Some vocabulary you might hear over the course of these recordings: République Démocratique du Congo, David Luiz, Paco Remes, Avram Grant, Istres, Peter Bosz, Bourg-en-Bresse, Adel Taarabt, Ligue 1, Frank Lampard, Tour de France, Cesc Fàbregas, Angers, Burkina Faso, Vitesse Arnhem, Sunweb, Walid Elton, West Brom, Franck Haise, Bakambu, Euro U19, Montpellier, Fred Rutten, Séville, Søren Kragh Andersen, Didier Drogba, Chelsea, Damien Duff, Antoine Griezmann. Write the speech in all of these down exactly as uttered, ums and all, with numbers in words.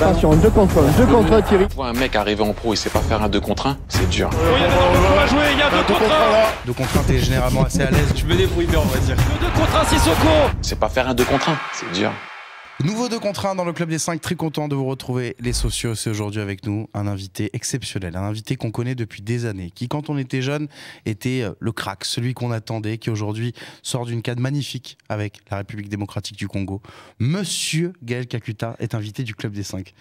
concentration, deux contre un, deux contre un Thierry. Quand un mec arriver en pro, il sait pas faire un deux contre un, c'est dur. Il y a deux contre un à jouer, il y a deux contre un. deux contre un, t'es généralement assez à l'aise. Tu me débrouilles bien, on va dire. deux contre un, Sissoko. C'est pas faire un deux contre un, c'est dur. Nouveau deux contre un dans le Club des cinq, très content de vous retrouver les socios. C'est aujourd'hui avec nous un invité exceptionnel, un invité qu'on connaît depuis des années, qui quand on était jeune était le crack, celui qu'on attendait, qui aujourd'hui sort d'une C A N magnifique avec la République Démocratique du Congo. Monsieur Gaël Kakuta est invité du Club des cinq.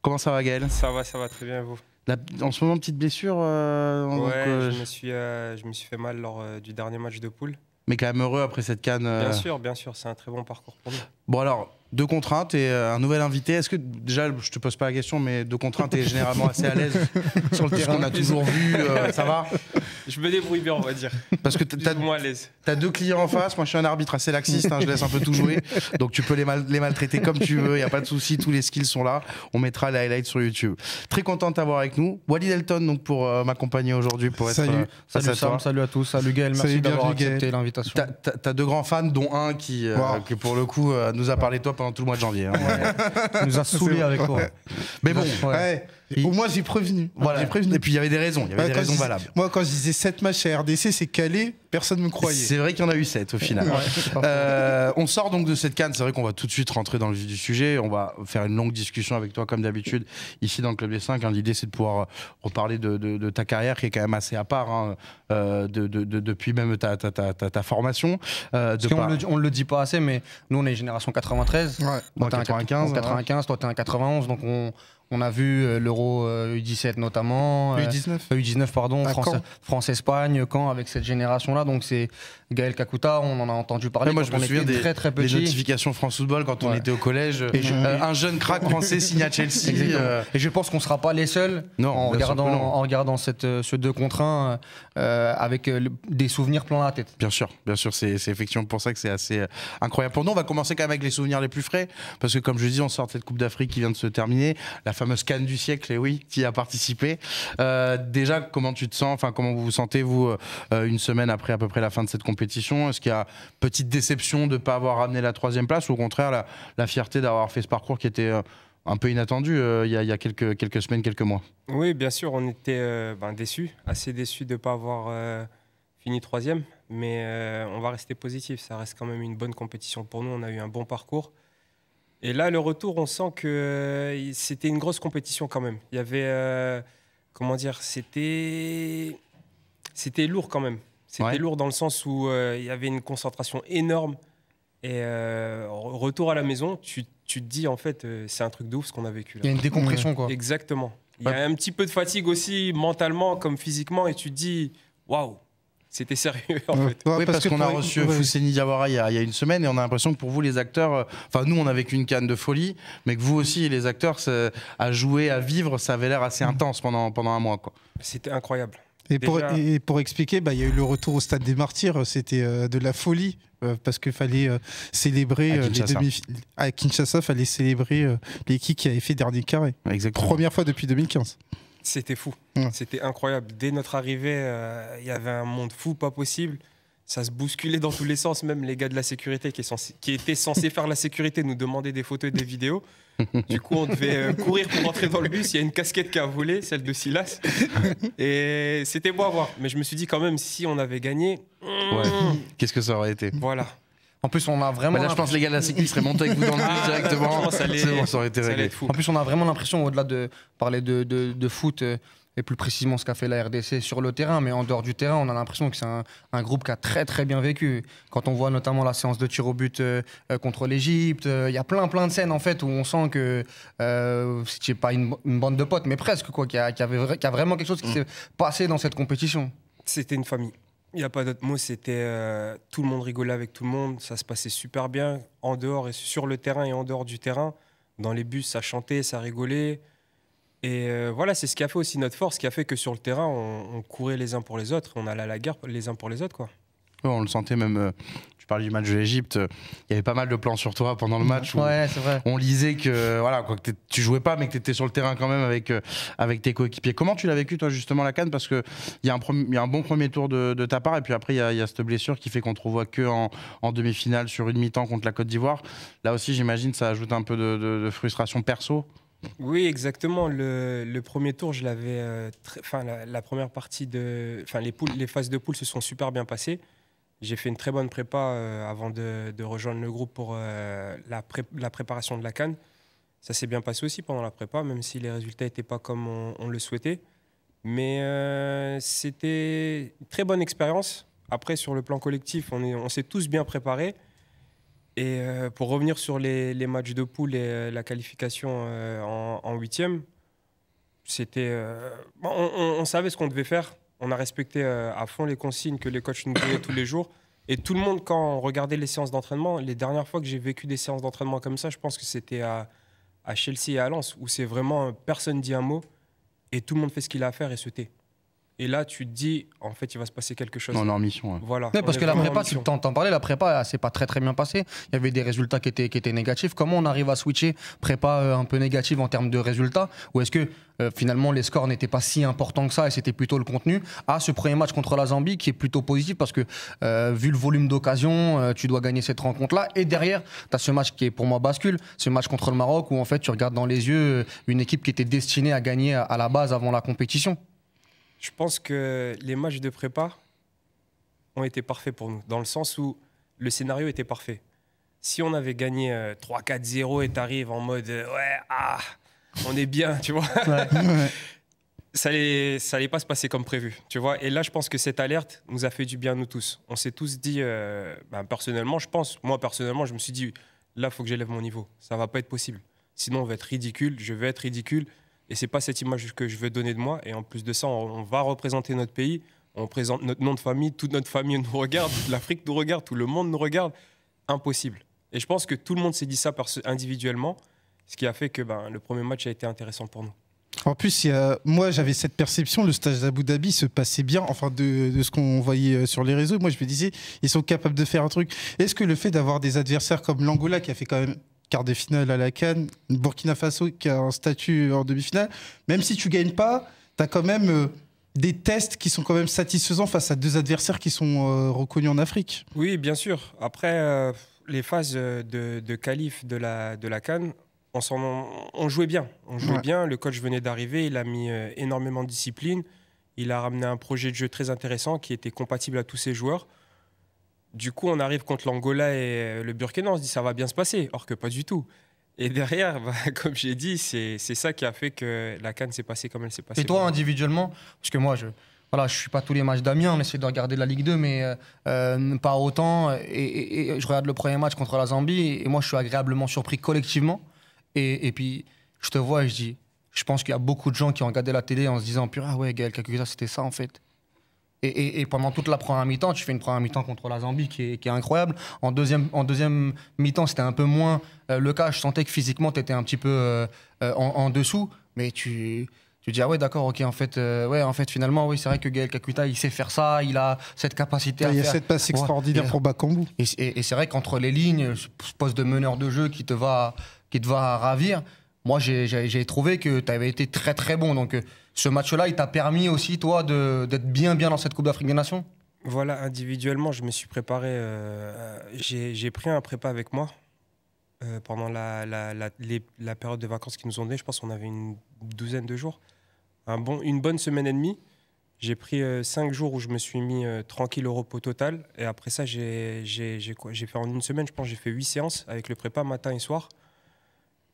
Comment ça va Gaël? Ça va, ça va très bien vous. La, en ce moment, petite blessure euh, ouais, donc, euh, je, me suis, euh, je me suis fait mal lors euh, du dernier match de poule. Mais quand même heureux après cette C A N. Bien sûr, bien sûr, c'est un très bon parcours pour nous. Bon alors, deux contraintes et un nouvel invité. Est-ce que, déjà, je te pose pas la question, mais deux contraintes, t'es généralement assez à l'aise sur le terrain. On a toujours vu, euh, ça va? Je me débrouille bien, on va dire. Parce que t'as t'as deux clients en face. Moi, je suis un arbitre assez laxiste, hein, je laisse un peu tout jouer. Donc, tu peux les, mal, les maltraiter comme tu veux, il n'y a pas de souci, tous les skills sont là. On mettra les highlights sur YouTube. Très content de t'avoir avec nous. Walid Elton, donc, pour euh, m'accompagner aujourd'hui. Salut, euh, salut Sam, salut à tous. Salut Gaël, merci d'avoir accepté l'invitation. T'as t'as deux grands fans, dont un qui, euh, wow. qui pour le coup, euh, nous a parlé de toi pendant tout le mois de janvier. Hein, ouais. Il nous a saoulés avec toi. Ouais. Mais bon, ouais. Ouais. Il... Au moins j'ai prévenu. Voilà. prévenu. Et puis il y avait des raisons, il y avait ouais, des raisons valables. Moi quand je disais sept matchs à R D C, c'est calé, personne ne me croyait. C'est vrai qu'il y en a eu sept au final. Ouais. euh, on sort donc de cette C A N, c'est vrai qu'on va tout de suite rentrer dans le vif du sujet, on va faire une longue discussion avec toi comme d'habitude ici dans le Club des cinq. Hein. L'idée c'est de pouvoir reparler de, de, de ta carrière qui est quand même assez à part, hein, euh, de, de, de, depuis même ta, ta, ta, ta, ta formation. Euh, de par... on, le, on le dit pas assez, mais nous on est génération quatre-vingt-treize, ouais. Moi, toi t'es un quatre-vingt-quinze, toi t'es un quatre-vingt-onze, donc on... On a vu l'Euro U dix-sept notamment, U dix-neuf, euh, U dix-neuf pardon, France-Espagne, France, Caen avec cette génération-là. Donc c'est Gaël Kakuta, on en a entendu parler. Ouais, moi je me souviens des, très, très des notifications France Football quand ouais. on était au collège. Et je, euh, un jeune crack français signe à Chelsea. Euh... Et je pense qu'on ne sera pas les seuls non, en, regardant, non. en regardant cette, ce deux contre un euh, avec euh, des souvenirs plein la tête. Bien sûr, bien sûr, c'est effectivement pour ça que c'est assez euh, incroyable. Pour nous, on va commencer quand même avec les souvenirs les plus frais parce que comme je dis, on sort de cette Coupe d'Afrique qui vient de se terminer. La La fameuse C A N du siècle, et oui, qui a participé. Euh, déjà, comment tu te sens, enfin, comment vous vous sentez, vous, euh, une semaine après à peu près la fin de cette compétition? Est-ce qu'il y a petite déception de ne pas avoir ramené la troisième place, ou au contraire, la, la fierté d'avoir fait ce parcours qui était euh, un peu inattendu euh, il y a, il y a quelques, quelques semaines, quelques mois? Oui, bien sûr, on était euh, ben, déçus, assez déçus de ne pas avoir euh, fini troisième, mais euh, on va rester positif. Ça reste quand même une bonne compétition pour nous, on a eu un bon parcours. Et là, le retour, on sent que c'était une grosse compétition quand même. Il y avait, euh, comment dire, c'était, c'était lourd quand même. C'était ouais. lourd dans le sens où euh, il y avait une concentration énorme. Et euh, retour à la maison, tu, tu te dis en fait, euh, c'est un truc de ouf ce qu'on a vécu là. Il y a une décompression quoi. Exactement. Il y a un petit peu de fatigue aussi mentalement comme physiquement, et tu te dis, waouh. C'était sérieux en ouais. fait. Ouais, oui, parce, parce qu'on a reçu ouais. Fousseni Diawara il y, a, il y a une semaine, et on a l'impression que pour vous les acteurs, enfin nous on a vécu une C A N de folie, mais que vous aussi les acteurs à jouer, à vivre, ça avait l'air assez intense pendant, pendant un mois. C'était incroyable. Et pour, et pour expliquer, bah, il y a eu le retour au Stade des Martyrs, c'était euh, de la folie. Parce qu'il fallait euh, célébrer à Kinshasa. Les demi à Kinshasa, fallait célébrer euh, l'équipe qui avait fait dernier carré. Exactement. Première fois depuis deux mille quinze. C'était fou, ouais. C'était incroyable. Dès notre arrivée, euh, il y avait un monde fou, pas possible. Ça se bousculait dans tous les sens, même les gars de la sécurité qui, est censé, qui étaient censés faire la sécurité nous demandaient des photos et des vidéos. Du coup, on devait euh, courir pour rentrer dans le bus. Il y a une casquette qui a volé, celle de Silas. Et c'était beau à voir. Mais je me suis dit quand même, si on avait gagné... Ouais. Qu'est-ce que ça aurait été? Voilà. En plus, on a vraiment. Bah là, je pense les gars de la sécurité seraient montés avec vous dans le bus directement. Bon, ça aurait été réglé. En plus, on a vraiment l'impression, au-delà de parler de, de, de foot euh, et plus précisément ce qu'a fait la R D C sur le terrain, mais en dehors du terrain, on a l'impression que c'est un, un groupe qui a très très bien vécu. Quand on voit notamment la séance de tir au but euh, contre l'Égypte, il euh, y a plein plein de scènes en fait où on sent que euh, c'était pas une, une bande de potes, mais presque quoi, qu'il y, qu y, qu y a vraiment quelque chose qui mmh. s'est passé dans cette compétition. C'était une famille. Il n'y a pas d'autre mot, c'était euh, tout le monde rigolait avec tout le monde, ça se passait super bien, en dehors et sur le terrain et en dehors du terrain. Dans les bus, ça chantait, ça rigolait. Et euh, voilà, c'est ce qui a fait aussi notre force, ce qui a fait que sur le terrain, on, on courait les uns pour les autres, on allait à la guerre les uns pour les autres, quoi. On le sentait même, euh, tu parlais du match de l'Égypte, euh, il y avait pas mal de plans sur toi pendant le match. Où ouais, c'est vrai. On lisait que, voilà, quoi, que tu jouais pas, mais que tu étais sur le terrain quand même avec, euh, avec tes coéquipiers. Comment tu l'as vécu, toi, justement, la C A N? Parce qu'il y, y a un bon premier tour de, de ta part, et puis après, il y, y a cette blessure qui fait qu'on te revoit que en, en demi-finale sur une mi-temps contre la Côte d'Ivoire. Là aussi, j'imagine, ça ajoute un peu de, de, de frustration perso. Oui, exactement. Le, le premier tour, je l'avais. Euh, la, la première partie de. Enfin, les, les phases de poule se sont super bien passées. J'ai fait une très bonne prépa euh, avant de, de rejoindre le groupe pour euh, la, pré la préparation de la CAN. Ça s'est bien passé aussi pendant la prépa, même si les résultats n'étaient pas comme on, on le souhaitait. Mais euh, c'était une très bonne expérience. Après, sur le plan collectif, on s'est on tous bien préparés. Et euh, pour revenir sur les, les matchs de poule et euh, la qualification euh, en huitième, c'était, euh, on, on, on savait ce qu'on devait faire. On a respecté euh, à fond les consignes que les coachs nous donnaient tous les jours. Et tout le monde, quand on regardait les séances d'entraînement, les dernières fois que j'ai vécu des séances d'entraînement comme ça, je pense que c'était à, à Chelsea et à Lens, où c'est vraiment euh, personne dit un mot et tout le monde fait ce qu'il a à faire et se tait. Et là, tu te dis, en fait, il va se passer quelque chose. On est en mission. Hein. Voilà. Oui, parce que la prépa, tu t'entends parler, la prépa, c'est pas très très bien passé. Il y avait des résultats qui étaient, qui étaient négatifs. Comment on arrive à switcher prépa un peu négative en termes de résultats? Ou est-ce que euh, finalement les scores n'étaient pas si importants que ça et c'était plutôt le contenu? À ce premier match contre la Zambie qui est plutôt positif parce que euh, vu le volume d'occasion, euh, tu dois gagner cette rencontre-là. Et derrière, tu as ce match qui est pour moi bascule, ce match contre le Maroc où en fait tu regardes dans les yeux une équipe qui était destinée à gagner à, à la base avant la compétition. Je pense que les matchs de prépa ont été parfaits pour nous, dans le sens où le scénario était parfait. Si on avait gagné trois quatre zéro et t'arrives en mode « ouais, ah, on est bien », tu vois, ouais. Ça allait, ça allait pas se passer comme prévu, tu vois. Et là, je pense que cette alerte nous a fait du bien, nous tous. On s'est tous dit, euh, ben, personnellement, je pense, moi personnellement, je me suis dit « là, il faut que j'élève mon niveau, ça va pas être possible. Sinon, on va être ridicule, je vais être ridicule ». Et ce n'est pas cette image que je veux donner de moi. Et en plus de ça, on va représenter notre pays, on présente notre nom de famille, toute notre famille nous regarde, l'Afrique nous regarde, tout le monde nous regarde. Impossible. Et je pense que tout le monde s'est dit ça individuellement, ce qui a fait que ben, le premier match a été intéressant pour nous. En plus, euh, moi, j'avais cette perception, le stage d'Abu Dhabi se passait bien, enfin de, de ce qu'on voyait sur les réseaux. Moi, je me disais, ils sont capables de faire un truc. Est-ce que le fait d'avoir des adversaires comme l'Angola, qui a fait quand même quart de finale à la CAN, Burkina Faso qui a un statut en demi-finale, même si tu gagnes pas, tu as quand même euh, des tests qui sont quand même satisfaisants face à deux adversaires qui sont euh, reconnus en Afrique. Oui, bien sûr. Après, euh, les phases de, de qualif de la, de la CAN, on, on, on jouait bien. On jouait ouais. bien. Le coach venait d'arriver, il a mis euh, énormément de discipline. Il a ramené un projet de jeu très intéressant qui était compatible à tous ses joueurs. Du coup, on arrive contre l'Angola et le Burkina, on se dit ça va bien se passer, or que pas du tout. Et derrière, bah, comme j'ai dit, c'est ça qui a fait que la CAN s'est passée comme elle s'est passée. Et toi, individuellement, parce que moi, je ne voilà, je suis pas tous les matchs d'Amiens, on essaie de regarder la Ligue deux, mais euh, pas autant. Et, et, et je regarde le premier match contre la Zambie, et moi, je suis agréablement surpris collectivement. Et, et puis, je te vois et je dis, je pense qu'il y a beaucoup de gens qui ont regardé la télé en se disant, purée, ouais, Gaël Kakuta, c'était ça en fait. Et, et, et pendant toute la première mi-temps, tu fais une première mi-temps contre la Zambie qui est, qui est incroyable. En deuxième, en deuxième mi-temps, c'était un peu moins euh, le cas. Je sentais que physiquement, tu étais un petit peu euh, euh, en, en dessous. Mais tu, tu dis, ah ouais, d'accord, ok, en fait, euh, ouais, en fait, finalement, oui, c'est vrai que Gaël Kakuta, il sait faire ça, il a cette capacité à faire. Il y a cette passe extraordinaire ouais, et, pour Bakambu. Et, et, et c'est vrai qu'entre les lignes, ce poste de meneur de jeu qui te va, qui te va ravir, moi, j'ai trouvé que tu avais été très, très bon. Donc, ce match-là, il t'a permis aussi, toi, d'être bien, bien dans cette Coupe d'Afrique des Nations? Voilà, individuellement, je me suis préparé. Euh, j'ai pris un prépa avec moi euh, pendant la, la, la, les, la période de vacances qu'ils nous ont donnée. Je pense qu'on avait une douzaine de jours. Un bon, une bonne semaine et demie. J'ai pris euh, cinq jours où je me suis mis euh, tranquille au repos total. Et après ça, j'ai fait en une semaine, je pense, j'ai fait huit séances avec le prépa matin et soir.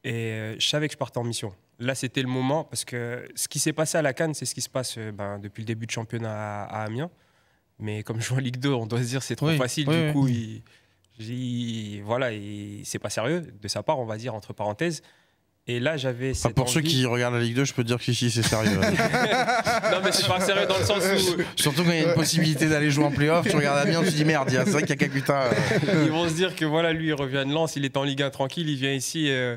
Et je savais que je partais en mission. Là, c'était le moment, parce que ce qui s'est passé à la CAN, c'est ce qui se passe ben, depuis le début de championnat à, à Amiens. Mais comme je joue en Ligue deux, on doit se dire c'est trop oui, facile. Oui, du oui. coup, il, il, voilà, c'est pas sérieux de sa part, on va dire, entre parenthèses. Et là, j'avais cette ah, Pour envie. Ceux qui regardent la Ligue deux, je peux te dire que si, c'est sérieux. Non, mais c'est pas sérieux dans le sens où... Surtout quand il y a une possibilité d'aller jouer en play-off, tu regardes Amiens, tu dis merde, c'est vrai qu'il y a Kakuta. Euh... Ils vont se dire que voilà, lui, il revient de Lens, il est en Ligue un tranquille, il vient ici... Euh,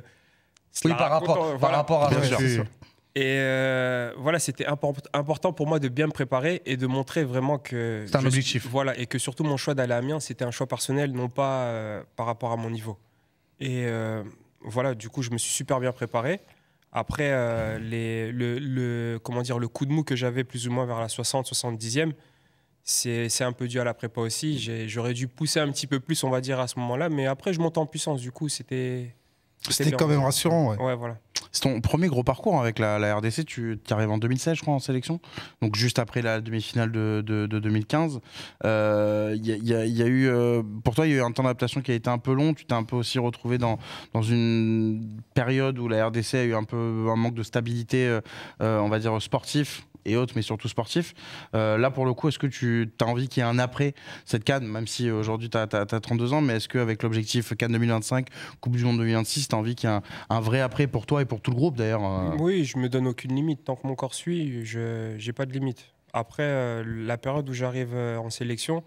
Oui, par rapport, voilà. par rapport à ça. Et euh, voilà, c'était import important pour moi de bien me préparer et de montrer vraiment que... C'est un objectif. Voilà, et que surtout mon choix d'aller à Amiens, c'était un choix personnel, non pas euh, par rapport à mon niveau. Et euh, voilà, du coup, je me suis super bien préparé. Après, euh, les, le, le, comment dire, le coup de mou que j'avais plus ou moins vers la soixante, soixante-dixième, c'est un peu dû à la prépa aussi. J'aurais dû pousser un petit peu plus, on va dire, à ce moment-là. Mais après, je monte en puissance, du coup, c'était... C'était quand même rassurant. Ouais. Ouais, voilà. C'est ton premier gros parcours avec la, la R D C. Tu arrives en deux mille seize, je crois, en sélection. Donc juste après la demi-finale de, de, de deux mille quinze. Euh, y a, y a, y a eu, euh, pour toi, il y a eu un temps d'adaptation qui a été un peu long. Tu t'es un peu aussi retrouvé dans, dans une période où la R D C a eu un peu un manque de stabilité, euh, euh, on va dire, sportif et autres, mais surtout sportif. Euh, là, pour le coup, est-ce que tu as envie qu'il y ait un après cette CAN, même si aujourd'hui tu as, as, as trente-deux ans, mais est-ce qu'avec l'objectif CAN deux mille vingt-cinq, Coupe du Monde deux mille vingt-six, tu as envie qu'il y ait un, un vrai après pour toi et pour tout le groupe d'ailleurs? Oui, je me donne aucune limite. Tant que mon corps suit, je n'ai pas de limite. Après, euh, la période où j'arrive en sélection,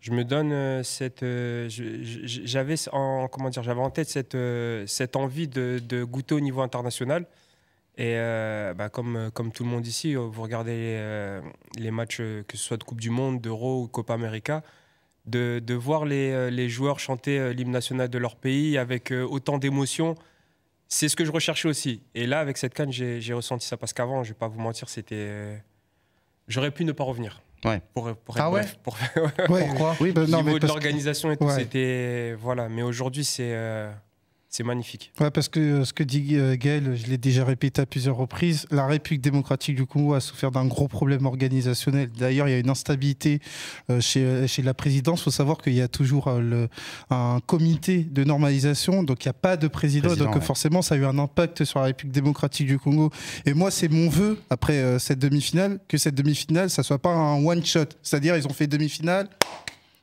je me donne euh, cette... Euh, j'avais en, comment dire, j'avais en tête cette, euh, cette envie de, de goûter au niveau international. Et euh, bah comme, comme tout le monde ici, vous regardez les, les matchs, que ce soit de Coupe du Monde, d'Euro ou Copa América, de, de voir les, les joueurs chanter l'hymne national de leur pays avec autant d'émotion, c'est ce que je recherchais aussi. Et là, avec cette CAN, j'ai ressenti ça. Parce qu'avant, je ne vais pas vous mentir, c'était... J'aurais pu ne pas revenir. Ouais. Pour, pour ah ouais pour, ouais, pourquoi oui, bah, au non, niveau mais de l'organisation et tout, ouais. C'était... Voilà. Mais aujourd'hui, c'est... Euh, c'est magnifique. Ouais, parce que ce que dit Gaël, je l'ai déjà répété à plusieurs reprises, la République démocratique du Congo a souffert d'un gros problème organisationnel. D'ailleurs, il y a une instabilité chez, chez la présidence. Il faut savoir qu'il y a toujours le, un comité de normalisation, donc il n'y a pas de président. président donc ouais. Forcément, ça a eu un impact sur la République démocratique du Congo. Et moi, c'est mon vœu, après cette demi-finale, que cette demi-finale, ça ne soit pas un one-shot. C'est-à-dire, ils ont fait demi-finale...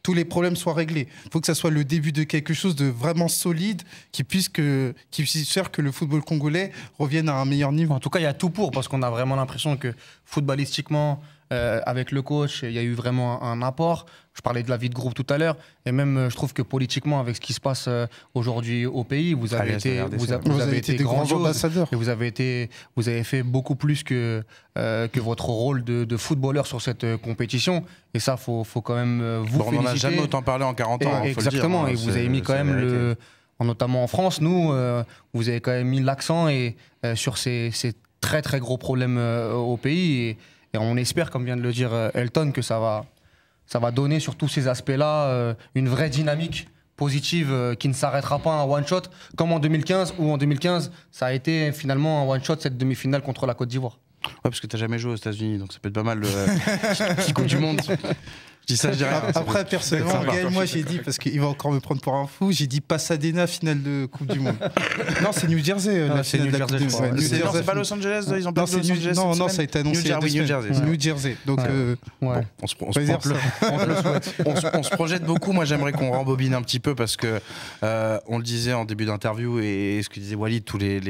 tous les problèmes soient réglés. Il faut que ça soit le début de quelque chose de vraiment solide qui puisse, que, qui puisse faire que le football congolais revienne à un meilleur niveau. En tout cas, il y a tout pour, parce qu'on a vraiment l'impression que footballistiquement, euh, avec le coach, il y a eu vraiment un, un apport. Je parlais de la vie de groupe tout à l'heure. Et même, je trouve que politiquement, avec ce qui se passe aujourd'hui au pays, vous avez été des grands ambassadeurs. Et vous avez, été, vous avez fait beaucoup plus que, euh, que votre rôle de, de footballeur sur cette euh, compétition. Et ça, il faut, faut quand même euh, vous bon, féliciter. On n'en a jamais autant parlé en quarante ans. Et, hein, exactement. Faut le dire, hein, et vous avez mis quand même, le, notamment en France, nous, euh, vous avez quand même mis l'accent euh, sur ces, ces très, très gros problèmes euh, au pays. Et, et on espère, comme vient de le dire Elton, que ça va... ça va donner sur tous ces aspects-là euh, une vraie dynamique positive euh, qui ne s'arrêtera pas à un one-shot comme en deux mille quinze, où en deux mille quinze, ça a été finalement un one-shot, cette demi-finale contre la Côte d'Ivoire. Ouais, parce que tu n'as jamais joué aux États-Unis, donc ça peut être pas mal le euh, Coupe du Monde. Je dis ça, je dirais. Après, personnellement, Gaël, moi, j'ai dit, parce qu'il va encore me prendre pour un fou, j'ai dit Pasadena, finale de Coupe du Monde. Non, c'est New Jersey. Non, c'est New Jersey. C'est pas Los Angeles, ils ont pas Los Angeles. Non, non, ça a été annoncé. New Jersey. New Jersey. Donc, on se projette beaucoup. Moi, j'aimerais qu'on rembobine un petit peu, parce que on le disait en début d'interview, et ce que disait Walid, tous les,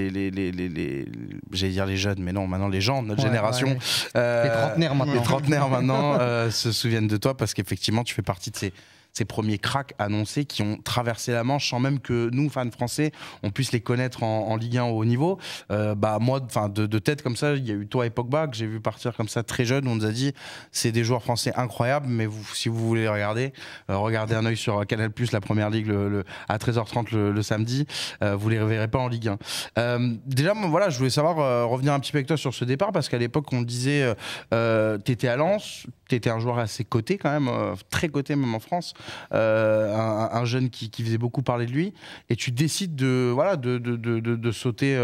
j'allais dire les jeunes, mais non, maintenant les gens de notre génération, les trentenaires maintenant, les trentenaires maintenant se souviennent de toi. Parce qu'effectivement, tu fais partie de ces, ces premiers cracks annoncés qui ont traversé la Manche sans même que nous, fans français, on puisse les connaître en, en Ligue un au haut niveau. Euh, bah, moi, de, de tête comme ça, il y a eu toi et Pogba, que j'ai vu partir comme ça très jeune. On nous a dit, c'est des joueurs français incroyables, mais vous, si vous voulez regarder, euh, regardez un œil sur Canal plus, la première ligue, le, le, à treize heures trente le, le samedi. Euh, vous ne les reverrez pas en Ligue un. Euh, déjà, voilà, je voulais savoir, euh, revenir un petit peu avec toi sur ce départ, parce qu'à l'époque, on disait, euh, tu étais à Lens. Était un joueur assez coté quand même, euh, très coté même en France, euh, un, un jeune qui, qui faisait beaucoup parler de lui, et tu décides de, voilà, de, de, de, de, de sauter,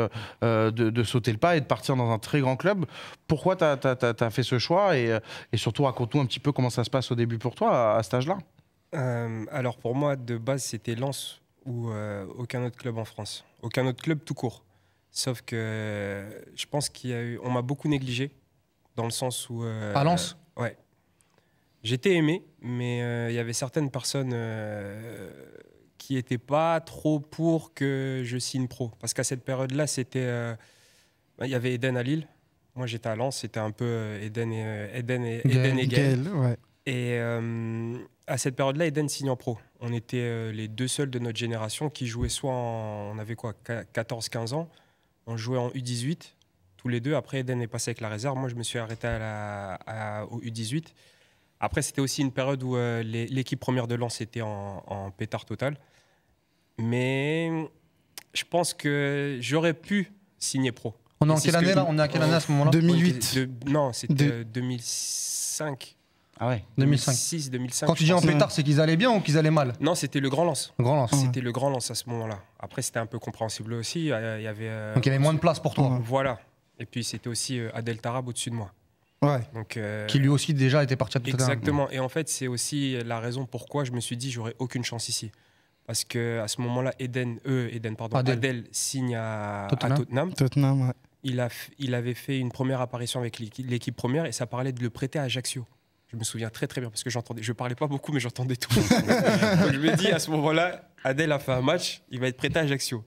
euh, de, de sauter le pas et de partir dans un très grand club. Pourquoi tu as, t'as, t'as, t'as fait ce choix, et, et surtout raconte-nous un petit peu comment ça se passe au début pour toi à, à cet âge-là. euh, Alors pour moi, de base, c'était Lens ou euh, aucun autre club en France, aucun autre club tout court. Sauf que je pense qu'il y a eu, on m'a beaucoup négligé, dans le sens où... Euh, à Lens euh, ouais. J'étais aimé, mais il euh, y avait certaines personnes euh, qui n'étaient pas trop pour que je signe pro. Parce qu'à cette période-là, c'était, euh, y avait Eden à Lille. Moi, j'étais à Lens. C'était un peu Eden et, Eden et, Eden et Gaël. Gaël, ouais. Et euh, à cette période-là, Eden signe en pro. On était euh, les deux seuls de notre génération qui jouaient soit en... On avait quoi, quatorze quinze ans. On jouait en U dix-huit, tous les deux. Après, Eden est passé avec la réserve. Moi, je me suis arrêté à la, à, au U dix-huit. Après, c'était aussi une période où euh, l'équipe première de Lens était en, en pétard total. Mais je pense que j'aurais pu signer pro. On est en quelle année là? On est à quelle année à ce moment-là? deux mille huit. De, non, c'était de... deux mille cinq. Ah ouais, deux mille cinq. Quand tu dis en pétard, c'est qu'ils allaient bien ou qu'ils allaient mal? Non, c'était le Grand Lens. Le Grand Lens. C'était le Grand Lens à ce moment-là. Après, c'était un peu compréhensible aussi. Il y avait, euh, donc il y avait moins de place pour toi. Voilà. Et puis c'était aussi euh, Adel Taarabt au-dessus de moi. Ouais. Donc, euh, qui lui aussi déjà était parti à Tottenham. Exactement. Et en fait, c'est aussi la raison pourquoi je me suis dit j'aurais aucune chance ici. Parce qu'à ce moment-là, Eden, euh, Eden, pardon, Adel. Adel signe à Tottenham. À Tottenham. Tottenham ouais. il, a, il avait fait une première apparition avec l'équipe première et ça parlait de le prêter à Ajaccio. Je me souviens très très bien parce que j'entendais, je parlais pas beaucoup mais j'entendais tout. Donc je me dis à ce moment-là, Adel a fait un match, il va être prêté à Ajaccio.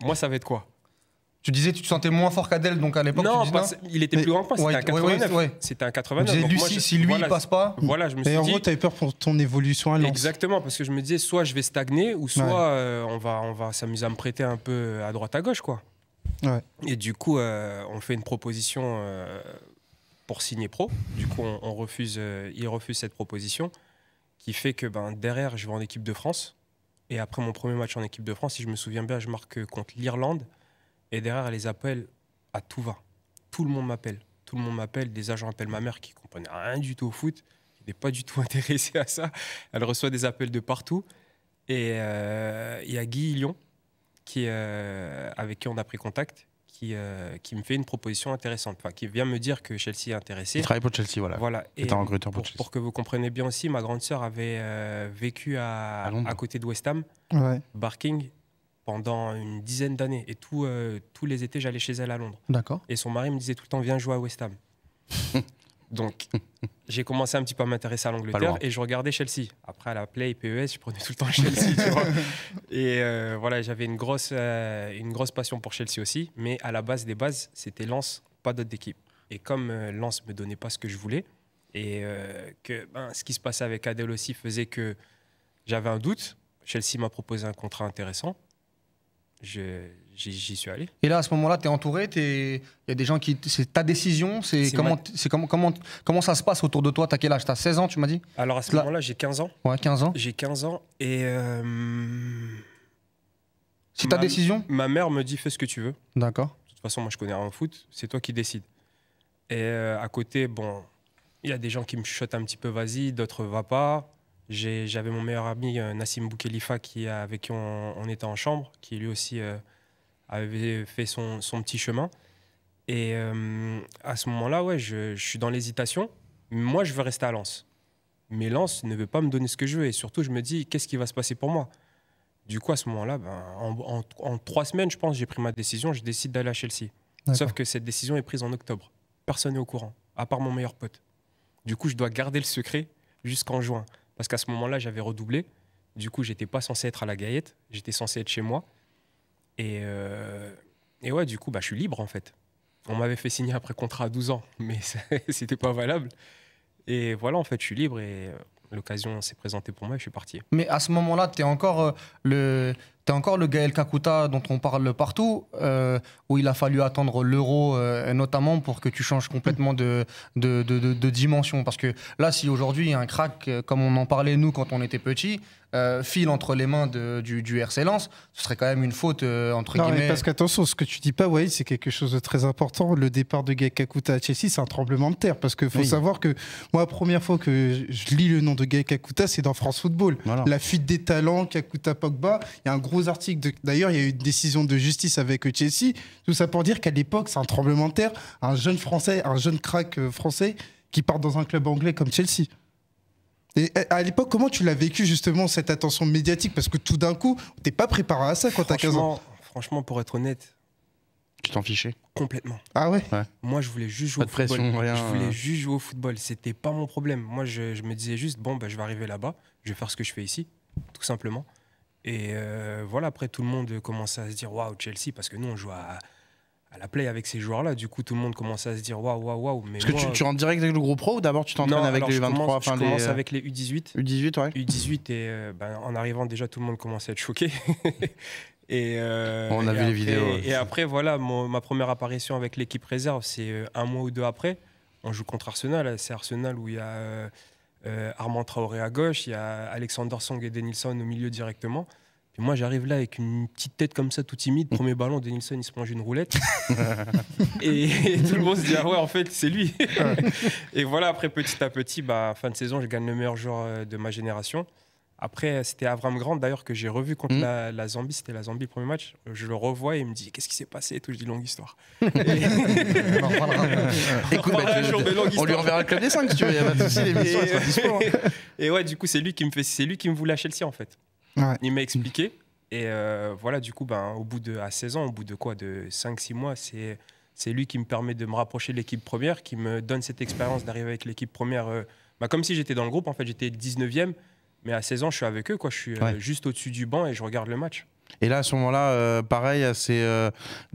Moi ça va être quoi? Tu disais tu te sentais moins fort qu'Adel donc à l'époque? Non, tu pas, non il était mais plus grand que moi, c'était ouais, un quatre-vingt-neuf. Ouais, ouais. C'était un quatre-vingt-neuf. Donc, moi, si, je, si lui voilà, il passe pas. Voilà, je me suis et en dit, gros tu avais peur pour ton évolution à Lens. Exactement, parce que je me disais soit je vais stagner ou soit ouais. euh, on va on va s'amuser à me prêter un peu à droite à gauche quoi. Ouais. Et du coup euh, on fait une proposition. Euh, pour signer pro, du coup on, on refuse, euh, il refuse cette proposition qui fait que ben, derrière je vais en équipe de France et après mon premier match en équipe de France, si je me souviens bien, je marque contre l'Irlande et derrière les appels à tout va, tout le monde m'appelle, tout le monde m'appelle, des agents appellent ma mère qui ne comprenait rien du tout au foot, qui n'est pas du tout intéressée à ça, elle reçoit des appels de partout et il euh, y a Guy Lyon qui, euh, avec qui on a pris contact. Qui, euh, qui me fait une proposition intéressante, enfin, qui vient me dire que Chelsea est intéressé. Il travaille pour Chelsea, voilà. Voilà. Et pour, pour, Chelsea. Pour que vous compreniez bien aussi, ma grande sœur avait euh, vécu à, à, à côté de West Ham, ouais. Barking, pendant une dizaine d'années. Et tout, euh, tous les étés, j'allais chez elle à Londres. D'accord. Et son mari me disait tout le temps, viens jouer à West Ham. Donc, j'ai commencé un petit peu à m'intéresser à l'Angleterre et je regardais Chelsea. Après, à la Play, P E S, je prenais tout le temps Chelsea. Tu vois. Et euh, voilà, j'avais une grosse, euh, une grosse passion pour Chelsea aussi. Mais à la base des bases, c'était Lens, pas d'autres équipes. Et comme euh, Lens ne me donnait pas ce que je voulais, et euh, que ben, ce qui se passait avec Adel aussi faisait que j'avais un doute, Chelsea m'a proposé un contrat intéressant. J'y suis allé. Et là, à ce moment-là, tu es entouré, il y a des gens qui... C'est ta décision, c'est comment, ma... comment, comment, comment ça se passe autour de toi? T'as quel âge? T'as seize ans, tu m'as dit? Alors à ce moment-là, j'ai quinze ans. Ouais, quinze ans. J'ai quinze ans et... Euh... C'est ta ma... décision? Ma mère me dit, fais ce que tu veux. D'accord. De toute façon, moi, je connais rien au foot, c'est toi qui décides. Et euh, à côté, bon, il y a des gens qui me chuchotent un petit peu, vas-y, d'autres, va pas. J'avais mon meilleur ami Nassim Boukelifa qui, avec qui on, on était en chambre, qui lui aussi euh, avait fait son, son petit chemin. Et euh, à ce moment-là, ouais, je, je suis dans l'hésitation. Moi, je veux rester à Lens. Mais Lens ne veut pas me donner ce que je veux. Et surtout, je me dis, qu'est-ce qui va se passer pour moi? Du coup, à ce moment-là, ben, en, en, en trois semaines, je pense, j'ai pris ma décision. Je décide d'aller à Chelsea. Sauf que cette décision est prise en octobre. Personne n'est au courant, à part mon meilleur pote. Du coup, je dois garder le secret jusqu'en juin. Parce qu'à ce moment-là, j'avais redoublé. Du coup, j'étais pas censé être à la Gaillette. J'étais censé être chez moi. Et, euh... et ouais, du coup, bah, je suis libre, en fait. On m'avait fait signer un pré-contrat à douze ans, mais c'était pas valable. Et voilà, en fait, je suis libre et l'occasion s'est présentée pour moi et je suis parti. Mais à ce moment-là, tu es encore le, t'es encore le Gaël Kakuta dont on parle partout, euh, où il a fallu attendre l'Euro, euh, notamment pour que tu changes complètement de, de, de, de, de dimension. Parce que là, si aujourd'hui, un crack, comme on en parlait nous quand on était petits, euh, file entre les mains de, du, du R C Lens, ce serait quand même une faute, euh, entre non, guillemets. Mais parce qu'attention, ce que tu dis pas, ouais, c'est quelque chose de très important. Le départ de Gaël Kakuta à Chelsea, c'est un tremblement de terre. Parce qu'il faut oui. savoir que moi, la première fois que je lis le nom de Gaël Kakuta, c'est dans France Football. Voilà. La fuite des talents, Kakuta-Pogba, il y a un gros article. D'ailleurs, il y a eu une décision de justice avec Chelsea. Tout ça pour dire qu'à l'époque, c'est un tremblement de terre. Un jeune français, un jeune crack français qui part dans un club anglais comme Chelsea. Et à l'époque, comment tu l'as vécu justement cette attention médiatique? Parce que tout d'un coup, t'es pas préparé à ça quand t'as quinze ans. Franchement, pour être honnête... Tu t'en fichais? Complètement. Ah ouais, ouais. Moi, je voulais juste jouer au football. Pression, rien, je voulais euh... juste jouer au football. C'était pas mon problème. Moi, je, je me disais juste, bon, bah, je vais arriver là-bas, je vais faire ce que je fais ici, tout simplement. Et euh, voilà, après, tout le monde commençait à se dire, waouh, Chelsea, parce que nous, on joue à... à la Play avec ces joueurs-là, du coup tout le monde commençait à se dire waouh waouh waouh. Parce que tu, tu rentres direct avec le groupe pro ou d'abord tu t'entraînes avec les vingt-trois? Non, je commence avec les U dix-huit. U dix-huit, ouais. U dix-huit et euh, ben, en arrivant déjà tout le monde commençait à être choqué. Et euh, on a vu les vidéos. Et après voilà, mon, ma première apparition avec l'équipe réserve, c'est un mois ou deux après. On joue contre Arsenal, c'est Arsenal où il y a euh, Armand Traoré à gauche, il y a Alexander Song et Denilson au milieu directement. Puis moi, j'arrive là avec une petite tête comme ça, tout timide. Premier ballon, Denilson, il se mange une roulette. et, et tout le monde se dit, ah ouais, en fait, c'est lui. Et voilà, après, petit à petit, bah, fin de saison, je gagne le meilleur joueur de ma génération. Après, c'était Avram Grant, d'ailleurs, que j'ai revu contre mmh. la, la Zambie. C'était la Zambie, le premier match. Je le revois et il me dit, qu'est-ce qui s'est passé et tout. Je dis, longue histoire. Et... non, non, non, non. Écoute, on, bah, jour, on histoire. Lui enverra le club des cinq, si tu veux. Il y a pas de souci, l'émission, elle sera dispo, hein. Et ouais, du coup, c'est lui qui me fait, c'est lui qui me voulait à Chelsea, en fait. Ouais. Il m'a expliqué et euh, voilà, du coup, ben, au bout de à seize ans, au bout de quoi, de cinq six mois, c'est c'est lui qui me permet de me rapprocher de l'équipe première, qui me donne cette expérience d'arriver avec l'équipe première, euh, bah, comme si j'étais dans le groupe, en fait. J'étais dix-neuvième, mais à seize ans je suis avec eux, quoi. Je suis euh, ouais. juste au-dessus du banc et je regarde le match. Et là, à ce moment-là, euh, pareil, assez, euh,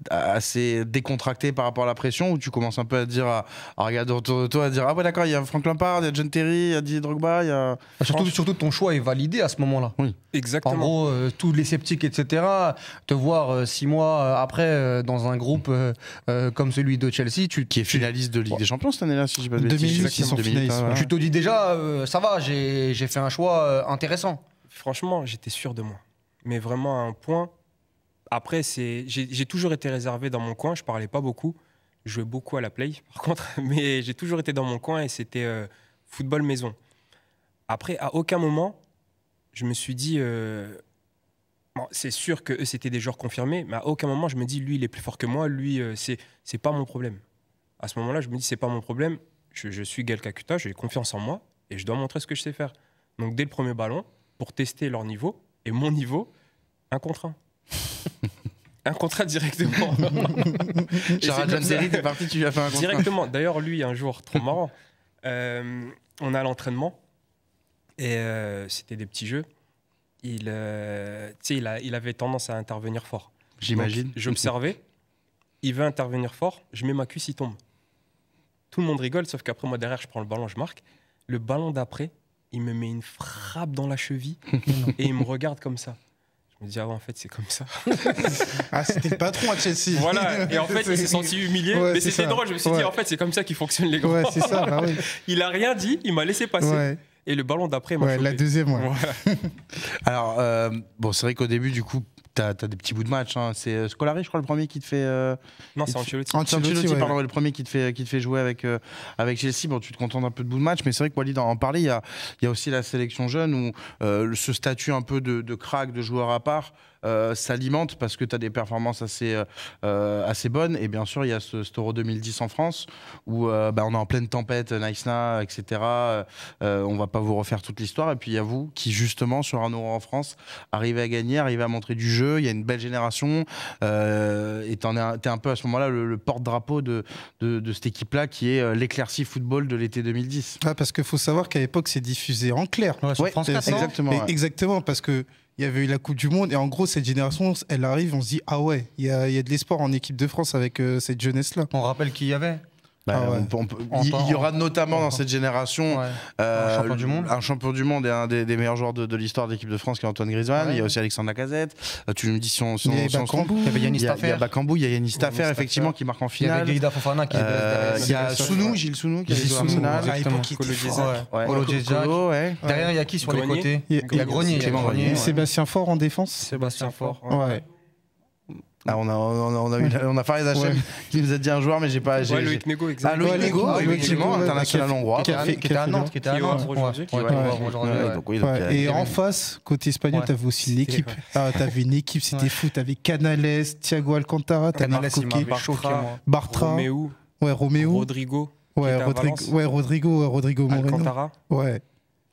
assez décontracté par rapport à la pression, où tu commences un peu à dire, à, à regarder autour de toi, à dire, ah ouais, d'accord, il y a Frank Lampard, il y a John Terry, il y a Didier Drogba, il y a... Ah, surtout, surtout, ton choix est validé à ce moment-là. Oui, exactement. En gros, euh, tous les sceptiques, et cetera, te voir euh, six mois après euh, dans un groupe euh, euh, comme celui de Chelsea, tu, qui est finaliste de Ligue des Champions cette année-là, si je ne dis pas de bêtises. Tu te dis déjà, euh, ça va, j'ai fait un choix euh, intéressant. Franchement, j'étais sûr de moi. Mais vraiment à un point. Après, j'ai toujours été réservé dans mon coin. Je parlais pas beaucoup. Je jouais beaucoup à la play, par contre. Mais j'ai toujours été dans mon coin et c'était euh, football maison. Après, à aucun moment, je me suis dit... Euh... Bon, c'est sûr que eux, c'était des joueurs confirmés. Mais à aucun moment, je me dis, lui, il est plus fort que moi. Lui, euh, c'est pas mon problème. À ce moment-là, je me dis, c'est pas mon problème. Je, je suis Gaël Kakuta, j'ai confiance en moi et je dois montrer ce que je sais faire. Donc, dès le premier ballon, pour tester leur niveau... Et mon niveau, un contre un. Un contrat directement. Charles John Terry, t'es parti, tu lui as fait un contrat. Directement. D'ailleurs, lui, un jour, trop marrant, euh, on a l'entraînement et euh, c'était des petits jeux. Il, euh, il, a, il avait tendance à intervenir fort. J'imagine. J'observais, il veut intervenir fort, je mets ma cuisse, il tombe. Tout le monde rigole, sauf qu'après, moi, derrière, je prends le ballon, je marque. Le ballon d'après, il me met une frappe dans la cheville et il me regarde comme ça. Je me dis, ah ouais, en fait, c'est comme ça. Ah, c'était le patron à Chelsea. Voilà, et en fait, il s'est senti humilié. Ouais, mais c'était drôle, je me suis ouais. dit, en fait, c'est comme ça qu'ils fonctionnent les grands. Ouais, c'est ça, bah oui. Il a rien dit, il m'a laissé passer. Ouais. Et le ballon d'après, ouais, la deuxième, ouais. Voilà. Alors, euh, bon, c'est vrai qu'au début, du coup, t'as des petits bouts de match, hein. C'est Scolari, je crois, le premier qui te fait. Euh, non, c'est Ancelotti. Ancelotti, Ancelotti ouais. pardon, le premier qui te fait, qui te fait jouer avec, euh, avec Chelsea. Bon, tu te contentes un peu de bouts de match, mais c'est vrai que Walid en parlait. Il y a, y a aussi la sélection jeune où euh, ce statut un peu de, de crack, de joueur à part, euh, s'alimente parce que tu as des performances assez, euh, assez bonnes. Et bien sûr, il y a ce, cet Euro deux mille dix en France où euh, bah, on est en pleine tempête, Naïsna, et cetera. Euh, on va pas vous refaire toute l'histoire. Et puis, il y a vous qui, justement, sur un Euro en France, arrivez à gagner, arrivez à montrer du jeu. Il y a une belle génération euh, et tu es un peu à ce moment-là le, le porte-drapeau de, de, de cette équipe-là qui est l'éclaircie football de l'été deux mille dix. Ah, parce qu'il faut savoir qu'à l'époque, c'est diffusé en clair. Ouais, sur ouais, France quatre, exactement, ouais. Exactement, parce qu'il y avait eu la Coupe du Monde et en gros, cette génération, elle arrive, on se dit, ah ouais, il y, y a de l'espoir en équipe de France avec euh, cette jeunesse-là. On rappelle qu'il y avait Bah, ah ouais. on, on, on, il, il y aura notamment on, on, dans cette génération ouais. euh, un champion du monde, un champion du monde et un des, des meilleurs joueurs de, de l'histoire de l'équipe de France qui est Antoine Griezmann. Ouais. Il y a aussi Alexandre Lacazette. Euh, tu me dis son, son, il y a Bakambu, il y a Bakambu, il y a Yannis Taffer effectivement qui marque en finale. Il y a Fofana qui euh, il y a Sounou, Gilles Sounou qui est Arsenal. Derrière il y a qui sur les côtés? Il y a Grenier, Sébastien Faure en défense. Sébastien Faure. Ouais. Ah, on a on a on a, eu, on a Fares Hachem ouais. qui nous a dit un joueur mais j'ai pas j'ai ouais, Loïc Nego exactement. Ah, Loïc Nego ah, effectivement ah, international hongrois qui était à Nantes qui était à Nantes aujourd'hui et en face côté espagnol ouais. t'avais aussi l'équipe ah, t'avais une équipe c'était ouais. fou t'avais Canales, Thiago Alcantara, t'avais Marco Bartra, Roméo ouais Roméo Rodrigo ouais Rodrigo Rodrigo Moreno Alcantara ouais.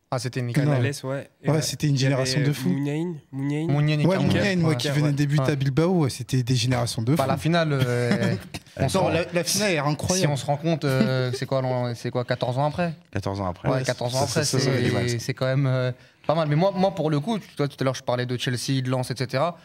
Ah, c'était une Canales, ouais. Ouais, c'était une génération de fous. Mouniain, Mouniain, ouais, Mouniain, moi qui venais de débuter à Bilbao, c'était des générations de fous. Bah, la finale, euh, on sort, la, la finale est incroyable. Si on se rend compte, euh, c'est quoi, c'est quoi, quatorze ans après. quatorze ans après. Ouais, quatorze ans après, c'est quand même euh, pas mal. Mais moi, moi, pour le coup, toi, tout à l'heure, je parlais de Chelsea, de Lens, et cetera.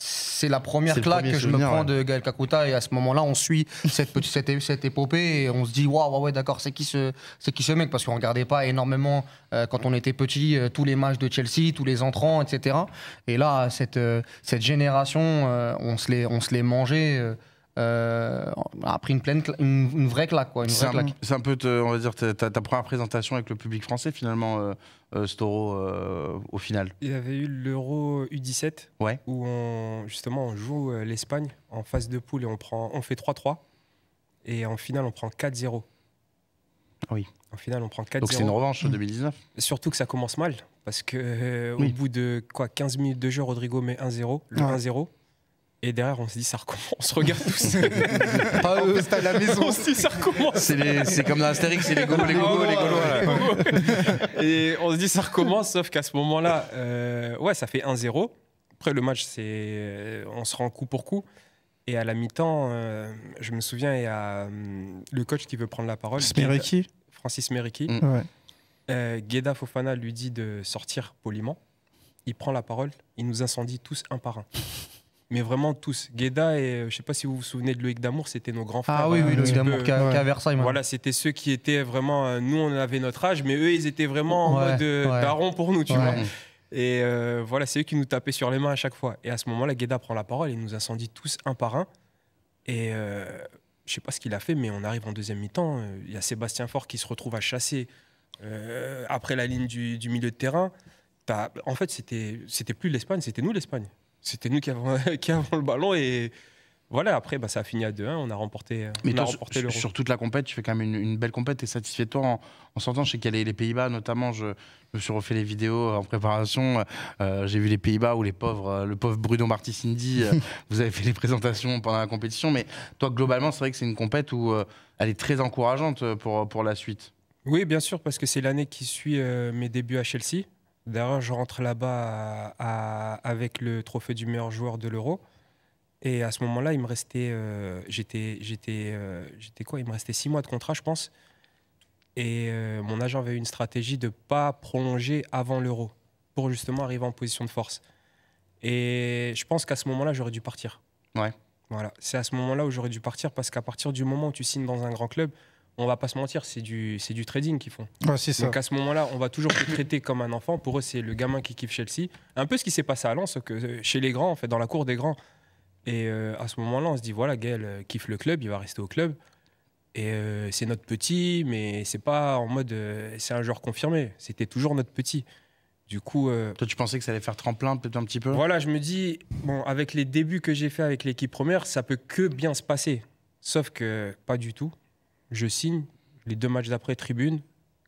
C'est la première claque que je me prends ouais. de Gaël Kakuta et à ce moment-là, on suit cette, petite, cette, cette épopée et on se dit waouh, wow, ouais, d'accord, c'est qui, ce, qui ce mec? Parce qu'on ne regardait pas énormément euh, quand on était petit euh, tous les matchs de Chelsea, tous les entrants, et cetera. Et là, cette, euh, cette génération, euh, on se les, on se les mangeait. Euh, euh, a pris une, pleine une, une vraie claque. C'est un, un peu, te, on va dire, ta, ta première présentation avec le public français, finalement, euh, euh, Storo, euh, au final. Il y avait eu l'Euro U dix-sept, ouais. où on, justement on joue l'Espagne en phase de poule et on, prend, on fait trois trois. Et en finale, on prend quatre zéro. Oui. En finale, on prend quatre zéro. Donc c'est une revanche en deux mille dix-neuf. Surtout que ça commence mal, parce que euh, oui. au bout de quoi, quinze minutes de jeu, Rodrigo met un zéro, le ah. un zéro. Et derrière, on se dit, ça recommence. On se regarde tous. Ah, euh, à la maison. On se dit, ça recommence. C'est comme dans Astérix, c'est les golos, les golos, les golos. Voilà. Et on se dit, ça recommence, sauf qu'à ce moment-là, euh, ouais, ça fait un zéro. Après, le match, c'est, euh, on se rend coup pour coup. Et à la mi-temps, euh, je me souviens, il y a hum, le coach qui veut prendre la parole. Smericki. Francis Smericki. Mmh. Ouais. Euh, Gueda Fofana lui dit de sortir poliment. Il prend la parole. Il nous incendie tous un par un. Mais vraiment tous. Gueda et je ne sais pas si vous vous souvenez de Loïc Damour, c'était nos grands frères. Ah oui, oui, Loïc Damour qui à Versailles. Même. Voilà, c'était ceux qui étaient vraiment. Nous, on avait notre âge, mais eux, ils étaient vraiment ouais, en mode ouais. daron pour nous, tu ouais. vois. Et euh, voilà, c'est eux qui nous tapaient sur les mains à chaque fois. Et à ce moment-là, Gueda prend la parole et nous incendie tous un par un. Et euh, je ne sais pas ce qu'il a fait, mais on arrive en deuxième mi-temps. Il y a Sébastien Faure qui se retrouve à chasser euh, après la ligne du, du milieu de terrain. T'as, en fait, c'était c'était plus l'Espagne, c'était nous l'Espagne. C'était nous qui avons, qui avons le ballon et... Voilà, après, bah, ça a fini à deux un, on a remporté, mais on toi, a remporté l'Euro. Sur toute la compète, tu fais quand même une, une belle compète, t'es satisfait de toi en, en sortant. Je sais qu'il y a les, les Pays-Bas, notamment, je, je me suis refait les vidéos en préparation. Euh, J'ai vu les Pays-Bas où les pauvres, le pauvre Bruno Martins-Indy, euh, vous avez fait les présentations pendant la compétition. Mais toi, globalement, c'est vrai que c'est une compète où euh, elle est très encourageante pour, pour la suite. Oui, bien sûr, parce que c'est l'année qui suit euh, mes débuts à Chelsea. D'ailleurs, je rentre là-bas avec le trophée du meilleur joueur de l'Euro. Et à ce moment-là, il me restait, euh, j'étais, j'étais, euh, j'étais quoi ? Il me restait six mois de contrat, je pense. Et euh, mon agent avait une stratégie de ne pas prolonger avant l'Euro pour justement arriver en position de force. Et je pense qu'à ce moment-là, j'aurais dû partir. Ouais. Voilà. C'est à ce moment-là où j'aurais dû partir parce qu'à partir du moment où tu signes dans un grand club, on ne va pas se mentir, c'est du, c'est du trading qu'ils font. Ouais, c'est ça. Donc à ce moment-là, on va toujours te traiter comme un enfant. Pour eux, c'est le gamin qui kiffe Chelsea. Un peu ce qui s'est passé à Lens, que chez les grands, en fait, dans la cour des grands. Et euh, à ce moment-là, on se dit, voilà, Gaël kiffe le club, il va rester au club. Et euh, c'est notre petit, mais c'est pas en mode, euh, c'est un joueur confirmé. C'était toujours notre petit. Du coup... Euh, Toi, tu pensais que ça allait faire tremplin peut-être un petit peu ? Voilà, je me dis, bon, avec les débuts que j'ai fait avec l'équipe première, ça peut que bien se passer. Sauf que pas du tout. Je signe les deux matchs d'après tribune.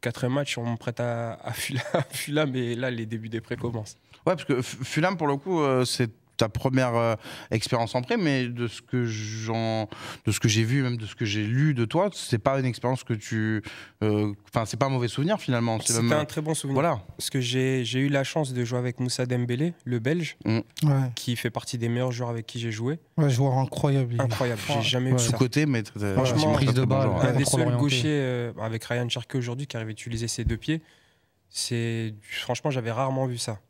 Quatrième match, on me prête à, à Fulham, et là, les débuts des prêts commencent. Ouais, parce que Fulham, pour le coup, euh, c'est... ta première euh, expérience en prêt, mais de ce que j'en, de ce que j'ai vu, même de ce que j'ai lu de toi, c'est pas une expérience que tu, enfin euh, c'est pas un mauvais souvenir finalement. C'était même... un très bon souvenir. Voilà. Parce que j'ai eu la chance de jouer avec Moussa Dembélé, le Belge, mmh. ouais. qui fait partie des meilleurs joueurs avec qui j'ai joué. Ouais, joueur incroyable. Incroyable. J'ai jamais ouais. eu sous côté, mais franchement, prise de balle. Un des seuls gauchers euh, avec Ryan Cherky aujourd'hui qui arrive à utiliser ses deux pieds. C'est franchement, j'avais rarement vu ça.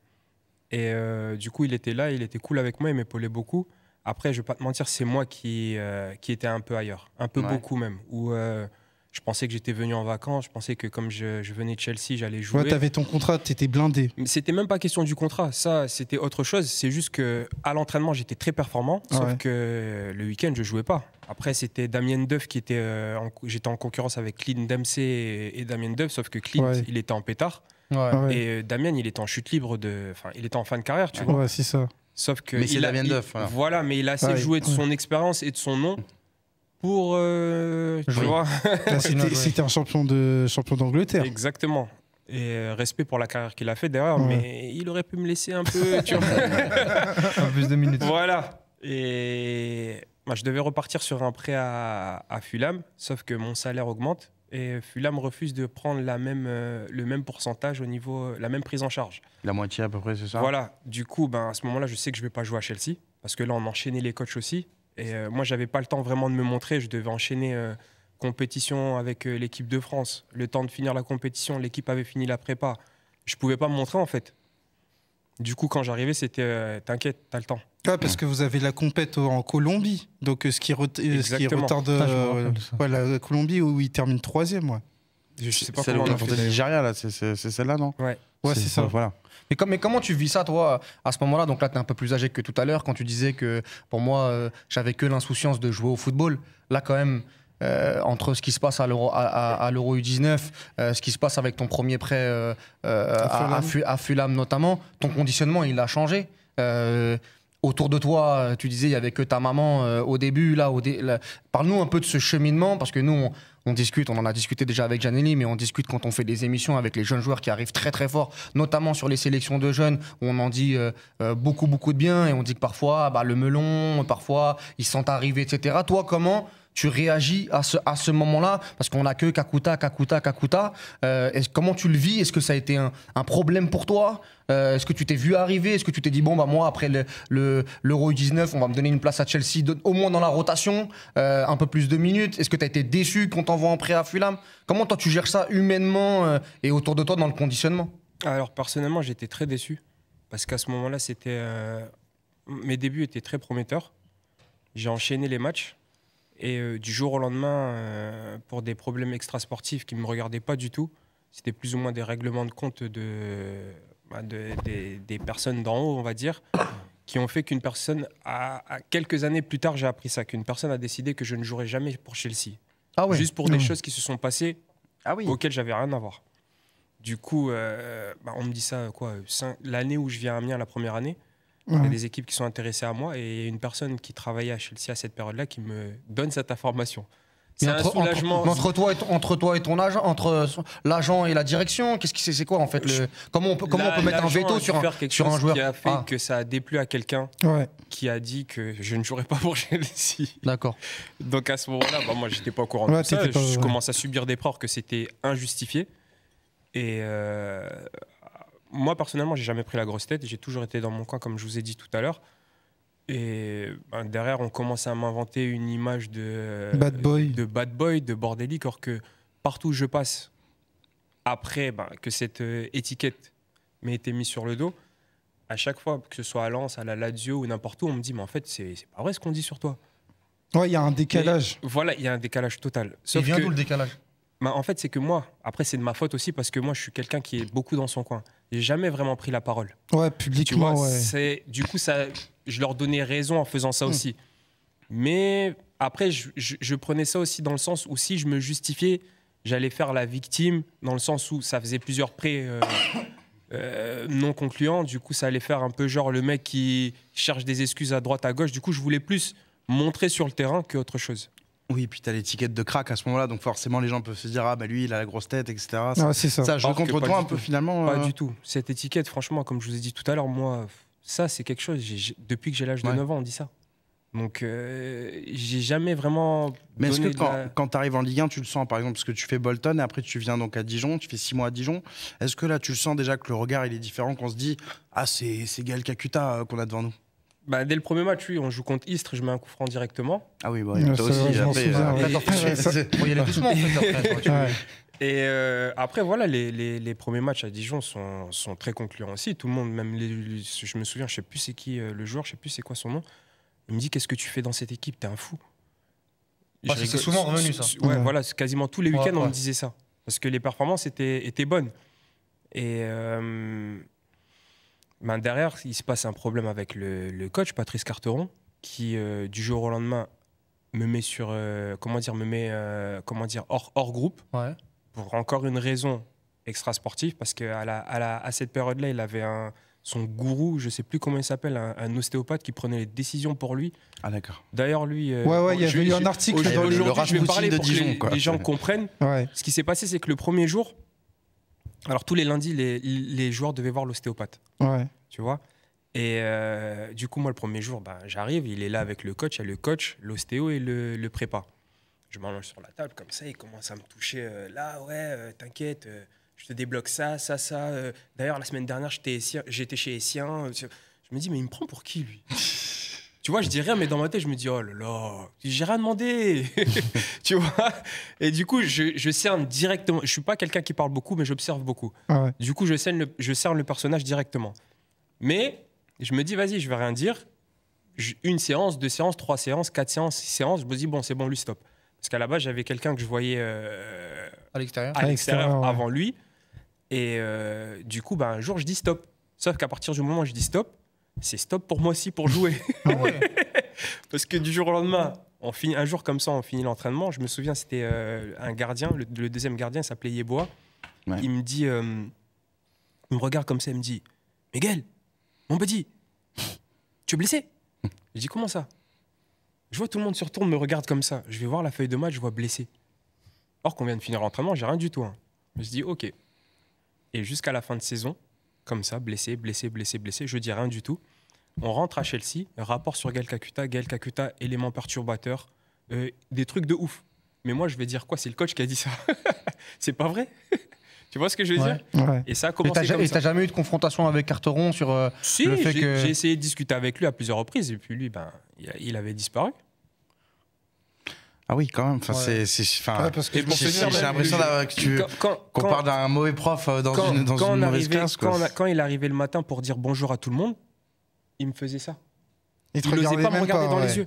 Et euh, du coup, il était là, il était cool avec moi, il m'épaulait beaucoup. Après, je ne vais pas te mentir, c'est moi qui, euh, qui était un peu ailleurs, un peu ouais. beaucoup même. Où euh, je pensais que j'étais venu en vacances, je pensais que comme je, je venais de Chelsea, j'allais jouer. Ouais, tu avais ton contrat, tu étais blindé. C'était même pas question du contrat, ça c'était autre chose. C'est juste qu'à l'entraînement, j'étais très performant, sauf ouais. que le week-end, je ne jouais pas. Après, c'était Damien Duff qui était... Euh, j'étais en concurrence avec Clint Dempsey et, et Damien Duff, sauf que Clint, ouais. il était en pétard. Ouais. Ouais. Et Damien, il était en chute libre, de... enfin, il était en fin de carrière, tu ouais, vois. C'est ça. Sauf que mais il a, Damien Duff, il... voilà, mais il a assez ouais. joué de son ouais. expérience et de son nom pour, euh, tu oui. vois. C'était un champion de champion d'Angleterre. Exactement. Et euh, respect pour la carrière qu'il a fait derrière, ouais. mais il aurait pu me laisser un peu, tu vois. En plus de minutes. Voilà. Et moi, je devais repartir sur un prêt à, à Fulham, sauf que mon salaire augmente. Et Fulham refuse de prendre la même, euh, le même pourcentage au niveau, la même prise en charge. La moitié à peu près, c'est ça ? Voilà. Du coup, ben, à ce moment-là, je sais que je ne vais pas jouer à Chelsea. Parce que là, on enchaînait les coachs aussi. Et euh, moi, je n'avais pas le temps vraiment de me montrer. Je devais enchaîner euh, compétition avec euh, l'équipe de France. Le temps de finir la compétition, l'équipe avait fini la prépa. Je ne pouvais pas me montrer, en fait. Du coup, quand j'arrivais, c'était euh, « t'inquiète, t'as le temps ». Ah, parce que vous avez la compète en Colombie, donc ce qui, re ce qui retarde euh, ouais, la Colombie où il termine troisième. Ouais. Je sais pas comment on a fait. C'est celle-là, non ? Ouais. Ouais, c'est ça. Voilà. Mais, comme, mais comment tu vis ça, toi, à ce moment-là? Donc là, tu es un peu plus âgé que tout à l'heure, quand tu disais que, pour moi, euh, j'avais que l'insouciance de jouer au football. Là, quand même, euh, entre ce qui se passe à l'Euro à, à, à U dix-neuf, euh, ce qui se passe avec ton premier prêt euh, euh, à, à, Fulham. à Fulham notamment, ton conditionnement, il a changé. Euh, Autour de toi, tu disais, il n'y avait que ta maman euh, au début. Là, au dé là. Parle-nous un peu de ce cheminement, parce que nous, on, on discute, on en a discuté déjà avec Janely, mais on discute quand on fait des émissions avec les jeunes joueurs qui arrivent très très fort, notamment sur les sélections de jeunes, où on en dit euh, euh, beaucoup beaucoup de bien, et on dit que parfois, bah, le melon, parfois, ils sont arrivés, et cetera. Toi, comment tu réagis à ce, à ce moment-là? Parce qu'on n'a que Kakuta, Kakuta, Kakuta. Euh, est comment tu le vis? Est-ce que ça a été un, un problème pour toi? Euh, Est-ce que tu t'es vu arriver? Est-ce que tu t'es dit, bon, bah, moi, après l'Euro le, le, U dix-neuf, on va me donner une place à Chelsea, de, au moins dans la rotation, euh, un peu plus de minutes? Est-ce que tu as été déçu quand t'envoie en prêt à Fulham? Comment toi, tu gères ça humainement euh, et autour de toi dans le conditionnement? Alors, personnellement, j'étais très déçu. Parce qu'à ce moment-là, c'était euh, mes débuts étaient très prometteurs. J'ai enchaîné les matchs. Et euh, du jour au lendemain, euh, pour des problèmes extrasportifs qui ne me regardaient pas du tout, c'était plus ou moins des règlements de compte de, bah de, des, des personnes d'en haut, on va dire, qui ont fait qu'une personne, a, a, quelques années plus tard, j'ai appris ça, qu'une personne a décidé que je ne jouerais jamais pour Chelsea. Ah ouais. Juste pour mmh. des choses qui se sont passées ah oui. auxquelles j'avais rien à voir. Du coup, euh, bah on me dit ça, quoi, l'année où je viens à Amiens, la première année, il y a des équipes qui sont intéressées à moi et une personne qui travaillait à Chelsea à cette période-là qui me donne cette information. C'est un soulagement. Entre, entre, toi et ton, entre toi et ton agent, entre l'agent et la direction, qu'est-ce qui c'est quoi en fait le, Comment on peut, comment la, on peut mettre un veto sur un, sur un joueur qui a fait ah. que ça a déplu à quelqu'un ouais. qui a dit que je ne jouerais pas pour Chelsea. D'accord. Donc à ce moment-là, bah, moi j'étais pas au courant ouais, de tout ça. Pas, je ouais. commence à subir des preuves que c'était injustifié et. Euh, Moi, personnellement, j'ai jamais pris la grosse tête. J'ai toujours été dans mon coin, comme je vous ai dit tout à l'heure. Et ben, derrière, on commence à m'inventer une image de bad boy, de, bad boy, de bordélique, alors que partout où je passe, après ben, que cette euh, étiquette m'ait été mise sur le dos, à chaque fois, que ce soit à Lens, à la Lazio ou n'importe où, on me dit « mais en fait, c'est pas vrai ce qu'on dit sur toi ». Ouais, il y a un décalage. Et, voilà, il y a un décalage total. Sauf vient que, d'où le décalage? Bah en fait, c'est que moi, après c'est de ma faute aussi, parce que moi je suis quelqu'un qui est beaucoup dans son coin. J'ai jamais vraiment pris la parole. Ouais, publiquement, tu vois, ouais. Du coup, ça, je leur donnais raison en faisant ça mmh. aussi. Mais après, je, je, je prenais ça aussi dans le sens où si je me justifiais, j'allais faire la victime, dans le sens où ça faisait plusieurs prêts euh, euh, non concluants. Du coup, ça allait faire un peu genre le mec qui cherche des excuses à droite, à gauche. Du coup, je voulais plus montrer sur le terrain qu'autre chose. Oui, puis tu as l'étiquette de crack à ce moment-là, donc forcément les gens peuvent se dire « ah bah lui, il a la grosse tête, et cetera » ah, c'est ça. Ça joue contre toi un peu finalement. Pas euh... du tout. Cette étiquette, franchement, comme je vous ai dit tout à l'heure, moi, ça c'est quelque chose, j'ai, depuis que j'ai l'âge de ouais. neuf ans, on dit ça. Donc euh, j'ai jamais vraiment... Mais est-ce que quand, la... quand tu arrives en Ligue un, tu le sens par exemple, parce que tu fais Bolton et après tu viens donc à Dijon, tu fais six mois à Dijon, est-ce que là tu le sens déjà que le regard il est différent, qu'on se dit « ah c'est Gaël Kakuta qu'on a devant nous ». Bah, dès le premier match, oui, on joue contre Istres, je mets un coup franc directement. Ah oui, bah, oui, toi aussi, j'ai appelé. Pour y aller doucement, en fait. Après, toi, ouais. Et euh, après, voilà, les, les, les premiers matchs à Dijon sont, sont très concluants aussi. Tout le monde, même les, les, je me souviens, je ne sais plus c'est qui euh, le joueur, je ne sais plus c'est quoi son nom. Il me dit, qu'est-ce que tu fais dans cette équipe? T'es un fou. Ah, c'est souvent revenu, ça. Ouais, ouais. Voilà, quasiment tous les ouais, week-ends, ouais. on me disait ça. Parce que les performances étaient, étaient bonnes. Et... Euh, Ben derrière, il se passe un problème avec le, le coach, Patrice Carteron, qui, euh, du jour au lendemain, me met, sur, euh, comment dire, me met euh, comment dire, hors, hors groupe, ouais. pour encore une raison extra-sportive, parce qu'à la, à la, à cette période-là, il avait un, son gourou, je ne sais plus comment il s'appelle, un, un ostéopathe qui prenait les décisions pour lui. Ah d'accord. D'ailleurs, lui... Euh, ouais, ouais, il y avait eu un article dans le je vais parler de pour Dijon, que les, quoi. les gens comprennent. Ouais. Ce qui s'est passé, c'est que le premier jour... Alors, tous les lundis, les, les joueurs devaient voir l'ostéopathe. Ouais. Tu vois? Et euh, du coup, moi, le premier jour, ben, j'arrive, il est là avec le coach, il y a le coach, l'ostéo et le, le prépa. Je m'allonge sur la table, comme ça, il commence à me toucher. Euh, là, ouais, euh, t'inquiète, euh, je te débloque ça, ça, ça. Euh. D'ailleurs, la semaine dernière, j'étais chez Essien. Euh, je me dis, mais il me prend pour qui, lui? Tu vois, je dis rien, mais dans ma tête, je me dis, oh là là, j'ai rien demandé. Tu vois? Et du coup, je, je cerne directement. Je ne suis pas quelqu'un qui parle beaucoup, mais j'observe beaucoup. Ah ouais. Du coup, je cerne, le, je cerne le personnage directement. Mais je me dis, vas-y, je ne vais rien dire. Je, une séance, deux séances, trois séances, quatre séances, six séances. Je me dis, bon, c'est bon, lui, stop. Parce qu'à la base, j'avais quelqu'un que je voyais euh, à l'extérieur ouais. avant lui. Et euh, du coup, bah, un jour, je dis stop. Sauf qu'à partir du moment où je dis stop, c'est stop pour moi aussi pour jouer. Ah ouais. Parce que du jour au lendemain, on finit, un jour comme ça, on finit l'entraînement. Je me souviens, c'était euh, un gardien, le, le deuxième gardien s'appelait Yebois. Ouais. Il me dit, euh, il me regarde comme ça, il me dit, Miguel, mon petit, tu es blessé? Je dis, comment ça? Je vois tout le monde se retourne, me regarde comme ça. Je vais voir la feuille de match, je vois blessé. Or qu'on vient de finir l'entraînement, j'ai rien du tout. Hein. Je me dis, ok. Et jusqu'à la fin de saison, comme ça, blessé, blessé, blessé, blessé, je dis rien du tout. On rentre à Chelsea, rapport sur Gaël Kakuta, Gaël Kakuta, élément perturbateur, euh, des trucs de ouf. Mais moi, je vais dire quoi? C'est le coach qui a dit ça. C'est pas vrai. Tu vois ce que je veux ouais, dire ouais. Et ça a commencé comme ça. Et t'as jamais eu de confrontation avec Carteron sur euh, si, le fait que... J'ai essayé de discuter avec lui à plusieurs reprises, et puis lui, ben, il avait disparu. Ah oui, quand même. Enfin, ouais. c'est, enfin, ouais, j'ai l'impression qu'on qu parle d'un mauvais prof dans quand, une, dans quand une mauvaise arrivait, classe. Quoi. Quand, quand il arrivait le matin pour dire bonjour à tout le monde, il me faisait ça. Il n'osait pas me regarder pas, dans ouais. les yeux.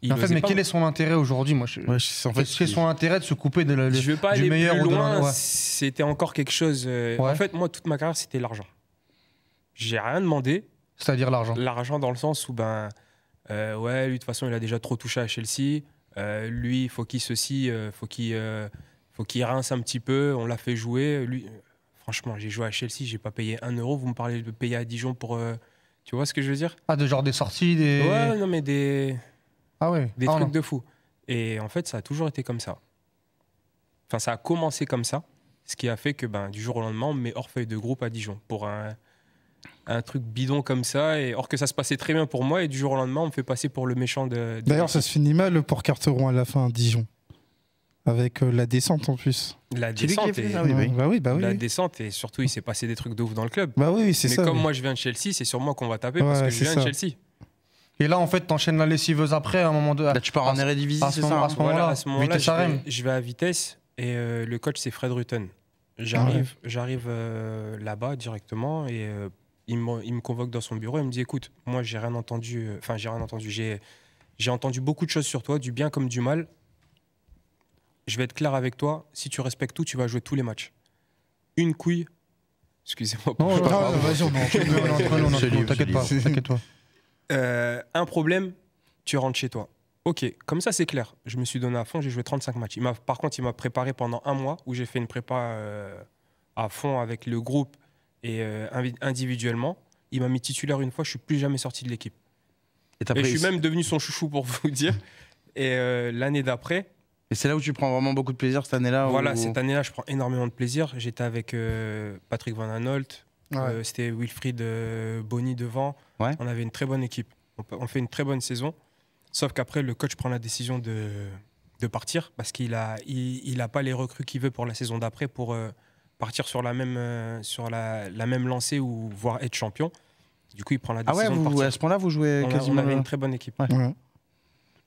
Il en fait, mais quel est son intérêt aujourd'hui? Moi, je... ouais, en fait, quel est son intérêt de se couper de la, je veux pas du aller meilleur plus ou loin, ouais. C'était encore quelque chose. Euh... Ouais. En fait, moi, toute ma carrière, c'était l'argent. J'ai rien demandé. C'est-à-dire l'argent. L'argent dans le sens où ben, euh, ouais, lui de toute façon, il a déjà trop touché à Chelsea. Euh, lui, il faut qu'il ceci, euh, faut qu'il, euh, faut qu'il rince un petit peu. On l'a fait jouer. Lui, franchement, j'ai joué à Chelsea, j'ai pas payé un euro. Vous me parlez de payer à Dijon pour, euh... tu vois ce que je veux dire? Ah, de genre des sorties, des. Ouais, non mais des. Ah ouais. Des ah trucs non. de fou. Et en fait, ça a toujours été comme ça. Enfin, ça a commencé comme ça, ce qui a fait que ben, du jour au lendemain, on met hors feuille de groupe à Dijon pour un, un truc bidon comme ça. Et or que ça se passait très bien pour moi, et du jour au lendemain, on me fait passer pour le méchant de. D'ailleurs, ça se finit mal pour Carteron à la fin à Dijon, avec euh, la descente en plus. La descente. Et... Ah oui, oui. Bah oui, bah oui. La descente et surtout, il s'est passé des trucs de ouf dans le club. Bah oui, c'est ça. Mais comme oui. moi, je viens de Chelsea, c'est sur moi qu'on va taper ouais, parce que je viens ça. de Chelsea. Et là, en fait, t'enchaînes la lessiveuse après, à un moment de... Là, tu pars en Eredivisie, c'est ça? À ce moment-là, je vais à Vitesse, et euh, le coach, c'est Fred Rutten. J'arrive ah ouais. euh, là-bas directement, et euh, il, me, il me convoque dans son bureau, et il me dit, écoute, moi, j'ai rien entendu, enfin, euh, j'ai rien entendu, j'ai entendu beaucoup de choses sur toi, du bien comme du mal. Je vais être clair avec toi, si tu respectes tout, tu vas jouer tous les matchs. Une couille... Excusez-moi. Non, non, vas-y, on est entre t'inquiète pas, t'inquiète-toi. Euh, un problème, tu rentres chez toi. Ok, comme ça c'est clair. Je me suis donné à fond, j'ai joué trente-cinq matchs. Il m'a, par contre, il m'a préparé pendant un mois où j'ai fait une prépa euh, à fond avec le groupe et euh, individuellement. Il m'a mis titulaire une fois, je suis plus jamais sorti de l'équipe. Et, et je suis même devenu son chouchou pour vous dire. Et euh, l'année d'après. Et c'est là où tu prends vraiment beaucoup de plaisir cette année-là. Voilà, où... cette année-là, je prends énormément de plaisir. J'étais avec euh, Patrick Van Aanholt. Ouais. Euh, c'était Wilfried euh, Bonny devant. Ouais. On avait une très bonne équipe. On, on fait une très bonne saison. Sauf qu'après, le coach prend la décision de, de partir parce qu'il n'a il, il a pas les recrues qu'il veut pour la saison d'après pour euh, partir sur, la même, euh, sur la, la même lancée ou voire être champion. Du coup, il prend la décision ah ouais, vous, de partir. À ce moment-là, vous jouez on quasiment... A, on avait une très bonne équipe. Ouais. Ouais.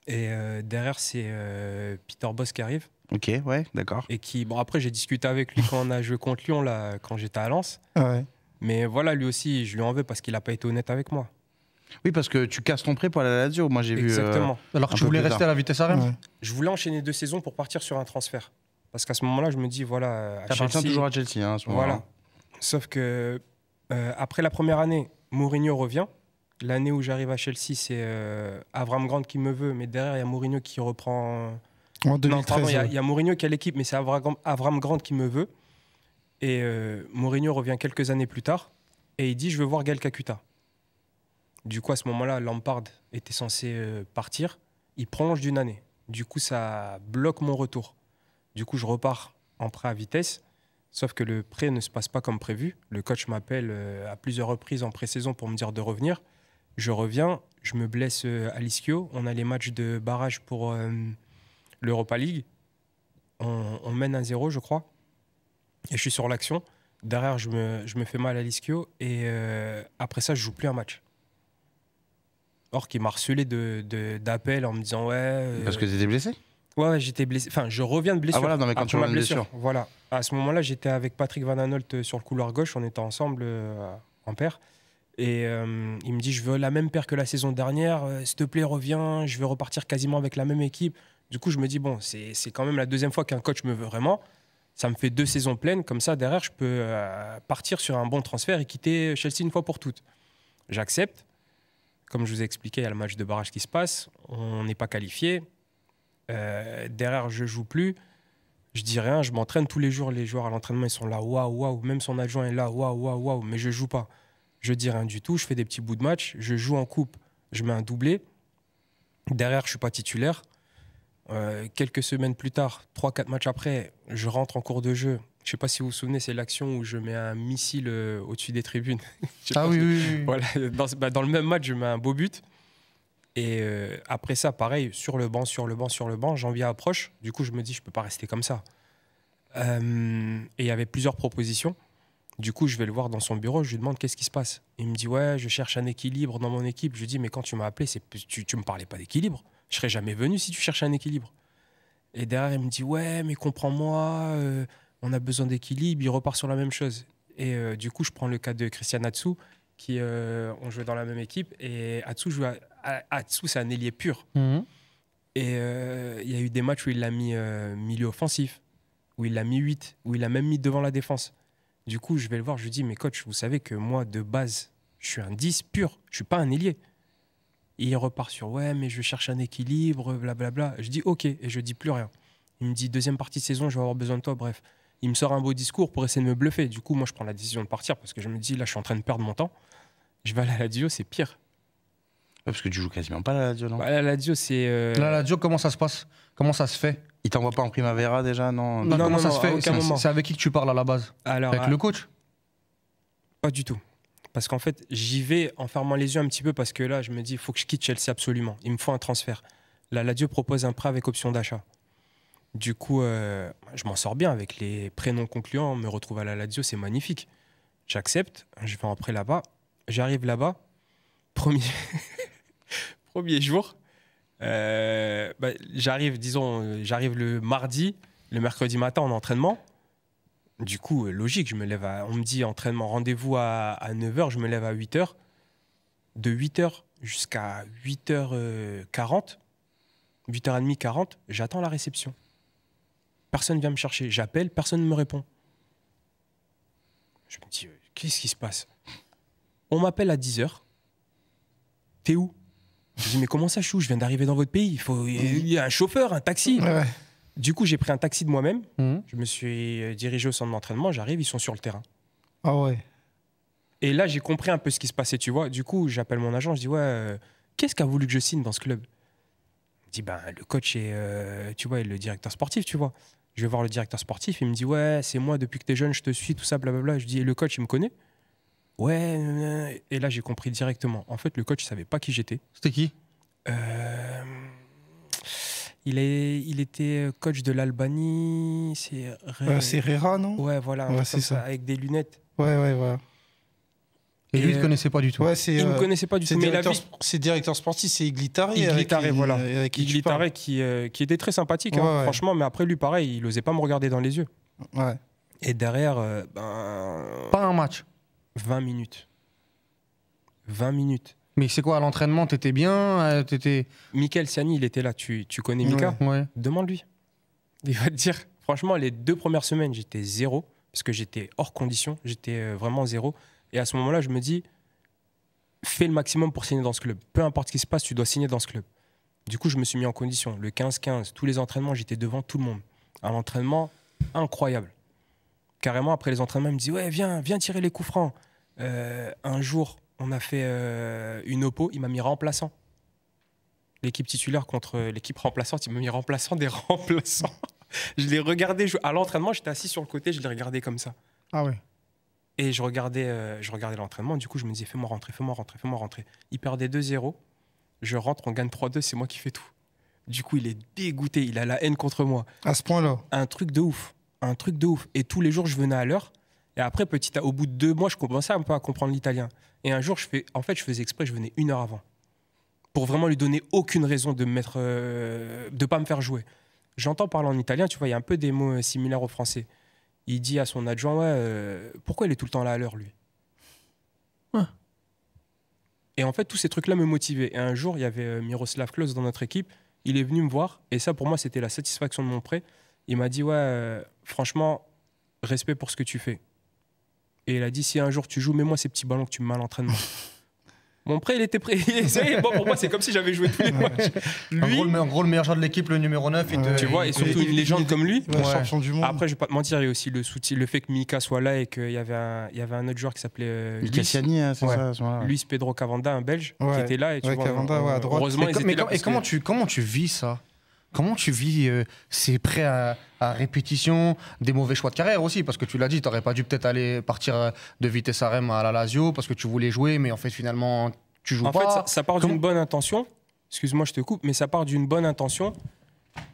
Et euh, derrière, c'est euh, Peter Bosz qui arrive. Ok, ouais, d'accord. Et qui... Bon, après, j'ai discuté avec lui quand on a joué contre Lyon, là, quand j'étais à Lens. Ouais. Mais voilà, lui aussi, je lui en veux parce qu'il n'a pas été honnête avec moi. Oui, parce que tu casses ton prêt pour aller à la Lazio, moi j'ai vu. Exactement. Euh, Alors que tu voulais rester à la Vitesse Arnhem ouais. Je voulais enchaîner deux saisons pour partir sur un transfert. Parce qu'à ce moment-là, je me dis, voilà. T'appartiens toujours à Chelsea, hein, à ce moment-là. Voilà. Sauf que, euh, après la première année, Mourinho revient. L'année où j'arrive à Chelsea, c'est euh, Avram Grant qui me veut, mais derrière, il y a Mourinho qui reprend. En deux mille treize. Non, il ouais. y, y a Mourinho qui a l'équipe, mais c'est Avram, Avram Grant qui me veut. Et euh, Mourinho revient quelques années plus tard et il dit je veux voir Gaël Kakuta. Du coup à ce moment-là Lampard était censé euh, partir, il prolonge d'une année. Du coup ça bloque mon retour. Du coup je repars en prêt à Vitesse, sauf que le prêt ne se passe pas comme prévu. Le coach m'appelle euh, à plusieurs reprises en pré-saison pour me dire de revenir. Je reviens, je me blesse euh, à l'ischio. On a les matchs de barrage pour euh, l'Europa League. On, on mène un zéro je crois. Et je suis sur l'action. Derrière, je me, je me fais mal à l'ischio. Et euh, après ça, je ne joue plus un match. Or, qu'il m'a harcelé d'appels en me disant ouais. Euh, Parce que tu étais blessé? Ouais, ouais j'étais blessé. Enfin, je reviens de blessure. Ah voilà, non, mais quand tu reviens de blessure. Voilà. À ce moment-là, j'étais avec Patrick Van Aanholt sur le couloir gauche. On était ensemble euh, en paire. Et euh, il me dit je veux la même paire que la saison dernière. Euh, S'il te plaît, reviens. Je veux repartir quasiment avec la même équipe. Du coup, je me dis bon, c'est quand même la deuxième fois qu'un coach me veut vraiment. Ça me fait deux saisons pleines. Comme ça, derrière, je peux euh, partir sur un bon transfert et quitter Chelsea une fois pour toutes. J'accepte. Comme je vous ai expliqué, il y a le match de barrage qui se passe. On n'est pas qualifié. Euh, derrière, je ne joue plus. Je dis rien. Je m'entraîne tous les jours. Les joueurs à l'entraînement, ils sont là. Waouh, waouh. Même son adjoint est là. Waouh, waouh, waouh. Mais je ne joue pas. Je dis rien du tout. Je fais des petits bouts de match. Je joue en coupe. Je mets un doublé. Derrière, je ne suis pas titulaire. Euh, quelques semaines plus tard, trois quatre matchs après, je rentre en cours de jeu. Je ne sais pas si vous vous souvenez, c'est l'action où je mets un missile euh, au-dessus des tribunes. Ah oui, que... oui, oui. Voilà. Dans, bah, dans le même match, je mets un beau but. Et euh, après ça, pareil, sur le banc, sur le banc, sur le banc, janvier approche. Du coup, je me dis, je ne peux pas rester comme ça. Euh, et il y avait plusieurs propositions. Du coup, je vais le voir dans son bureau, je lui demande qu'est-ce qui se passe. Il me dit, ouais, je cherche un équilibre dans mon équipe. Je lui dis, mais quand tu m'as appelé, tu ne me parlais pas d'équilibre. Je serais jamais venu si tu cherchais un équilibre. Et derrière, il me dit, ouais, mais comprends-moi, euh, on a besoin d'équilibre. Il repart sur la même chose. Et euh, du coup, je prends le cas de Christian Atsu, qui euh, on jouait dans la même équipe. Et Atsu, c'est un ailier pur. Mmh. Et euh, il y a eu des matchs où il l'a mis euh, milieu offensif, où il l'a mis huit, où il l'a même mis devant la défense. Du coup, je vais le voir, je lui dis, mais coach, vous savez que moi, de base, je suis un dix pur, je ne suis pas un ailier. Et il repart sur, ouais, mais je cherche un équilibre, blablabla. Je dis, ok, et je dis plus rien. Il me dit, deuxième partie de saison, je vais avoir besoin de toi, bref. Il me sort un beau discours pour essayer de me bluffer. Du coup, moi, je prends la décision de partir parce que je me dis, là, je suis en train de perdre mon temps. Je vais aller à la Lazio, c'est pire. Ouais, parce que tu joues quasiment pas à la Lazio, non? Bah, la Lazio, c'est. Euh... La Lazio, comment ça se passe? Comment ça se fait? Il t'envoie pas en Primavera déjà, non? Non, non, comment non, ça non, se fait? C'est avec qui que tu parles à la base? Alors, avec à... le coach? Pas du tout. Parce qu'en fait, j'y vais en fermant les yeux un petit peu parce que là, je me dis, il faut que je quitte Chelsea absolument. Il me faut un transfert. La Lazio propose un prêt avec option d'achat. Du coup, euh, je m'en sors bien avec les prénoms concluants. On me retrouve à la Lazio, c'est magnifique. J'accepte, je vais en prêt là-bas. J'arrive là-bas, premier... premier jour. Euh, bah, j'arrive, disons, j'arrive le mardi, le mercredi matin en entraînement. Du coup, logique, je me lève à, on me dit entraînement, rendez-vous à, à neuf heures, je me lève à huit heures. De huit heures jusqu'à huit heures quarante, huit heures trente, quarante, j'attends la réception. Personne ne vient me chercher, j'appelle, personne ne me répond. Je me dis, euh, qu'est-ce qui se passe? On m'appelle à dix heures. T'es où? Je dis, mais comment ça, chou? Je viens d'arriver dans votre pays. Il faut... Il y a un chauffeur, un taxi. Ouais. Du coup, j'ai pris un taxi de moi-même. Mmh. Je me suis dirigé au centre d'entraînement. J'arrive, ils sont sur le terrain. Ah ouais. Et là, j'ai compris un peu ce qui se passait, tu vois. Du coup, j'appelle mon agent. Je dis, ouais, euh, qu'est-ce qu'a voulu que je signe dans ce club? Il me dit, ben, le coach et, euh, tu vois, et le directeur sportif, tu vois. Je vais voir le directeur sportif. Il me dit, ouais, c'est moi, depuis que t'es jeune, je te suis, tout ça, blablabla. Je dis, et le coach, il me connaît? Ouais. Et là, j'ai compris directement. En fait, le coach ne savait pas qui j'étais. C'était qui? euh, il, est, il était coach de l'Albanie. C'est euh, Rera, non? Ouais, voilà. Ouais, c'est ça. ça. Avec des lunettes. Ouais, ouais, ouais. Et, et lui, il ne connaissait pas du tout. Ouais, il ne euh, connaissait pas du tout. Mais directeur, vie... directeur sportif, c'est Iglitaré. Iglitaré, voilà. Avec qui Iglitaré qui, euh, qui était très sympathique, ouais, hein, ouais. franchement. Mais après, lui, pareil, il n'osait pas me regarder dans les yeux. Ouais. Et derrière... Euh, ben... Pas un match. vingt minutes. vingt minutes. Mais c'est quoi, à l'entraînement, t'étais bien? T'étais... Michael Siani, il était là. Tu, tu connais Mika? Ouais, ouais. Demande-lui. Il va te dire. Franchement, les deux premières semaines, j'étais zéro, parce que j'étais hors condition. J'étais vraiment zéro. Et à ce moment-là, je me dis, fais le maximum pour signer dans ce club. Peu importe ce qui se passe, tu dois signer dans ce club. Du coup, je me suis mis en condition. Le quinze quinze, tous les entraînements, j'étais devant tout le monde. Un entraînement incroyable. Carrément, après les entraînements, il me dit, ouais, viens, viens tirer les coups francs. Euh, un jour, on a fait euh, une oppo, il m'a mis remplaçant. L'équipe titulaire contre l'équipe remplaçante, il m'a mis remplaçant des remplaçants. Je l'ai regardé, je... à l'entraînement, j'étais assis sur le côté, je l'ai regardé comme ça. Ah ouais. Et je regardais, euh, je regardais l'entraînement, du coup, je me disais, fais-moi rentrer, fais-moi rentrer, fais-moi rentrer. Il perdait deux zéro, je rentre, on gagne trois deux, c'est moi qui fais tout. Du coup, il est dégoûté, il a la haine contre moi. À ce point-là? Un truc de ouf. Un truc de ouf. Et tous les jours, je venais à l'heure. Et après, petit à, au bout de deux mois, je commençais un peu à comprendre l'italien. Et un jour, je fais, en fait, je faisais exprès, je venais une heure avant. Pour vraiment lui donner aucune raison de ne euh, pas me faire jouer. J'entends parler en italien, tu vois, il y a un peu des mots similaires au français. Il dit à son adjoint, ouais, euh, pourquoi il est tout le temps là à l'heure, lui? Ouais. Et en fait, tous ces trucs-là me motivaient. Et un jour, il y avait Miroslav Klose dans notre équipe. Il est venu me voir. Et ça, pour moi, c'était la satisfaction de mon prêt. Il m'a dit, ouais, euh, franchement, respect pour ce que tu fais. Et il a dit, si un jour tu joues, mets-moi ces petits ballons que tu me mets à l'entraînement. Mon prêt, il était prêt. Bon, pour moi, c'est comme si j'avais joué tous les matchs. Lui, en, gros, le, en gros, le meilleur joueur de l'équipe, le numéro neuf. Ouais, tu vois, et surtout une légende comme lui. Ouais. Du monde. Après, je vais pas te mentir, il y a aussi le, soutien, le fait que Mika soit là et qu'il y, y avait un autre joueur qui s'appelait euh, Luis. Cassiani, hein, c'est ouais. ça. Ouais. Luis Pedro Cavanda, un Belge, ouais. qui était là. Et tu ouais, vois, Cavanda, ouais, à droite. Heureusement, mais ils mais étaient là. Et comment, que... tu, comment tu vis ça? Comment tu vis euh, ces prêts à, à répétition, des mauvais choix de carrière aussi? Parce que tu l'as dit, tu n'aurais pas dû peut-être aller partir de Vitesse Arnhem à la Lazio parce que tu voulais jouer, mais en fait, finalement, tu joues en pas. En fait, ça, ça part Comme... d'une bonne intention. Excuse-moi, je te coupe, mais ça part d'une bonne intention.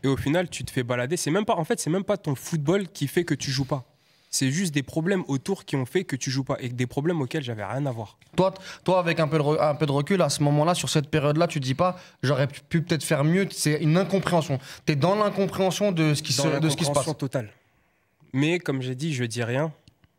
Et au final, tu te fais balader. C'est même pas, en fait, c'est même pas ton football qui fait que tu joues pas. C'est juste des problèmes autour qui ont fait que tu joues pas et des problèmes auxquels j'avais rien à voir. Toi, toi avec un peu, de, un peu de recul, à ce moment-là, sur cette période-là, tu te dis pas j'aurais pu peut-être faire mieux. C'est une incompréhension. Tu es dans l'incompréhension de, de ce qui se passe. Dans l'incompréhension totale. Mais comme j'ai dit, je dis rien.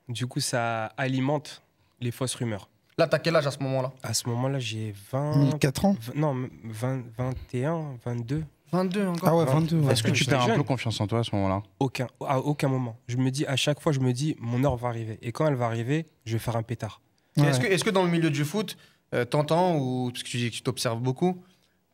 Du coup, ça alimente les fausses rumeurs. Là, t'as quel âge à ce moment-là? À ce moment-là, j'ai vingt-quatre ans. vingt, non, vingt, vingt et un, vingt-deux. vingt-deux encore. Ah ouais, vingt-deux. Ouais. Est-ce que tu perds un peu confiance en toi à ce moment-là? Aucun, à aucun moment. Je me dis, à chaque fois, je me dis, mon heure va arriver. Et quand elle va arriver, je vais faire un pétard. Ouais. Est-ce que, est-ce que dans le milieu du foot, euh, t'entends, ou parce que tu dis que tu t'observes beaucoup,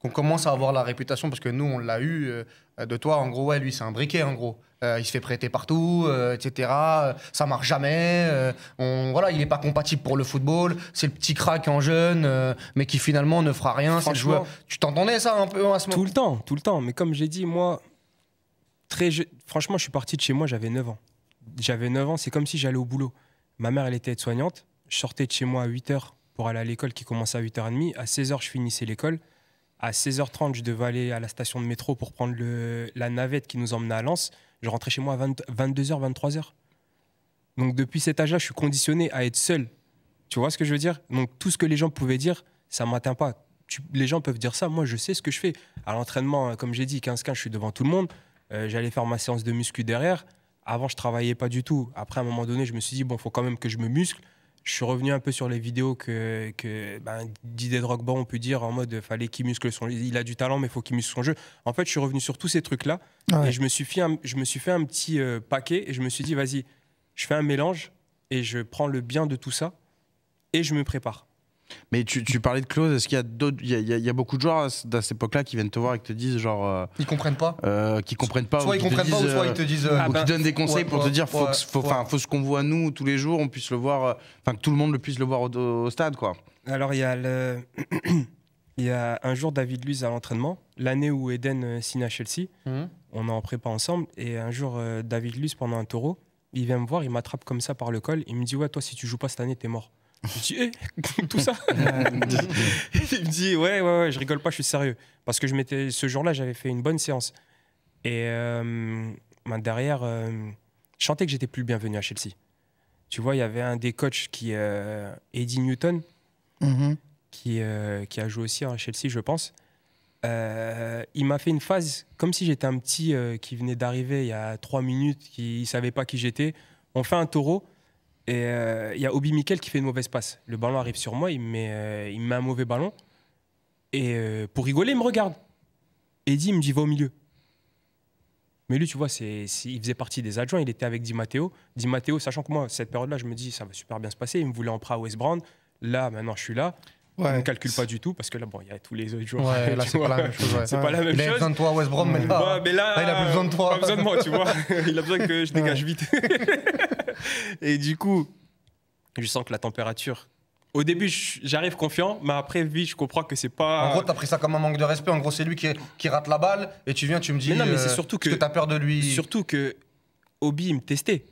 qu'on commence à avoir la réputation, parce que nous, on l'a eu euh, de toi, en gros, ouais, lui, c'est un briquet, en gros. Euh, il se fait prêter partout, euh, et cetera. Euh, ça marche jamais. Euh, on, voilà, il n'est pas compatible pour le football. C'est le petit crack en jeune, euh, mais qui finalement ne fera rien. Le joueur. Tu t'entendais ça un peu à ce moment? Tout le temps, tout le temps. Mais comme j'ai dit, moi, très je... franchement, je suis parti de chez moi, j'avais neuf ans. J'avais neuf ans, c'est comme si j'allais au boulot. Ma mère, elle était aide-soignante. Je sortais de chez moi à huit heures pour aller à l'école qui commençait à huit heures trente. À seize heures, je finissais l'école. À seize heures trente, je devais aller à la station de métro pour prendre le... la navette qui nous emmenait à Lens. Je rentrais chez moi à vingt-deux heures, vingt-trois heures. Donc depuis cet âge-là, je suis conditionné à être seul. Tu vois ce que je veux dire? Donc tout ce que les gens pouvaient dire, ça ne m'atteint pas. Tu, les gens peuvent dire ça, moi je sais ce que je fais. À l'entraînement, comme j'ai dit, quinze quinze, je suis devant tout le monde. Euh, J'allais faire ma séance de muscu derrière. Avant, je ne travaillais pas du tout. Après, à un moment donné, je me suis dit, bon, il faut quand même que je me muscle. Je suis revenu un peu sur les vidéos que, que ben, Didier Drogba, on peut dire, en mode, fallait qu'il muscle son jeu. Il a du talent, mais il faut qu'il muscle son jeu. En fait, je suis revenu sur tous ces trucs-là. Ouais. Et je me suis fait un, je me suis fait un petit euh, paquet et je me suis dit, vas-y, je fais un mélange et je prends le bien de tout ça et je me prépare. Mais tu, tu parlais de clauses, est-ce qu'il y a d'autres, il y a, il y a beaucoup de joueurs à cette époque-là qui viennent te voir et qui te disent genre euh, ils comprennent pas, euh, qui comprennent pas, soit ils comprennent pas, ou soit ils te disent, euh, ah ou ben, qui donnent des conseils ouais, pour ouais, te dire ouais, faut, ouais, faut, ouais. faut ce qu'on voit nous tous les jours, on puisse le voir, enfin euh, que tout le monde le puisse le voir au, au stade quoi. Alors il y a le il y a un jour David Luiz à l'entraînement, l'année où Eden euh, signe à Chelsea, mm-hmm. on est en prépa ensemble et un jour euh, David Luiz pendant un taureau, il vient me voir, il m'attrape comme ça par le col, il me dit ouais toi si tu joues pas cette année t'es mort. Je dis, eh, tout ça. Il me dit, ouais, ouais, ouais, je rigole pas, je suis sérieux. Parce que je m'étais, ce jour-là, j'avais fait une bonne séance. Et euh, ben derrière, euh, je sentais que j'étais plus le bienvenu à Chelsea. Tu vois, il y avait un des coachs, qui, euh, Eddie Newton, mm-hmm. qui, euh, qui a joué aussi à Chelsea, je pense. Euh, il m'a fait une phase, comme si j'étais un petit euh, qui venait d'arriver il y a trois minutes, qui ne savait pas qui j'étais. On fait un taureau. Et il euh, y a Obi Mikel qui fait une mauvaise passe. Le ballon arrive sur moi, il me met, euh, il me met un mauvais ballon. Et euh, pour rigoler, il me regarde. Eddie, il me dit, va au milieu. Mais lui, tu vois, c'est, c'est, il faisait partie des adjoints. Il était avec Di Matteo. Di Matteo, sachant que moi, cette période-là, je me dis, ça va super bien se passer. Il me voulait en prêt à West Brown. Là, maintenant, je suis là. Ouais. On ne calcule pas du tout parce que là, bon, il y a tous les autres joueurs. Ouais, là, c'est pas la même chose. Ouais. C'est pas la même chose. Il a besoin de toi, West Brom, mais là, ouais, mais là, là, il a besoin de toi. Il a besoin de moi, tu vois. Il a besoin que je dégage ouais. vite. Et du coup, je sens que la température. Au début, j'arrive confiant, mais après, vite, je comprends que c'est pas. En gros, t'as pris ça comme un manque de respect. En gros, c'est lui qui, est, qui rate la balle et tu viens, tu me dis. Mais non, mais c'est surtout euh, que, que t'as peur de lui. Surtout que Obi, il me testait.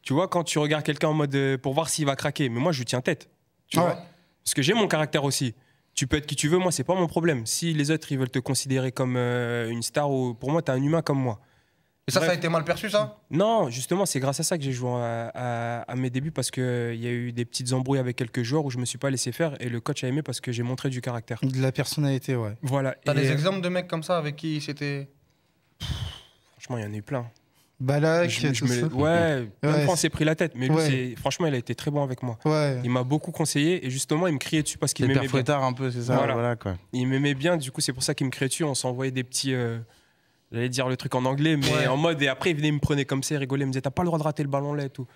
Tu vois, quand tu regardes quelqu'un en mode euh, pour voir s'il va craquer, mais moi, je lui tiens tête. Tu ah vois. Ouais. Parce que j'ai mon caractère aussi. Tu peux être qui tu veux, moi, c'est pas mon problème. Si les autres, ils veulent te considérer comme euh, une star, ou pour moi, t'es un humain comme moi. Et ça, bref, ça a été mal perçu, ça? Non, justement, c'est grâce à ça que j'ai joué à, à, à mes débuts, parce qu'il euh, y a eu des petites embrouilles avec quelques joueurs où je me suis pas laissé faire, et le coach a aimé parce que j'ai montré du caractère. De la personnalité, ouais. Voilà. T'as des euh... exemples de mecs comme ça avec qui c'était... Franchement, il y en a eu plein. Balak, je, je me... ouais, ouais, même quand on s'est pris la tête, mais lui, ouais. franchement, il a été très bon avec moi. Ouais. Il m'a beaucoup conseillé et justement, il me criait dessus parce qu'il m'aimait bien. Frétard un peu, c'est ça. Voilà. Voilà, quoi. Il m'aimait bien, du coup, c'est pour ça qu'il me criait dessus. On s'envoyait des petits, euh, J'allais dire le truc en anglais, mais ouais. en mode, et après, il venait me prenait comme ça, il rigolait, il me disait, t'as pas le droit de rater le ballon là et tout.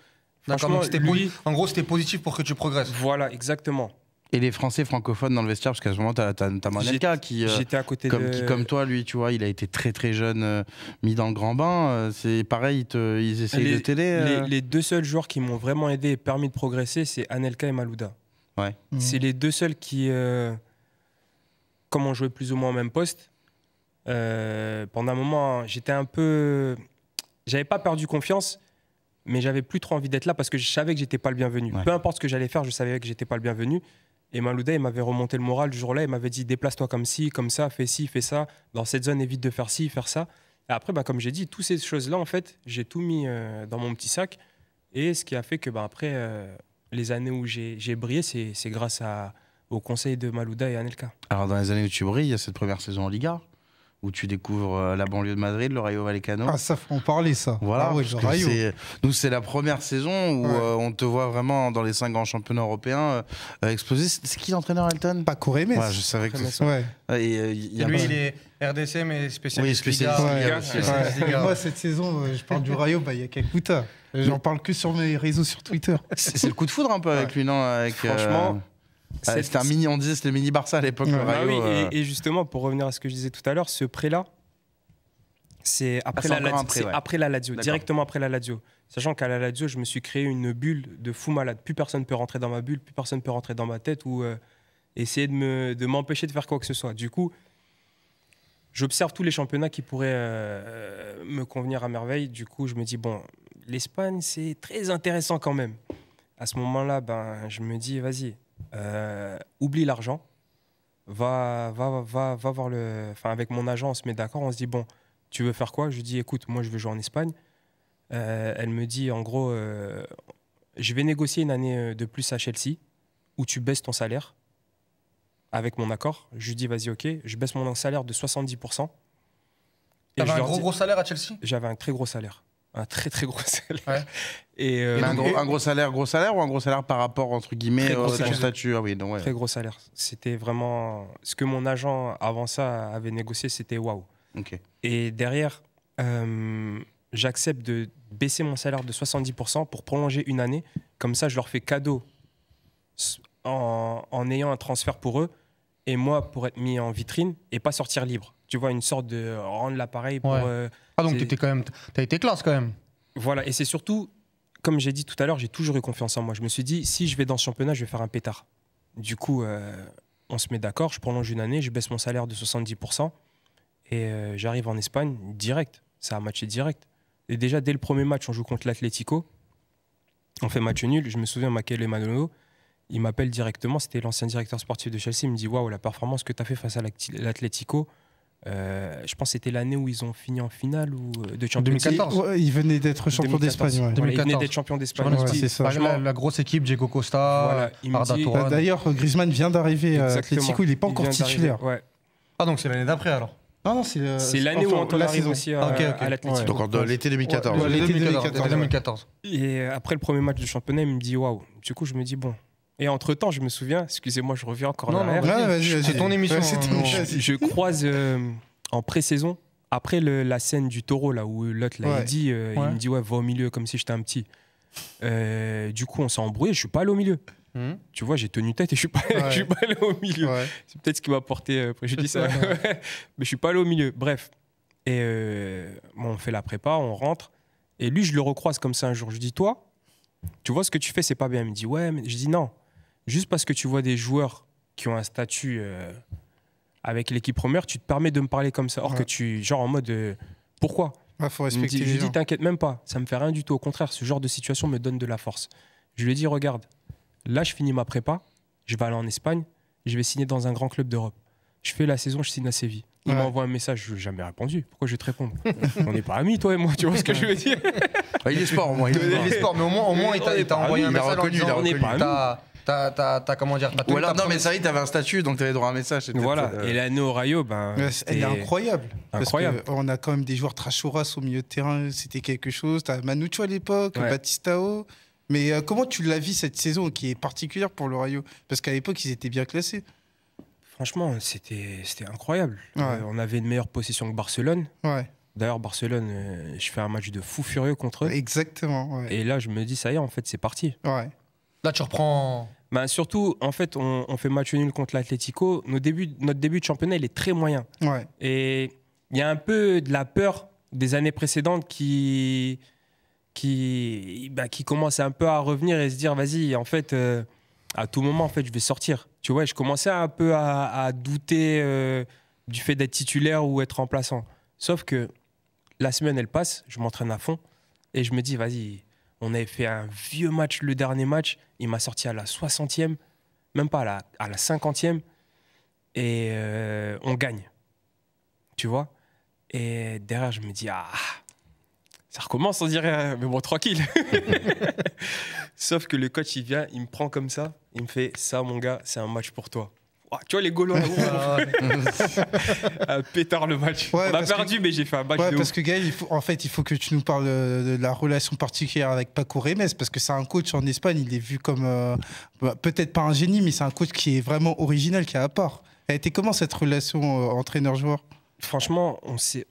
Donc, lui... En gros, c'était positif pour que tu progresses. Voilà, exactement. Et les Français francophones dans le vestiaire, parce qu'à ce moment, t'as Anelka qui, comme, de... qui, comme toi, lui, tu vois, il a été très très jeune, euh, mis dans le grand bain. Euh, c'est pareil, ils, te, ils essayent les, de t'aider. Euh... Les, les deux seuls joueurs qui m'ont vraiment aidé et permis de progresser, c'est Anelka et Malouda. Ouais. Mmh. C'est les deux seuls qui, euh, comme on jouait plus ou moins au même poste, euh, pendant un moment, j'étais un peu, j'avais pas perdu confiance. Mais j'avais plus trop envie d'être là parce que je savais que j'étais pas le bienvenu. Ouais. Peu importe ce que j'allais faire, je savais que j'étais pas le bienvenu. Et Malouda, il m'avait remonté le moral le jour-là. Il m'avait dit, déplace-toi comme ci, comme ça, fais ci, fais ça. Dans cette zone, évite de faire ci, faire ça. Et après, bah, comme j'ai dit, toutes ces choses-là, en fait, j'ai tout mis euh, dans mon petit sac. Et ce qui a fait que, bah, après, euh, les années où j'ai brillé, c'est grâce à, au conseil de Malouda et Anelka. Alors, dans les années où tu brilles, il y a cette première saison en Liga où tu découvres la banlieue de Madrid, le Rayo Vallecano. Ah, ça, on parlait ça. Voilà, ah ouais, Rayo. Nous, c'est la première saison où ouais. euh, on te voit vraiment dans les cinq grands championnats européens euh, exploser. C'est qui l'entraîneur, Elton? Paco Jémez. Ouais, je savais que c'était ouais. euh, lui, pas... il est R D C, mais spécialiste oui, Liga. Ouais, Liga, ouais. Liga. Moi, cette saison, je parle du Rayo, bah, il y a Kakuta. J'en parle que sur mes réseaux sur Twitter. C'est le coup de foudre un peu ouais. avec lui, non avec, franchement... Euh... Ah, c'était un mini en dix, le mini Barça à l'époque. Ouais. Ah oui, euh... et, et justement, pour revenir à ce que je disais tout à l'heure, ce prêt-là, c'est après, ah, la ouais. après la Lazio, directement après la Lazio. Sachant qu'à la Lazio, je me suis créé une bulle de fou malade. Plus personne ne peut rentrer dans ma bulle, plus personne ne peut rentrer dans ma tête ou euh, essayer de m'empêcher me, de, de faire quoi que ce soit. Du coup, j'observe tous les championnats qui pourraient euh, me convenir à merveille. Du coup, je me dis, bon, l'Espagne, c'est très intéressant quand même. À ce moment-là, ben, je me dis, vas-y. Euh, oublie l'argent, va, va, va, va voir le... Enfin, avec mon agent, on se met d'accord, on se dit, bon, tu veux faire quoi? Je lui dis, écoute, moi, je veux jouer en Espagne. Euh, elle me dit, en gros, euh, je vais négocier une année de plus à Chelsea, où tu baisses ton salaire, avec mon accord. Je lui dis, vas-y, ok, je baisse mon salaire de soixante-dix pour cent. T'avais un gros, dis... gros salaire à Chelsea? J'avais un très gros salaire. Un très très gros salaire. Ouais. Et euh, un, gros, un gros salaire, gros salaire ou un gros salaire par rapport entre guillemets au statut? Ah oui, donc ouais. Très gros salaire. C'était vraiment ce que mon agent avant ça avait négocié, c'était waouh. Okay. Et derrière, euh, j'accepte de baisser mon salaire de soixante-dix pour cent pour prolonger une année. Comme ça, je leur fais cadeau en, en ayant un transfert pour eux et moi pour être mis en vitrine et pas sortir libre. Tu vois, une sorte de rendre l'appareil pour... Ouais. Euh, ah donc tu as été classe quand même. Voilà, et c'est surtout, comme j'ai dit tout à l'heure, j'ai toujours eu confiance en moi. Je me suis dit, si je vais dans ce championnat, je vais faire un pétard. Du coup, euh, on se met d'accord, je prolonge une année, je baisse mon salaire de soixante-dix pour cent et euh, j'arrive en Espagne direct. Ça a matché direct. Et déjà, dès le premier match, on joue contre l'Atlético. On fait match nul. Je me souviens, Michael Manolo, il m'appelle directement. C'était l'ancien directeur sportif de Chelsea. Il me dit, waouh, la performance que tu as fait face à l'Atlético. Euh, je pense que c'était l'année où ils ont fini en finale ou de champion. deux mille quatorze. Ouais, ils venaient d'être champions d'Espagne. Ouais. Voilà, ils venaient d'être champions d'Espagne. Ouais, la, la grosse équipe, Diego Costa, voilà, dit... bah, d'ailleurs, Griezmann vient d'arriver à l'Atlético, il n'est pas il encore titulaire. Ouais. Ah donc c'est l'année d'après alors? Non, non, c'est l'année où on arrive aussi à, okay, okay. à l'Atlético. Ouais. Donc l'été deux mille quatorze. Ouais, l'été deux mille quatorze. Et après le premier match du championnat, il me dit waouh. Du coup, je me dis bon. Et entre-temps, je me souviens, excusez-moi, je reviens encore en arrière. C'est ton émission. Je, je croise euh, en pré-saison, après le, la scène du taureau, là où l'autre ouais. il dit, euh, ouais. il me dit, ouais, va au milieu, comme si j'étais un petit. Euh, du coup, on s'est embrouillé, je suis pas allé au milieu. Mmh. Tu vois, j'ai tenu tête et je suis pas, ouais. je suis pas allé au milieu. Ouais. C'est peut-être ce qui m'a porté euh, préjudice. Ouais. Mais je suis pas allé au milieu, bref. Et euh, bon, on fait la prépa, on rentre. Et lui, je le recroise comme ça un jour. Je dis, toi, tu vois, ce que tu fais, c'est pas bien. Il me dit, ouais, mais je dis, non. Juste parce que tu vois des joueurs qui ont un statut euh, avec l'équipe première, tu te permets de me parler comme ça. Or ouais. que tu, genre en mode, euh, pourquoi? Ah, faut respecter. Je lui dis, t'inquiète même pas, ça me fait rien du tout. Au contraire, ce genre de situation me donne de la force. Je lui ai dit, regarde, là je finis ma prépa, je vais aller en Espagne, je vais signer dans un grand club d'Europe. Je fais la saison, je signe à Séville. Il ouais. m'envoie un message, je n'ai jamais répondu. Pourquoi je vais te répondre? On n'est pas amis, toi et moi, tu vois ce que je veux dire? Bah, il est sport au moins. Il est sport, mais au moins, au moins il t'a envoyé un message reconnu. On n'est pas amis. T'as, comment dire, t'as voilà, non, mais ça y est, t'avais un statut, donc t'avais droit à un message. Voilà, euh... et l'année au Rayo, ben. Elle est incroyable. Incroyable. Parce qu'on a quand même des joueurs trachouras au milieu de terrain, c'était quelque chose. T'as Manucho à l'époque, ouais. Batistao. Mais euh, comment tu la vis cette saison qui est particulière pour le Rayo? Parce qu'à l'époque, ils étaient bien classés. Franchement, c'était, c'était incroyable. Ouais. Euh, on avait une meilleure possession que Barcelone. Ouais. D'ailleurs, Barcelone, euh, je fais un match de fou furieux contre eux. Exactement. Ouais. Et là, je me dis, ça y est, en fait, c'est parti. Ouais. Là, tu reprends... Bah, surtout, en fait, on, on fait match nul contre l'Atlético. Nos débuts, notre début de championnat, il est très moyen. Ouais. Et il y a un peu de la peur des années précédentes qui, qui, bah, qui commence un peu à revenir et se dire, vas-y, en fait, euh, à tout moment, en fait, je vais sortir. Tu vois, je commençais un peu à, à douter euh, du fait d'être titulaire ou être remplaçant. Sauf que la semaine, elle passe, je m'entraîne à fond et je me dis, vas-y, on avait fait un vieux match, le dernier match, il m'a sorti à la soixantième, même pas à la, à la cinquantième, et euh, on gagne, tu vois. Et derrière, je me dis, ah, ça recommence, on dirait, mais bon, tranquille. Sauf que le coach, il vient, il me prend comme ça, il me fait, ça, mon gars, c'est un match pour toi. Oh, tu vois, les Gaulois, un pétard le match. Ouais, on a perdu, que... mais j'ai fait un match ouais, de parce ouf. Que Gaël, il faut, en fait, il faut que tu nous parles de la relation particulière avec Paco Jémez, parce que c'est un coach en Espagne, il est vu comme, euh, bah, peut-être pas un génie, mais c'est un coach qui est vraiment original, qui est à part. Elle était comment cette relation euh, entraîneur-joueur? Franchement,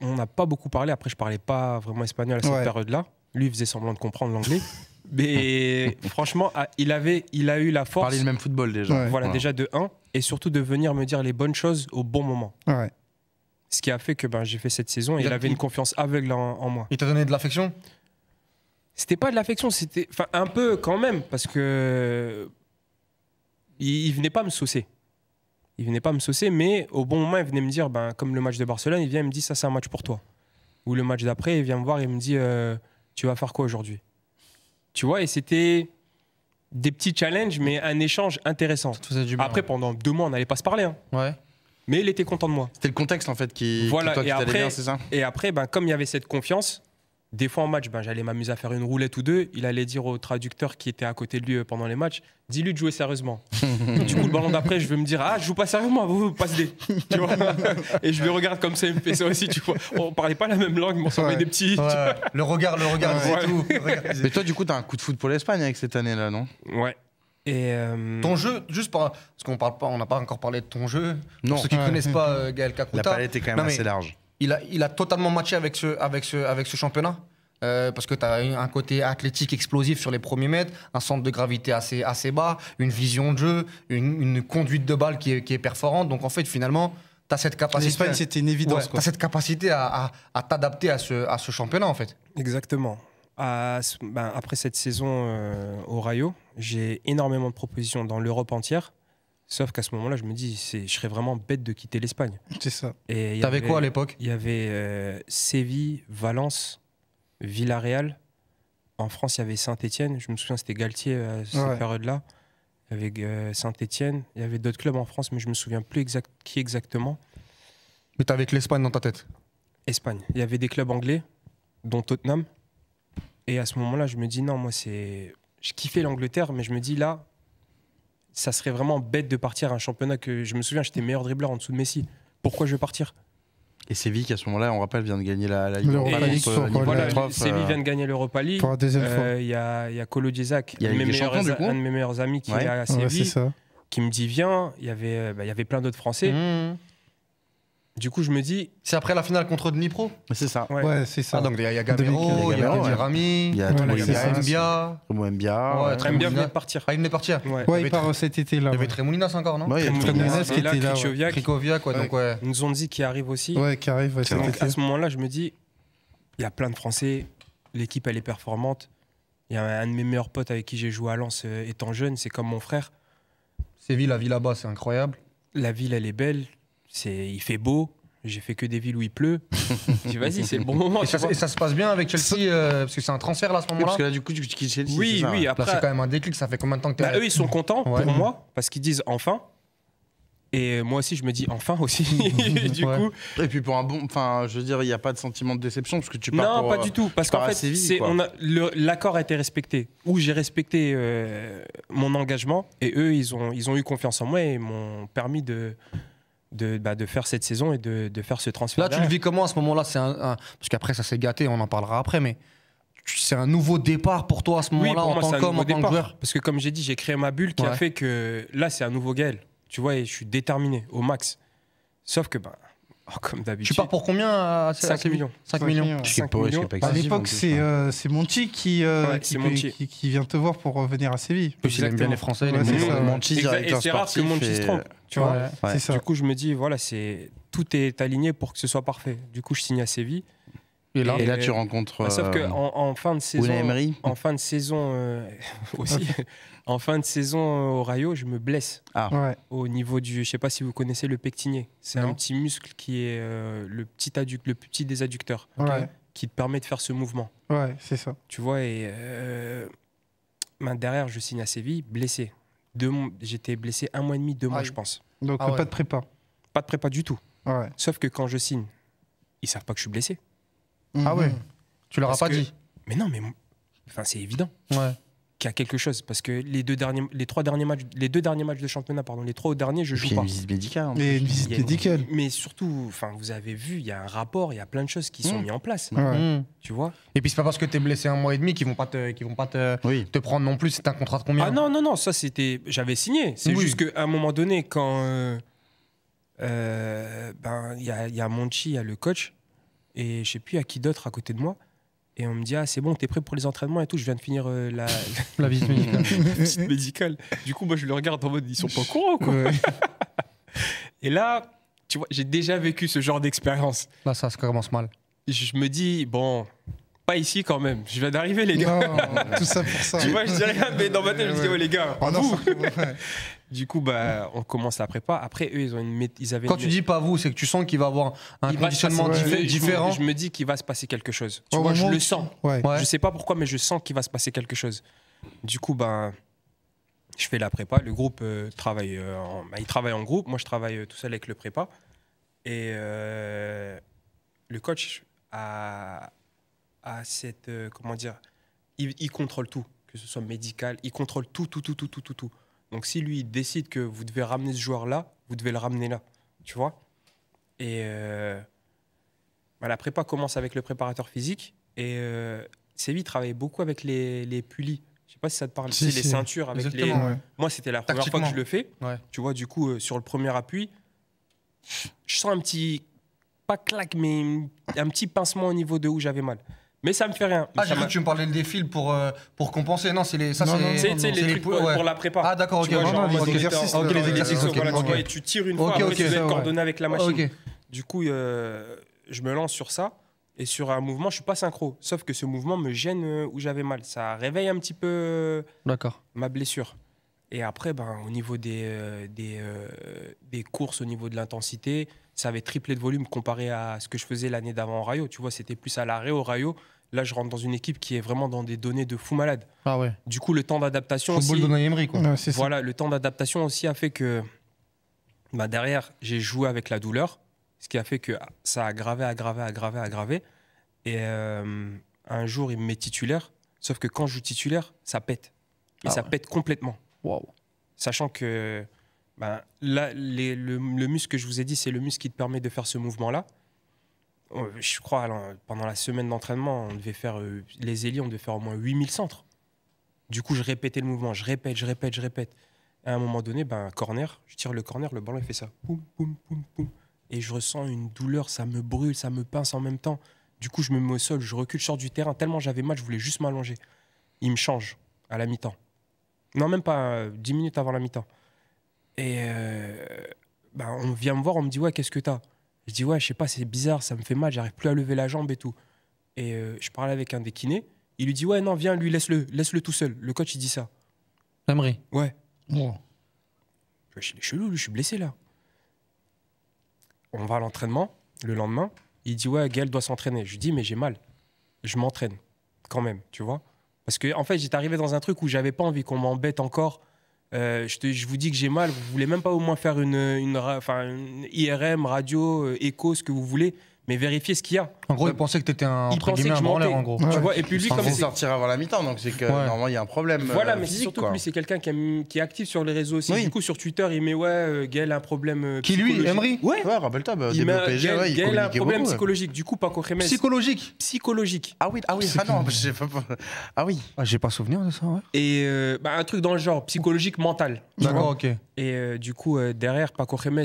on n'a pas beaucoup parlé. Après, je parlais pas vraiment espagnol à cette ouais. période-là. Lui, il faisait semblant de comprendre l'anglais. Mais franchement, il, avait, il a eu la force. Parler le même football déjà. Ouais. Voilà, ouais. déjà de un. Et surtout de venir me dire les bonnes choses au bon moment. Ouais. Ce qui a fait que ben, j'ai fait cette saison et il, il avait une confiance aveugle en, en moi. Il t'a donné de l'affection? C'était pas de l'affection, c'était un peu quand même. Parce que. Il, il venait pas me saucer. Il venait pas me saucer, mais au bon moment, il venait me dire, ben, comme le match de Barcelone, il vient et me dit, ça, c'est un match pour toi. Ou le match d'après, il vient me voir et il me dit, euh, tu vas faire quoi aujourd'hui? Tu vois, et c'était des petits challenges, mais un échange intéressant. Bien, après, ouais. pendant deux mois, on n'allait pas se parler. Hein. Ouais. Mais il était content de moi. C'était le contexte, en fait, qui... Voilà, toi, et, qui après, bien, ça et après, ben, comme il y avait cette confiance, des fois en match, ben, j'allais m'amuser à faire une roulette ou deux. Il allait dire au traducteur qui était à côté de lui pendant les matchs, dis-lui de jouer sérieusement. Du coup, le ballon d'après, je vais me dire, ah, je joue pas sérieusement, vous, vous passez des. Tu vois. Et je le regarde comme ça, il me fait ça aussi, tu vois. On parlait pas la même langue, mais on s'en met des petits. Ouais. Le regard, le regard, c'est ouais. tout. Regard, mais toi, du coup, t'as un coup de foot pour l'Espagne avec cette année-là, non? Ouais. Et euh... ton jeu, juste par... parce qu'on parle pas, on n'a pas encore parlé de ton jeu. Non. Pour ceux qui ne connaissent pas euh, Gaël Kakuta. La palette est quand même non, assez mais... large. Il a, il a totalement matché avec ce, avec ce, avec ce championnat euh, parce que tu as un côté athlétique explosif sur les premiers mètres, un centre de gravité assez, assez bas, une vision de jeu, une, une conduite de balle qui est, qui est perforante. Donc en fait, finalement, tu as cette capacité. L'Espagne, c'était une évidence. Ouais, tu as cette capacité à, à, à t'adapter à ce, à ce championnat en fait. Exactement. À, ben, après cette saison euh, au Rayo, j'ai énormément de propositions dans l'Europe entière. Sauf qu'à ce moment-là, je me dis, je serais vraiment bête de quitter l'Espagne. C'est ça. T'avais quoi à l'époque? Il y avait euh, Séville, Valence, Villarreal. En France, il y avait Saint-Étienne. Je me souviens, c'était Galtier à cette ouais. période-là. Il y avait euh, Saint-Étienne. Il y avait d'autres clubs en France, mais je me souviens plus exact qui exactement. Mais t'avais que l'Espagne dans ta tête? Espagne. Il y avait des clubs anglais, dont Tottenham. Et à ce moment-là, je me dis, non, moi, c'est... Je kiffais l'Angleterre, mais je me dis, là... ça serait vraiment bête de partir à un championnat que je me souviens, j'étais meilleur dribbleur en dessous de Messi. Pourquoi je vais partir? Et Séville, qui à ce moment-là, on rappelle, vient de gagner la, la Europa League. Voilà, Séville vient de gagner l'Europa League. Euh, il y a, y a Colo Diezac, un, un de mes meilleurs amis qui ouais. est à Séville, ouais, qui me dit viens. Il y avait, bah, y avait plein d'autres Français. Mmh. Du coup, je me dis. C'est après la finale contre Dnipro? C'est ça. Ouais, ouais c'est ça. Ah, donc il y a Gamero, il y a Dirami, il y a Mbia. Mbia venait de partir. Ah, il venait de partir. Ouais, ouais il part cet été-là. Il y avait Tremoulinas encore, non? Ouais, il y avait Tremoulinas qui était là. Krikoviak. Krikoviak, quoi. Donc, ouais. Nzonzi qui arrive aussi. Ouais, qui arrive. Ouais, donc à ce moment-là, je me dis, il y a plein de Français, l'équipe, elle est performante. Il y a un de mes meilleurs potes avec qui j'ai joué à Lens étant jeune, c'est comme mon frère. Séville, la vie là-bas, c'est incroyable. La ville, elle est belle. Il fait beau, j'ai fait que des villes où il pleut. Vas-y, c'est le bon moment. Et ça, et ça se passe bien avec Chelsea, euh, parce que c'est un transfert là, à ce moment-là. Parce que là, du coup, tu quittes Chelsea. Oui, ça, oui. Hein. Après, c'est quand même un déclic. Ça fait combien de temps que tu es là? Eux, ils sont contents ouais. pour moi, parce qu'ils disent enfin. Et moi aussi, je me dis enfin aussi. du ouais. coup. Et puis pour un bon, enfin, je veux dire, il n'y a pas de sentiment de déception parce que tu pars. Non, pour, pas du tout, parce qu'en fait, l'accord a été respecté. Où j'ai respecté euh, mon engagement, et eux, ils ont, ils ont eu confiance en moi et m'ont permis de. De, bah, de faire cette saison et de, de faire ce transfert. Là, derrière. Tu le vis comment à ce moment-là? C'est un, un... Parce qu'après, ça s'est gâté, on en parlera après, mais c'est un nouveau départ pour toi à ce moment-là oui, en tant qu'homme, en tant que joueur? Parce que comme j'ai dit, j'ai créé ma bulle qui ouais. a fait que là, c'est un nouveau Gaël. Tu vois, et je suis déterminé au max. Sauf que bah, Oh, comme d'habitude. Tu pars pour combien à cinq millions. cinq millions. Je suis pour, je suis pas excessif. À l'époque, c'est euh, Monty, qui, euh, ouais, qui, Monty. Qui, qui vient te voir pour venir à Séville. Parce qu'il aime bien les Français, ouais, les Monty, Monty directeur et c'est rare que Monty et... se trompe. Tu vois, ouais, ouais. Ça. Du coup, je me dis, voilà, c'est tout est aligné pour que ce soit parfait. Du coup, je signe à Séville. Et là, et là tu rencontres. Bah, sauf que en, en fin de saison, Unai Emery. En fin de saison euh, aussi, en fin de saison euh, au Rayo, je me blesse. Ah. Ouais. Au niveau du, je sais pas si vous connaissez le pectiné. C'est un petit muscle qui est euh, le petit adduc, le petit des adducteurs, ouais. qui te permet de faire ce mouvement. Ouais, c'est ça. Tu vois, et euh, bah, derrière, je signe à Séville, blessé. J'étais blessé un mois et demi, deux mois, ah, je pense. Donc ah, pas ouais. de prépa. Pas de prépa du tout. Ouais. Sauf que quand je signe, ils savent pas que je suis blessé. Mmh. Ah ouais, tu leur as pas que... dit. Mais non, mais enfin, c'est évident ouais. qu'il y a quelque chose parce que les deux derniers, les trois derniers matchs, les deux derniers matchs de championnat, pardon, les trois derniers, je joue pas. Il y a une visite médicale. Mais une visite médicale. Mais surtout, enfin, vous avez vu, il y a un rapport, il y a plein de choses qui mmh. sont mises en place. Ouais. Mmh. Tu vois. Et puis c'est pas parce que t'es blessé un mois et demi qu'ils vont pas te, qu'ils vont pas te, oui. te prendre non plus. C'est un contrat de combien? Ah non non non, ça c'était, j'avais signé. C'est oui. juste qu'à un moment donné, quand euh, euh, ben il y a, y a Monchi, il y a le coach. Et je sais plus à qui d'autre à côté de moi. Et on me dit, ah, c'est bon, t'es prêt pour les entraînements et tout. Je viens de finir euh, la... la visite médicale. La visite médicale. Du coup, moi, je le regarde en mode, ils sont pas courants, quoi. Ouais. Et là, tu vois, j'ai déjà vécu ce genre d'expérience. Là, ça, ça commence mal. Je me dis, bon, pas ici quand même. Je viens d'arriver, les gars. Non, tout ça pour ça. Tu vois, je dis rien, mais dans ma tête, je me dis, oh, les gars. Oh, non, ça... Du coup, bah, on commence la prépa. Après, eux, ils ont une. Ils avaient Quand une... tu dis pas vous, c'est que tu sens qu'il va avoir un il conditionnement passer, diffé ouais. différent. Je me dis qu'il va se passer quelque chose. Tu ouais, vois, ouais, je le sens. Ouais. Je sais pas pourquoi, mais je sens qu'il va se passer quelque chose. Du coup, bah, je fais la prépa. Le groupe euh, travaille. Euh, en... bah, il travaille en groupe. Moi, je travaille euh, tout seul avec le prépa. Et euh, le coach a, a cette. Euh, comment dire il, il contrôle tout, que ce soit médical. Il contrôle tout, tout, tout, tout, tout, tout, tout. Donc si lui il décide que vous devez ramener ce joueur-là, vous devez le ramener là, tu vois. Et euh, bah, la prépa commence avec le préparateur physique. Et euh, Séville travaillait beaucoup avec les, les pullis. Je sais pas si ça te parle, si, si, les si. ceintures. Avec les... ouais. Moi, c'était la première fois que je le fais. Ouais. Tu vois, du coup, euh, sur le premier appui, je sens un petit, pas claque, mais un petit pincement au niveau de où j'avais mal. Mais ça me fait rien. Ah, j'ai cru que tu me parlais de défil pour, euh, pour compenser. Non, c'est les, ça, non, non, c'est, non, c'est les trucs pour, ouais. pour la prépa. Ah, d'accord, ok. Tu vois, non, genre, non, les exercices. Ok, les exercices. Okay, voilà, okay. Tu vois, et tu tires une okay, fois, okay, après, tu es coordonné avec la machine. Okay. Du coup, euh, je me lance sur ça. Et sur un mouvement, je suis pas synchro. Sauf que ce mouvement me gêne euh, où j'avais mal. Ça réveille un petit peu d'accord. ma blessure. Et après, ben, au niveau des, euh, des, euh, des courses, au niveau de l'intensité, ça avait triplé de volume comparé à ce que je faisais l'année d'avant au Rayo. Tu vois, c'était plus à l'arrêt au Rayo. Là, je rentre dans une équipe qui est vraiment dans des données de fou malade. Ah ouais. Du coup, le temps d'adaptation aussi... Football d'Unai Emery, quoi. Ouais, voilà, ça. Le temps d'adaptation aussi a fait que... Bah, derrière, j'ai joué avec la douleur, ce qui a fait que ça a aggravé, aggravé, aggravé, aggravé. Et euh, un jour, il me met titulaire. Sauf que quand je joue titulaire, ça pète. Et ah ça ouais. pète complètement. Wow. Sachant que... Ben, là, les, le, le muscle que je vous ai dit, c'est le muscle qui te permet de faire ce mouvement-là. Je crois, alors, pendant la semaine d'entraînement, on devait faire, euh, les ailiers, on devait faire au moins huit mille centres. Du coup, je répétais le mouvement, je répète, je répète, je répète. À un moment donné, ben, corner, je tire le corner, le ballon, il fait ça. Poum, poum, poum, poum. Et je ressens une douleur, ça me brûle, ça me pince en même temps. Du coup, je me mets au sol, je recule, je sors du terrain. Tellement j'avais mal, je voulais juste m'allonger. Il me change à la mi-temps. Non, même pas euh, dix minutes avant la mi-temps. Et euh, bah on vient me voir, on me dit ouais, qu'est-ce que t'as? Je dis ouais, je sais pas, c'est bizarre, ça me fait mal, j'arrive plus à lever la jambe et tout. Et euh, je parlais avec un des kinés, il lui dit ouais, non, viens, lui, laisse-le, laisse-le tout seul. Le coach, il dit ça. Emery. Ouais. Bon. Je suis chelou, lui, je suis blessé là. On va à l'entraînement, le lendemain, il dit ouais, Gaël doit s'entraîner. Je lui dis mais j'ai mal, je m'entraîne quand même, tu vois. Parce que en fait, j'étais arrivé dans un truc où j'avais pas envie qu'on m'embête encore. Euh, je, te, je vous dis que j'ai mal, vous voulez même pas au moins faire une, une, enfin, une I R M, radio, euh, écho, ce que vous voulez, mais vérifiez ce qu'il y a. En gros, ils pensaient que t'étais un branleur, en gros. Tu ouais. vois, et puis lui, comme c'est sortir avant la mi-temps, donc c'est que ouais. normalement il y a un problème. Voilà, euh, mais physique, surtout quoi. Lui, c'est quelqu'un qui, qui est actif sur les réseaux aussi. Oui. Du coup, sur Twitter, il met ouais, euh, Gaël a un problème. Euh, qui lui, Emery. Ouais. Ouais, rappelle-toi, bah, il met P S G, Gaël, ouais, Gaël a un problème beaucoup, psychologique. Ouais. Du coup, Paco Jémez. Psychologique. Psychologique. Ah oui, ah oui. Ah non, j'ai pas. Ah oui. J'ai pas souvenir de ça. Et un truc dans le genre psychologique, mental. D'accord, ok. Et euh, du coup, euh, derrière, Paco Jémez,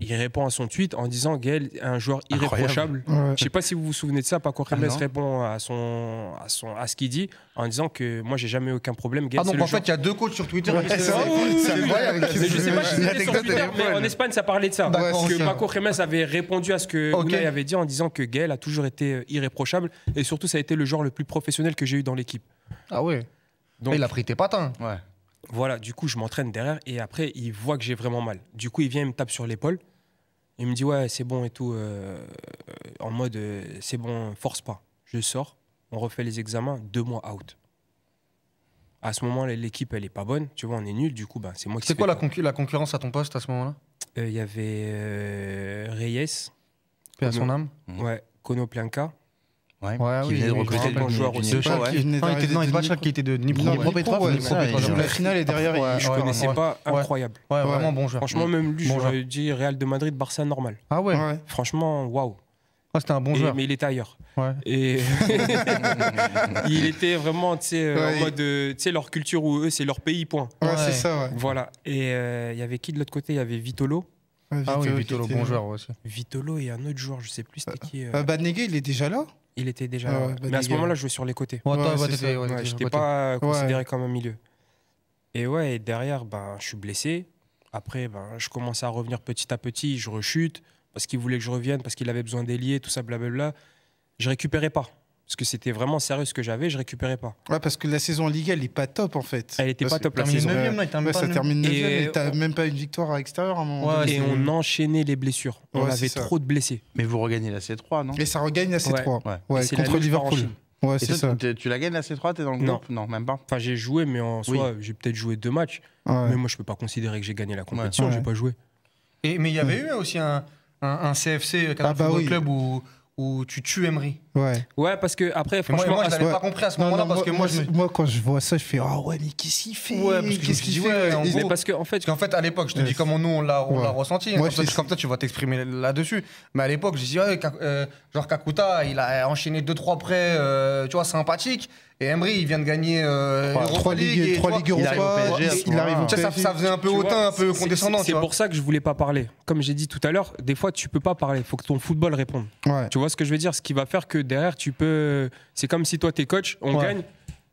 il répond à son tweet en disant Gaël est un joueur irréprochable. Ouais. Je ne sais pas si vous vous souvenez de ça. Paco Jémez ah répond à, son, à, son, à ce qu'il dit en disant que moi, j'ai jamais aucun problème. Gaël, ah donc en fait, il y a deux coachs sur Twitter. Ouais, c'est vrai. vrai. Je ne sais pas si c'était sur Twitter, mais en Espagne, ça parlait de ça. Parce que Paco Jémez avait répondu à ce que okay. Unai avait dit en disant que Gaël a toujours été irréprochable. Et surtout, ça a été le joueur le plus professionnel que j'ai eu dans l'équipe. Ah ouais. Donc, il a pris tes patins. Ouais. Voilà, du coup, je m'entraîne derrière et après, il voit que j'ai vraiment mal. Du coup, il vient, il me tape sur l'épaule. Il me dit, ouais, c'est bon et tout. Euh, en mode, euh, c'est bon, force pas. Je sors, on refait les examens, deux mois out. À ce moment-là, l'équipe, elle est pas bonne. Tu vois, on est nul. Du coup, ben, c'est moi qui. C'est quoi la, concur la concurrence à ton poste à ce moment-là? Il euh, y avait euh, Reyes. Paix à son âme. Mmh. Ouais, Konoplanka. Ouais, ouais, qui oui, venait de recruter le joueur aussi. Non, il Bachar qui était de Dnipro. La finale est derrière. Ouais, je ne connaissais ouais. pas. Ouais. Incroyable. Ouais, ouais, ouais, vraiment bon joueur. Franchement, ouais. même lui, bon j'aurais dit Real de Madrid, Barça normal. Ah ouais, ouais. Franchement, waouh. Ah, c'était un bon joueur. Mais il était ailleurs. Ouais. Et il était vraiment, tu sais, ouais, en il... mode, tu sais, leur culture où eux, c'est leur pays, point. Ouais, c'est ça, ouais. Voilà. Et il y avait qui de l'autre côté? Il y avait Vitolo. Ah oui, Vitolo, bon joueur aussi. Vitolo et un autre joueur, je sais plus c'était qui. Badnegué, il est déjà là? Il était déjà. Ah ouais, bah mais à ce moment-là, je jouais sur les côtés. Ouais, ouais, ouais, je n'étais pas ouais. considéré comme un milieu. Et ouais, et derrière, ben, je suis blessé. Après, ben, je commence à revenir petit à petit. Je rechute parce qu'il voulait que je revienne, parce qu'il avait besoin d'ailier, tout ça, blablabla. Je récupérais pas. Parce que c'était vraiment sérieux ce que j'avais, je récupérais pas. Ouais, parce que la saison en Ligue, elle n'est pas top en fait. Elle n'était pas top la saison. Ça termine neuvième et tu n'as même pas une victoire à l'extérieur à un moment. Et on enchaînait les blessures. On avait trop de blessés. Mais vous regagnez la C trois, non? Mais ça regagne la C trois. Ouais, contre Liverpool. Ouais, c'est ça. Tu la gagnes la C trois, tu es dans le groupe? Non, même pas. Enfin, j'ai joué, mais en soi, j'ai peut-être joué deux matchs. Mais moi, je peux pas considérer que j'ai gagné la compétition, j'ai pas joué. Mais il y avait eu aussi un C F C, un club où. Ou tu tues Emery. Ouais. Ouais, parce que après, franchement, moi, moi je n'avais ouais. pas compris à ce moment-là parce moi, que moi, moi, je... moi, quand je vois ça, je fais ah oh, ouais, mais qu'est-ce qu'il fait? Ouais, parce que qu'est-ce qu'il fait ouais, en mais gros, parce qu'en fait, parce qu en fait, à l'époque, je te ouais. dis comment nous on l'a ouais. ressenti. Moi, comme, toi, comme toi, tu vas t'exprimer là-dessus. Mais à l'époque, je dis ouais, euh, genre Kakuta, il a enchaîné deux trois prêts, euh, tu vois, sympathiques. Et Emery, il vient de gagner euh, ouais, trois ligues, trois ligues Europa. Il arrive au P S G. Ça faisait un peu hautain, un peu condescendant. C'est pour ça que je voulais pas parler. Comme j'ai dit tout à l'heure, des fois, tu peux pas parler. Il faut que ton football réponde. Tu vois ce que je veux dire? Ce qui va faire que derrière, tu peux. C'est comme si toi, t'es coach, on ouais. gagne,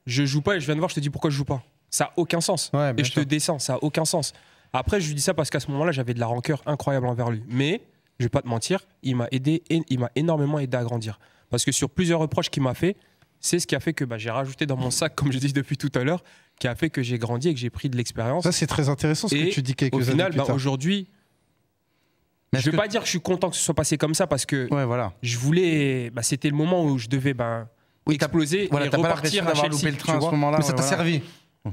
je joue pas et je viens de voir, je te dis pourquoi je joue pas. Ça n'a aucun sens. Ouais, et je sûr. te descends, ça n'a aucun sens. Après, je lui dis ça parce qu'à ce moment-là, j'avais de la rancœur incroyable envers lui. Mais, je vais pas te mentir, il m'a aidé et il m'a énormément aidé à grandir. Parce que sur plusieurs reproches qu'il m'a fait, c'est ce qui a fait que bah, j'ai rajouté dans mon sac, comme je dis depuis tout à l'heure, qui a fait que j'ai grandi et que j'ai pris de l'expérience. Ça, c'est très intéressant ce et que tu dis quelques années plus tard. Au final, bah, aujourd'hui, je ne vais que... pas dire que je suis content que ce soit passé comme ça parce que ouais, voilà. je voulais. Bah, c'était le moment où je devais bah, oui, exploser voilà, et repartir d'avoir loupé le train à ce moment-là. Mais ça ouais, t'a voilà. servi.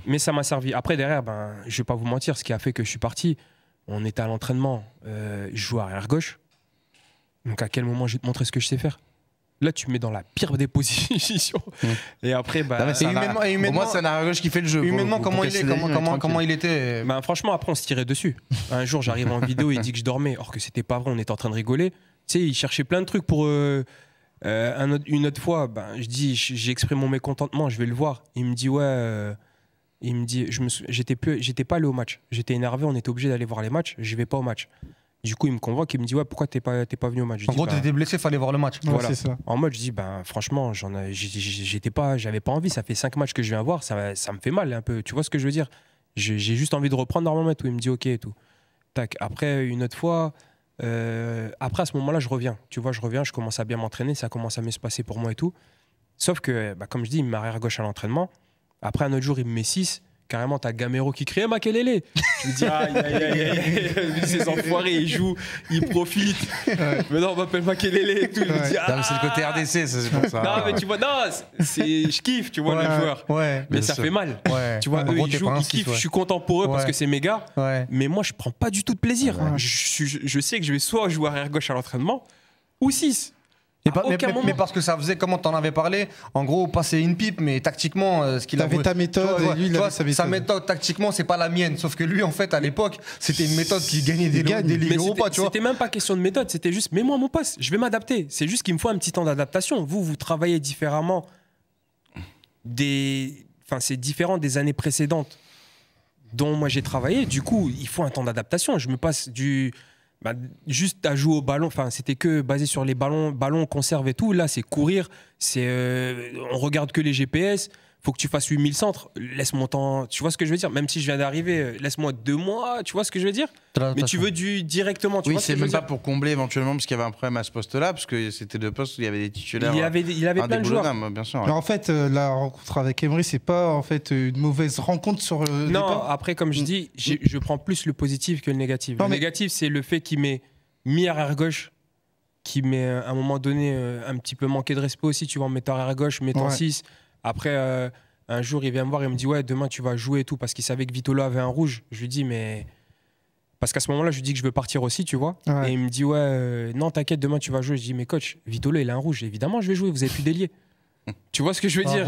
Mais ça m'a servi. Après, derrière, bah, je ne vais pas vous mentir, ce qui a fait que je suis parti, on était à l'entraînement, euh, je joue arrière gauche. Donc à quel moment je vais te montrer ce que je sais faire? Là, tu me mets dans la pire des positions. Mmh. Et après, bah, non, et humainement, et humainement, pour moi, c'est un arrière-gauche qui fait le jeu. Humainement, pour, comment, pour il est, comment, comment, comment il était bah, franchement, après, on se tirait dessus. Un jour, j'arrive en vidéo, il dit que je dormais, or que c'était pas vrai, on était en train de rigoler. Tu sais, il cherchait plein de trucs pour... Euh, euh, un autre, une autre fois, bah, je dis, j'exprime mon mécontentement, je vais le voir. Il me dit, ouais... Euh, il me dit, j'étais pas allé au match. J'étais énervé, on était obligé d'aller voir les matchs, je vais pas au match. Du coup, il me convoque, il me dit ouais, pourquoi t'es pas, t'es pas venu au match? Je en dis, gros, bah, t'étais blessé, fallait voir le match. Voilà. Ouais, ça. En mode, je dis bah, franchement, j'en j'étais pas, j'avais pas envie. Ça fait cinq matchs que je viens voir, ça, ça me fait mal un peu. Tu vois ce que je veux dire? J'ai juste envie de reprendre normalement. Tout. Il me dit ok et tout. Tac. Après une autre fois, euh, après à ce moment-là, je reviens. Tu vois, je reviens, je commence à bien m'entraîner, ça commence à mieux se passer pour moi et tout. Sauf que, bah, comme je dis, il m'arrière gauche à l'entraînement. Après un autre jour, il me met six. Carrément, t'as Gamero qui crie Makelele. Je me dis, aïe, aïe, aïe, aïe, ces enfoirés, ils jouent, ils profitent. Ouais. Mais non, on m'appelle Makelele et tout. Ouais. Je me dis, ah, c'est le côté R D C, c'est pour ça. Non, mais tu vois, non, je kiffe, tu vois, ouais, le joueur. Ouais, mais ça sûr. fait mal. Ouais. Tu vois, ouais. eux, gros, ils jouent, ils kiffent. Ouais. Je suis content pour eux ouais. parce que c'est mes gars. Ouais. Mais moi, je prends pas du tout de plaisir. Ouais. Je, je, je sais que je vais soit jouer arrière-gauche à l'entraînement ou six. Et ah, mais, mais, mais parce que ça faisait, comment t'en avais parlé, en gros, passer une pipe, mais tactiquement, euh, ce qu'il avait. T'avais ta méthode, vois, et lui, il vois, avait sa méthode. Sa méthode, tactiquement, c'est pas la mienne. Sauf que lui, en fait, à l'époque, c'était une méthode qui gagnait des ligues Europa, tu vois. C'était même pas question de méthode, c'était juste, mets-moi mon poste, je vais m'adapter. C'est juste qu'il me faut un petit temps d'adaptation. Vous, vous travaillez différemment des. Enfin, c'est différent des années précédentes. dont moi j'ai travaillé. Du coup, il faut un temps d'adaptation. Je me passe du... Bah, juste à jouer au ballon, enfin, c'était que basé sur les ballons, ballons, conserve et tout. Là, c'est courir, c'est, euh, on regarde que les G P S. Faut que tu fasses huit mille centres, laisse mon temps, tu vois ce que je veux dire? Même si je viens d'arriver, laisse-moi deux mois, tu vois ce que je veux dire? Mais tu veux du directement, tu oui, vois c'est ce même pas pour combler éventuellement, parce qu'il y avait un problème à ce poste-là, parce que c'était deux postes où il y avait des titulaires. Il y avait, il avait plein de joueurs. Bien sûr, ouais. En fait, la rencontre avec Emery, c'est pas en fait une mauvaise rencontre sur le Non, départ. Après, comme je dis, je prends plus le positif que le négatif. Non, le mais... négatif, c'est le fait qu'il m'ait mis arrière gauche, qu'il m'ait à un moment donné un petit peu manqué de respect aussi, tu vois, en mettant arrière gauche, mettant six. Après, euh, un jour, il vient me voir et me dit « Ouais, demain, tu vas jouer et tout », parce qu'il savait que Vitola avait un rouge. Je lui dis « Mais… » Parce qu'à ce moment-là, je lui dis que je veux partir aussi, tu vois. Ouais. Et il me dit « Ouais, euh, non, t'inquiète, demain, tu vas jouer. » Je dis « Mais coach, Vitola, il a un rouge. Évidemment, je vais jouer. Vous avez pu délier. » Tu vois ce que je veux dire?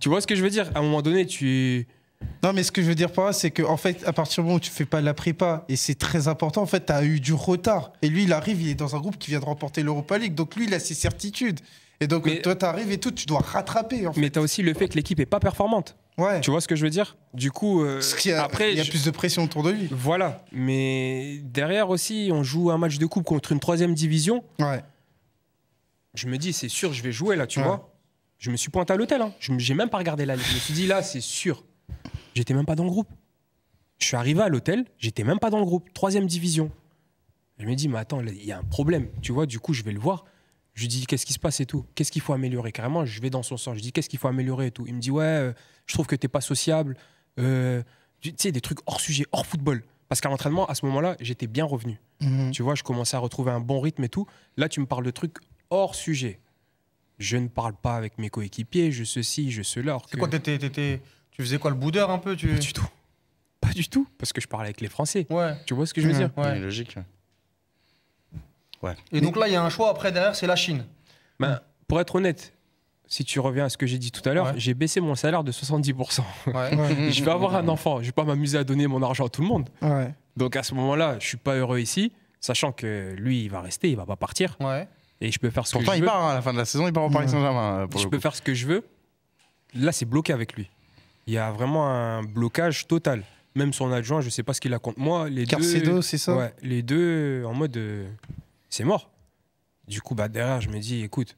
Tu vois ce que je veux dire? À un moment donné, tu… Non, mais ce que je veux dire par là, c'est que en fait, à partir du moment où tu fais pas la prépa, et c'est très important, en fait, t'as eu du retard. Et lui, il arrive, il est dans un groupe qui vient de remporter l'Europa League. Donc lui, il a ses certitudes. Et donc, mais, toi, t'arrives et tout, tu dois rattraper. En fait. Mais t'as aussi le fait que l'équipe est pas performante. Ouais. Tu vois ce que je veux dire? Du coup, euh, il y a, après, il y a je... plus de pression autour de lui. Voilà. Mais derrière aussi, on joue un match de coupe contre une troisième division. Ouais. Je me dis, c'est sûr, je vais jouer là, tu ouais. vois. Je me suis pointé à l'hôtel. Hein. Je n'ai même pas regardé la ligue. Je me suis dit, là, c'est sûr. J'étais même pas dans le groupe. Je suis arrivé à l'hôtel, j'étais même pas dans le groupe. Troisième division. Je me dis, mais attends, il y a un problème. Tu vois, du coup, je vais le voir. Je lui dis, qu'est-ce qui se passe et tout? Qu'est-ce qu'il faut améliorer? Carrément, je vais dans son sens. Je dis, qu'est-ce qu'il faut améliorer et tout? Il me dit, ouais, euh, je trouve que t'es pas sociable. Euh, tu sais, des trucs hors sujet, hors football. Parce qu'à l'entraînement, à ce moment-là, j'étais bien revenu. Mmh. Tu vois, je commençais à retrouver un bon rythme et tout. Là, tu me parles de trucs hors sujet. Je ne parle pas avec mes coéquipiers, je ceci, je cela. C'est que... quoi, t'étais, t'étais... Tu faisais quoi, le boudeur un peu tu... Pas du tout. Pas du tout. Parce que je parlais avec les Français. Ouais. Tu vois ce que je veux mmh. dire? Ouais, logique. Ouais. Et donc là, il y a un choix après derrière, c'est la Chine. Ben, pour être honnête, si tu reviens à ce que j'ai dit tout à l'heure, ouais. j'ai baissé mon salaire de soixante-dix pour cent. Ouais. Je vais avoir un enfant, je vais pas m'amuser à donner mon argent à tout le monde. Ouais. Donc à ce moment-là, je suis pas heureux ici, sachant que lui, il va rester, il va pas partir. Ouais. Et je peux faire ce Pourtant, que je veux. Pourtant, il part hein, à la fin de la saison, il part au Paris Saint-Germain. Je peux faire ce que je veux. Là, c'est bloqué avec lui. Il y a vraiment un blocage total. Même son adjoint, je sais pas ce qu'il a contre moi. Les Carcedo, c'est ça? Ouais, les deux en mode... Euh... c'est mort. Du coup, bah, derrière, je me dis, écoute,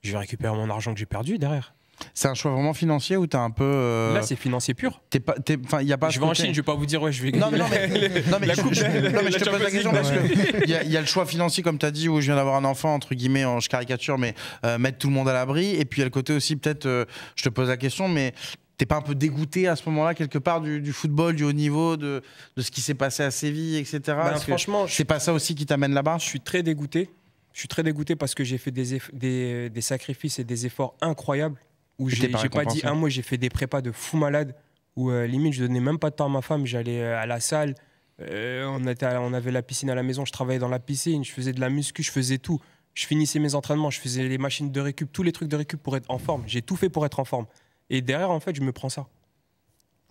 je vais récupérer mon argent que j'ai perdu derrière. C'est un choix vraiment financier ou t'as un peu... Euh... Là, c'est financier pur. T'es pas, t'es, y a pas je vais en Chine, je vais pas vous dire, ouais, je vais... Non, mais, non, mais, non, mais la je, coupe, je, la, non, mais je te pose la question, parce qu'il y a, y a le choix financier, comme t'as dit, où je viens d'avoir un enfant, entre guillemets, en, je caricature, mais euh, mettre tout le monde à l'abri. Et puis, il y a le côté aussi, peut-être, euh, je te pose la question, mais... T'es pas un peu dégoûté à ce moment-là, quelque part, du, du football, du haut niveau, de, de ce qui s'est passé à Séville, et cetera. Ben franchement, c'est pas ça aussi qui t'amène là-bas? Je suis très dégoûté. Je suis très dégoûté parce que j'ai fait des, des, des sacrifices et des efforts incroyables où j'ai pas, pas dit un mot. J'ai fait des prépas de fou malade où euh, limite je donnais même pas de temps à ma femme. J'allais euh, à la salle, euh, on, était à, on avait la piscine à la maison, je travaillais dans la piscine, je faisais de la muscu, je faisais tout. Je finissais mes entraînements, je faisais les machines de récup, tous les trucs de récup pour être en forme. J'ai tout fait pour être en forme. Et derrière, en fait, je me prends ça.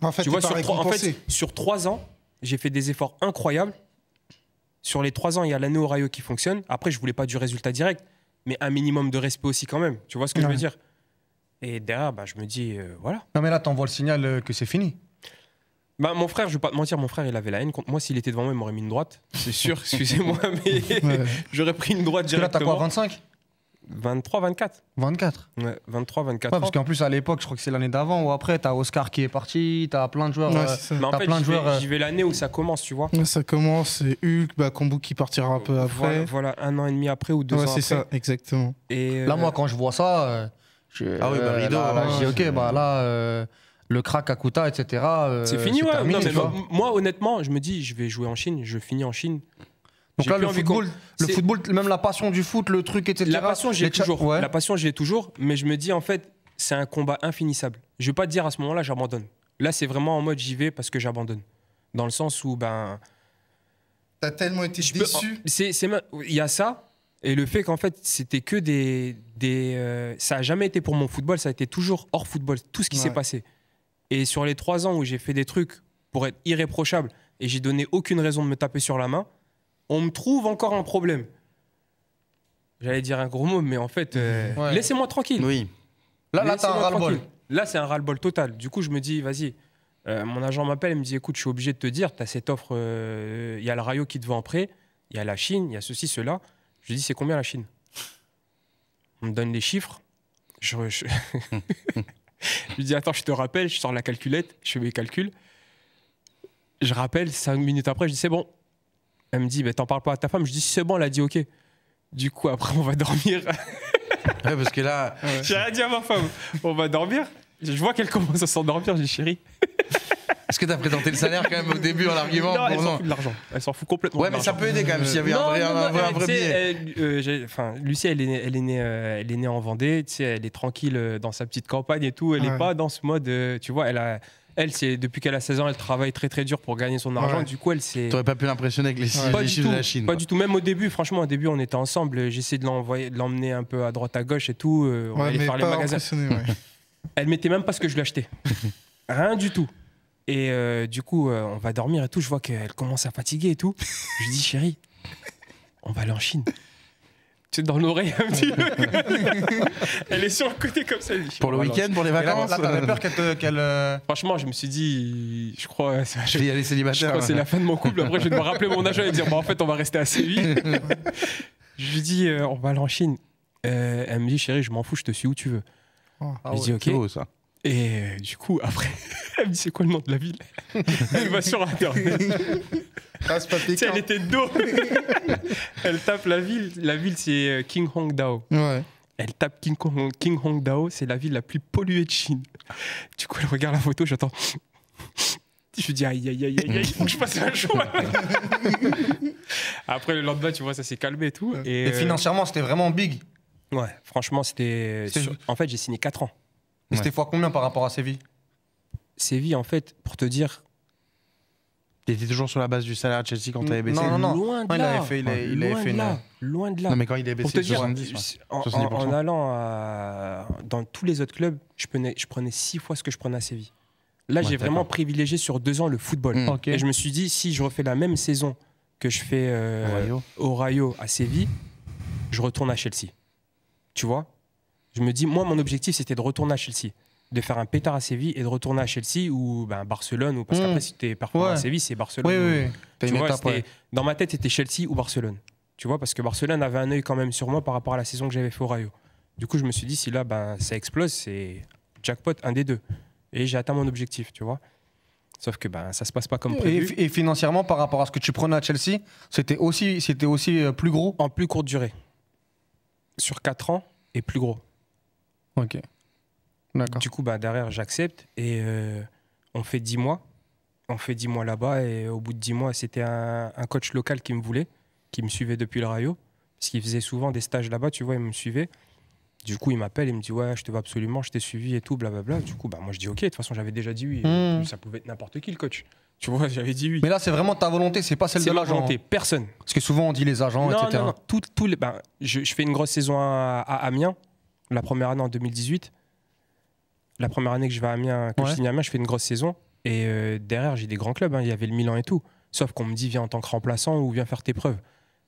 En fait, tu vois, sur trois, en fait, sur trois ans, j'ai fait des efforts incroyables. Sur les trois ans, il y a l'année au Rayo qui fonctionne. Après, je voulais pas du résultat direct, mais un minimum de respect aussi quand même. Tu vois ce que non. je veux dire? Et derrière, bah, je me dis, euh, voilà. Non, mais là, t'envoies le signal que c'est fini. Bah, mon frère, je vais pas te mentir, mon frère, il avait la haine contre moi. S'il était devant moi, il m'aurait mis une droite. C'est sûr, excusez-moi, mais ouais. j'aurais pris une droite directement. Là, t'as quoi, vingt-cinq? vingt-trois vingt-quatre. vingt-quatre. Ouais, vingt-trois vingt-quatre. Ouais, parce qu'en plus, à l'époque, je crois que c'est l'année d'avant ou après, t'as Oscar qui est parti, t'as plein de joueurs. Ouais, euh, en fait, plein de joueurs. J'y vais, euh... vais l'année où ça commence, tu vois. Ça commence, c'est Hulk, Bakambu qui partira un peu après. Voilà, voilà, un an et demi après ou deux ouais, ans après. Ouais, c'est ça, exactement. Et euh... là, moi, quand je vois ça, euh, je, ah oui, bah, rideau, là, là, ouais, je dis ok, bah là, euh, le crack Kakuta, et cetera. Euh, c'est fini, ouais. Terminé, non, mais moi, moi, honnêtement, je me dis, je vais jouer en Chine, je finis en Chine. Donc là, le football, le football, même la passion du foot, le truc, et cetera. La passion, j'ai toujours. Ouais. La passion, j'ai toujours. Mais je me dis, en fait, c'est un combat infinissable. Je ne vais pas te dire à ce moment-là, j'abandonne. Là, c'est vraiment en mode, j'y vais parce que j'abandonne. Dans le sens où, ben... T'as tellement été déçu. Il y a ça. Et le fait qu'en fait, c'était que des... des euh, ça n'a jamais été pour mon football. Ça a été toujours hors football. Tout ce qui s'est ouais. passé. Et sur les trois ans où j'ai fait des trucs pour être irréprochable et j'ai donné aucune raison de me taper sur la main, on me trouve encore un problème. J'allais dire un gros mot, mais en fait, euh, ouais. laissez-moi tranquille. Oui. Là, là, t'as un ras-le-bol. Là, c'est un ras-le-bol total. Du coup, je me dis, vas-y, Euh, mon agent m'appelle et me dit, écoute, je suis obligé de te dire, tu as cette offre, il euh, y a le Rayo qui te vend en prêt, il y a la Chine, il y a ceci, cela. Je lui dis, c'est combien la Chine? On me donne les chiffres. Je, je... je lui dis, attends, je te rappelle, je sors la calculette, je fais mes calculs. Je rappelle, cinq minutes après, je dis, c'est bon. Elle me dit, bah, t'en parles pas à ta femme. Je dis, c'est bon, elle a dit, ok. Du coup, après, on va dormir. Ouais, parce que là. Ouais. J'ai rien dit à ma femme. On va dormir. Je vois qu'elle commence à s'endormir, je dis, chérie. Est-ce que t'as présenté le salaire quand même au début en argument? Non, elle s'en fout de l'argent. Elle s'en fout complètement. Ouais, mais ça peut aider quand même s'il y avait non, un vrai, non, non, un vrai, un vrai billet. Elle, euh, Lucie, elle est, elle, est née, euh, elle est née en Vendée. Tu sais, elle est tranquille dans sa petite campagne et tout. Elle n'est ouais. pas dans ce mode. Euh, tu vois, elle a. Elle, depuis qu'elle a seize ans, elle travaille très très dur pour gagner son argent. Ouais. Du coup, elle s'est. T'aurais pas pu l'impressionner avec les ouais. chiffres de la Chine. Pas quoi. Du tout. Même au début, franchement, au début, on était ensemble. J'essayais de l'emmener un peu à droite, à gauche et tout. Euh, on ouais, allait faire les magasins. Ouais. Elle mettait même pas ce que je lui achetais. Rien du tout. Et euh, du coup, euh, on va dormir et tout. Je vois qu'elle commence à fatiguer et tout. Je dis, chérie, on va aller en Chine. Tu es dans l'oreille un petit peu. Elle est sur le côté comme ça. Pour le week-end, pour les vacances. Là, t'avais peur qu'elle. Qu Franchement, je me suis dit, je crois. Je vais y aller célibataire. Je crois que c'est la fin de mon couple. Après, je vais devoir rappeler mon agent et dire, bah, en fait, on va rester à Séville. Je lui dis, euh, on va aller en Chine. Euh, elle me dit, chérie, je m'en fous, je te suis où tu veux. Oh, je ah dis, ouais, ok. C'est beau, ça. Et euh, du coup, après, elle me dit, c'est quoi le nom de la ville? Elle va sur Internet. Ah, c'est pas piquant. Elle était de dos. Elle tape la ville. La ville, c'est King Hong Dao. Ouais. Elle tape King Hong, King Hong Dao, c'est la ville la plus polluée de Chine. Du coup, elle regarde la photo, j'attends. Je lui dis, aïe, aïe, aïe, aïe, il faut que je passe un choix. Après, le lendemain, tu vois, ça s'est calmé et tout. Et, et euh... financièrement, c'était vraiment big. Ouais, franchement, c'était. En fait, j'ai signé quatre ans. Ouais. C'était fois combien par rapport à Séville? Séville, en fait, pour te dire. T'étais toujours sur la base du salaire à Chelsea quand t'avais baissé? Non, non, non. Loin de là. Loin de là. Non, mais quand il a baissé, pour te dire, soixante-dix, en, soixante-dix pour cent. En, en allant à, dans tous les autres clubs, je prenais, je prenais six fois ce que je prenais à Séville. Là, ouais, j'ai vraiment privilégié sur deux ans le football. Mmh. Okay. Et je me suis dit, si je refais la même saison que je fais euh, Rayo. au Rayo à Séville, je retourne à Chelsea. Tu vois? Je me dis, moi, mon objectif, c'était de retourner à Chelsea, de faire un pétard à Séville et de retourner à Chelsea ou ben, Barcelone, ou parce mmh. qu'après, si tu es performant ouais. à Séville, c'est Barcelone. Oui, oui. Tu vois, étape, ouais. Dans ma tête, c'était Chelsea ou Barcelone. Tu vois, parce que Barcelone avait un œil quand même sur moi par rapport à la saison que j'avais fait au Rayo. Du coup, je me suis dit, si là, ben, ça explose, c'est jackpot, un des deux. Et j'ai atteint mon objectif, tu vois. Sauf que ben, ça se passe pas comme prévu. Et, et financièrement, par rapport à ce que tu prenais à Chelsea, c'était aussi, c'était aussi plus gros? En plus courte durée. Sur quatre ans et plus gros. Ok. Du coup, bah, derrière, j'accepte et euh, on fait dix mois. On fait dix mois là-bas et au bout de dix mois, c'était un, un coach local qui me voulait, qui me suivait depuis le Rayo, parce qu'il faisait souvent des stages là-bas, tu vois, il me suivait. Du coup, il m'appelle, il me dit « Ouais, je te veux absolument, je t'ai suivi et tout, blablabla. » Du coup, bah, moi, je dis « Ok, de toute façon, j'avais déjà dit oui. Mmh. » Ça pouvait être n'importe qui, le coach. Tu vois, j'avais dit oui. Mais là, c'est vraiment ta volonté, c'est pas celle de l'agent. Personne. Parce que souvent, on dit les agents, non, et cetera. Non, non, tout, tout les, bah, je, je fais une grosse saison à, à Amiens, la première année en deux mille dix-huit. La première année que je vais à Amiens, que ouais. je signe à Amiens, je fais une grosse saison. Et euh, derrière, j'ai des grands clubs. Hein. Il y avait le Milan et tout. Sauf qu'on me dit, viens en tant que remplaçant ou viens faire tes preuves.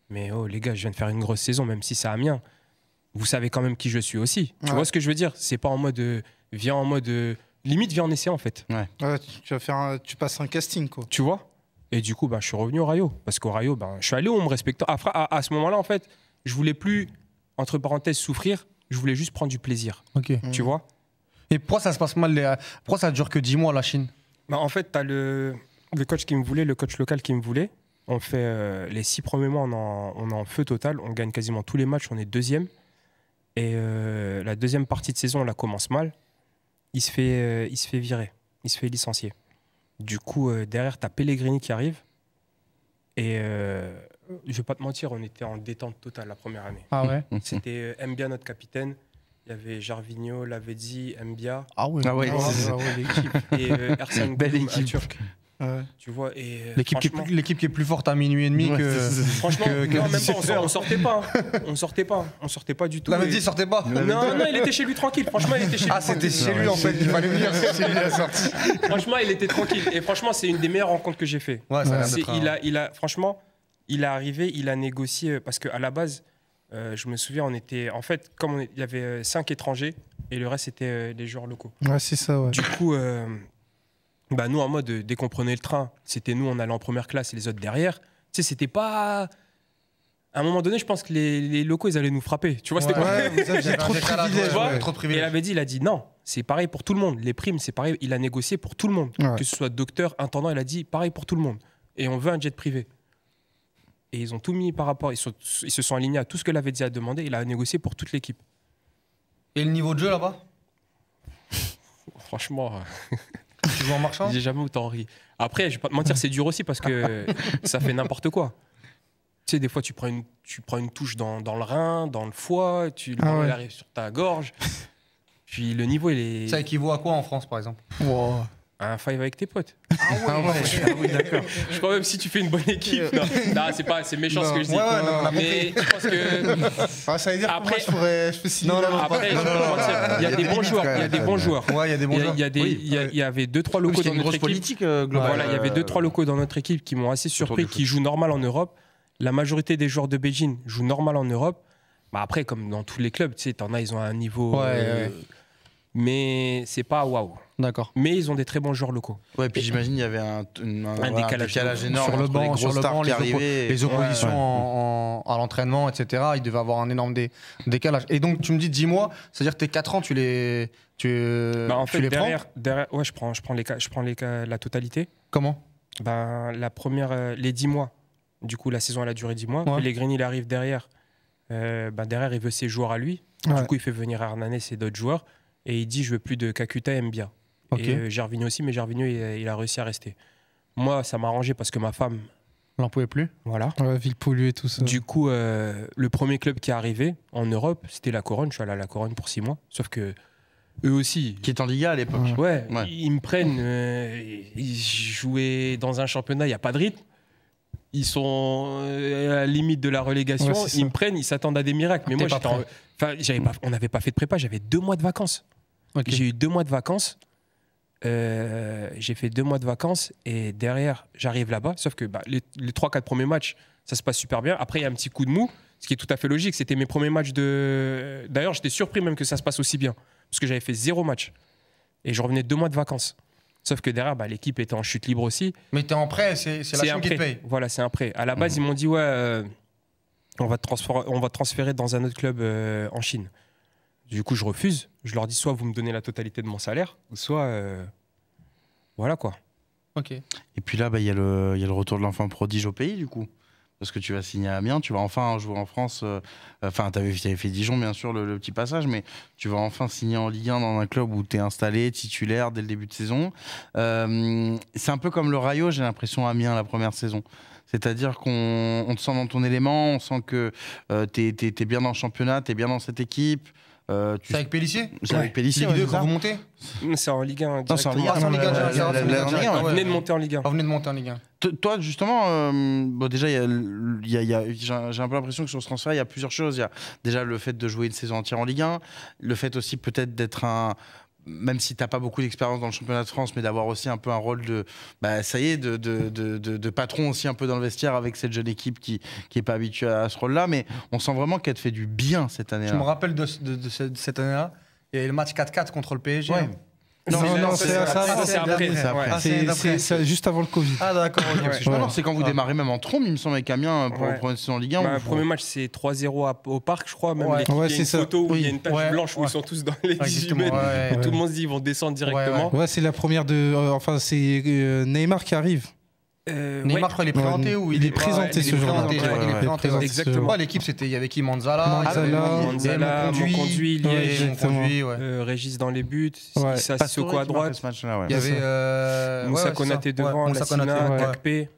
Mais oh, les gars, je viens de faire une grosse saison, même si c'est à Amiens. Vous savez quand même qui je suis aussi. Ouais. Tu vois ce que je veux dire? C'est pas en mode, euh, viens en mode... Euh, limite, viens en essai, en fait. Ouais. Ouais, tu, vas faire un, tu passes un casting, quoi. Tu vois? Et du coup, ben, je suis revenu au Rayo. Parce qu'au Rayo, ben, je suis allé où on me respecte. À, à, à ce moment-là, en fait, je voulais plus, entre parenthèses, souffrir. Je voulais juste prendre du plaisir. Okay. Tu mmh. vois? Et pourquoi ça se passe mal les... Pourquoi ça dure que dix mois la Chine? Bah en fait, tu as le... le coach qui me voulait, le coach local qui me voulait. On fait euh, les six premiers mois, on est en... on est en feu total. On gagne quasiment tous les matchs, on est deuxième. Et euh, la deuxième partie de saison, on la commence mal. Il se fait, euh, il se fait virer, il se fait licencier. Du coup, euh, derrière, tu as Pellegrini qui arrive. Et euh, je vais pas te mentir, on était en détente totale la première année. Ah ouais? C'était euh, Mbia, notre capitaine. Il y avait Jarvinho, Lavezzi, Mbia. Ah ouais, ah ouais, ah ouais l'équipe. Et euh, Ersan Goum, un Turc. Ouais. Tu vois, et euh, l'équipe franchement... qui, qui est plus forte à minuit et demi ouais, que. Franchement, que, que non, même pas, on, on sortait pas. On sortait pas. On sortait pas du tout. Lavezzi et... sortait pas. Non, non, non, il était chez lui tranquille. Franchement, il était chez lui. Ah, c'était chez lui en fait. Il fallait venir chez lui la sortie. Franchement, il était tranquille. Et franchement, c'est une des meilleures rencontres que j'ai fait. Ouais, ça ouais. Il a, il a, franchement, il est arrivé, il a négocié parce qu'à la base. Euh, je me souviens, on était. En fait, comme on est, il y avait euh, cinq étrangers et le reste, c'était euh, les joueurs locaux. Ouais, c'est ça, ouais. Du coup, euh, bah nous en mode dès qu'on prenait le train, c'était nous on allait en première classe et les autres derrière. Tu sais, c'était pas. À un moment donné, je pense que les, les locaux ils allaient nous frapper. Tu vois, ouais, c'était ouais, j'ai trop, ouais. trop privilège. Et il avait dit, il a dit non, c'est pareil pour tout le monde. Les primes, c'est pareil. Il a négocié pour tout le monde, ouais. que ce soit docteur, intendant. Il a dit pareil pour tout le monde. Et on veut un jet privé. Et ils ont tout mis par rapport. Ils, sont, ils se sont alignés à tout ce que l'avait dit à demander. Il a négocié pour toute l'équipe. Et le niveau de jeu là-bas? Franchement. Tu joues en marchant? J'ai jamais autant ri. Après, je vais pas te mentir, c'est dur aussi parce que ça fait n'importe quoi. Tu sais, des fois, tu prends une, tu prends une touche dans, dans le rein, dans le foie, tu ah ouais. arrive sur ta gorge. Puis le niveau, il est. Ça équivaut à quoi en France, par exemple? Wow. Un five avec tes potes. Ah ouais, ah ouais. Ah oui, d'accord. Je crois même si tu fais une bonne équipe. Non, non c'est pas, c'est méchant non. ce que je dis. Ouais, ouais, non, non, mais je pense que. Ah, ça veut dire après, que moi, je pourrais. Je peux signer non, non, non, après, non, non, non, il y a des bons joueurs. Il y a des bons joueurs. Ouais, il y a des bons joueurs. Il y a des, oui, il y, a, il y avait deux trois locaux dans une notre équipe. Euh, voilà, il y avait deux trois locaux dans notre équipe qui m'ont assez surpris, qui jouent normal en Europe. La majorité des joueurs de Beijing jouent normal en Europe. Bah après, comme dans tous les clubs, tu sais, t'en as, ils ont un niveau. Ouais. Mais c'est pas waouh. D'accord. Mais ils ont des très bons joueurs locaux. Ouais, puis j'imagine il y avait un, un, un, voilà, décalage, un décalage énorme sur le banc, sur le banc, les, oppo les oppositions ouais, ouais. En, en, à l'entraînement, et cetera. Ils devaient avoir un énorme dé décalage. Et donc tu me dis dix mois, c'est-à-dire tes quatre ans, tu les, tu, bah en fait, tu les derrière, prends derrière, ouais, je prends, je prends les, je prends les, la totalité. Comment? Ben la première, euh, les dix mois. Du coup, la saison elle a duré dix mois. Ouais. Pellegrini il arrive derrière. Euh, ben derrière, il veut ses joueurs à lui. Ouais. Du coup, il fait venir Hernandez et d'autres joueurs. Et il dit, je veux plus de Kakuta et Mbia. Okay. Et euh, Gervinho aussi, mais Gervinho, il, il a réussi à rester. Moi, ça m'a arrangé parce que ma femme... n'en pouvait plus. Voilà. Ouais, ville polluée et tout ça. Du coup, euh, le premier club qui est arrivé en Europe, c'était la Corogne. Je suis allé à la Corogne pour six mois. Sauf que eux aussi... Qui est en Liga à l'époque. Ouais, ouais. Ils me prennent... Euh, ils jouaient dans un championnat, il n'y a pas de rythme. Ils sont à la limite de la relégation. Ouais, ils me prennent, ils s'attendent à des miracles. Mais moi, j'étais en... enfin, j'avais pas... on n'avait pas fait de prépa. J'avais deux mois de vacances. Okay. J'ai eu deux mois de vacances. Euh, j'ai fait deux mois de vacances et derrière j'arrive là-bas, sauf que bah, les, les trois quatre premiers matchs ça se passe super bien, après il y a un petit coup de mou, ce qui est tout à fait logique, c'était mes premiers matchs de... D'ailleurs j'étais surpris même que ça se passe aussi bien, parce que j'avais fait zéro match et je revenais deux mois de vacances, sauf que derrière bah, l'équipe était en chute libre aussi. Mais t'es en prêt, c'est la somme qui te paye. Voilà, c'est un prêt, à la base mmh. ils m'ont dit ouais euh, on, va transférer, on va transférer dans un autre club euh, en Chine. Du coup, je refuse. Je leur dis soit vous me donnez la totalité de mon salaire, soit euh... voilà quoi. Ok. Et puis là, il bah, y, y a le retour de l'enfant prodige au pays, du coup. Parce que tu vas signer à Amiens, tu vas enfin jouer en France. Enfin, euh, tu avais, avais fait Dijon, bien sûr, le, le petit passage, mais tu vas enfin signer en Ligue un dans un club où tu es installé, titulaire, dès le début de saison. Euh, C'est un peu comme le Rayo, j'ai l'impression, à Amiens, la première saison. C'est-à-dire qu'on te sent dans ton élément, on sent que euh, tu es, es, es bien dans le championnat, tu es bien dans cette équipe. Euh, tu... C'est avec Pélissier? C'est avec Pélissier, ouais, quand vous montez? C'est en Ligue un. Non, c'est en Ligue un. Vous venez de monter en Ligue un. Vous venez de monter en Ligue un. Toi, justement, euh, bon, déjà, y a, y a, y a, j'ai un peu l'impression que sur ce transfert, il y a plusieurs choses. Il y a déjà le fait de jouer une saison entière en Ligue un, le fait aussi peut-être d'être un... Même si tu n'as pas beaucoup d'expérience dans le championnat de France, mais d'avoir aussi un peu un rôle de, bah, ça y est, de, de, de, de, de patron aussi un peu dans le vestiaire avec cette jeune équipe qui n'est pas habituée à ce rôle-là. Mais on sent vraiment qu'elle te fait du bien cette année-là. Je me rappelle de, de, de, de cette année-là. Il y a le match quatre quatre contre le P S G. Ouais. Non, non, non c'est après. après. C'est ah, juste avant le Covid. Ah d'accord. Okay, ouais. Non, non, c'est quand vous ah. démarrez même en trombe, il me semble, avec Amiens pour ouais. prendre en Ligue un. Bah, le premier match, c'est trois zéro au parc, je crois. Même ouais. ouais, il y a une ça. photo où oui. il y a une tache ouais. blanche où ouais. ils sont tous dans les dix-huit mètres. Ouais, ouais. Tout le monde se dit ils vont descendre directement. Ouais, c'est la première de. Enfin, c'est Neymar qui arrive. Euh, Neymar, ouais. il est présenté ou il, il est présenté ce jour-là. Il est présenté exactement. L'équipe, c'était il y avait qui? Manzala, Manzala, Monconduit, Régis dans les buts, Sissoko à droite. Il y avait Moussa Konaté devant, Lassina, Kakpé.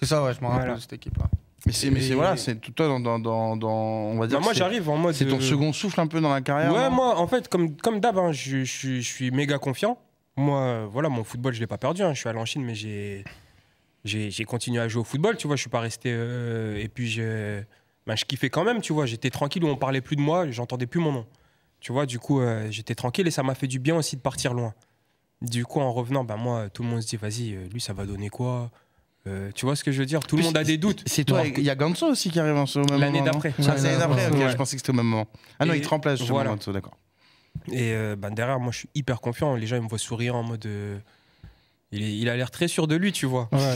C'est ça, ouais, je m'en rappelle de cette équipe-là. Mais c'est voilà, c'est tout toi dans dans on va dire. Moi, j'arrive en mode. C'est ton second souffle un peu dans la carrière. Ouais, moi, en fait, comme comme d'hab, je je suis méga confiant. Moi, voilà, mon football, je l'ai pas perdu. Je suis allé en Chine, mais j'ai J'ai continué à jouer au football, tu vois, je suis pas resté... Euh, et puis, je, ben je kiffais quand même, tu vois. J'étais tranquille, où on parlait plus de moi, j'entendais plus mon nom. Tu vois, du coup, euh, j'étais tranquille et ça m'a fait du bien aussi de partir loin. Du coup, en revenant, ben moi, tout le monde se dit, vas-y, lui, ça va donner quoi? Euh, tu vois ce que je veux dire? Tout le monde a des doutes. C'est toi, il y a Ganso aussi qui arrive en ce moment. L'année d'après. L'année d'après, ok, je pensais que c'était au même moment. Ah non, il te remplace, justement, Ganso, d'accord. Et euh, ben derrière, moi, je suis hyper confiant. Les gens, ils me voient sourire en mode... Euh, Il, est, il a l'air très sûr de lui, tu vois. Ouais.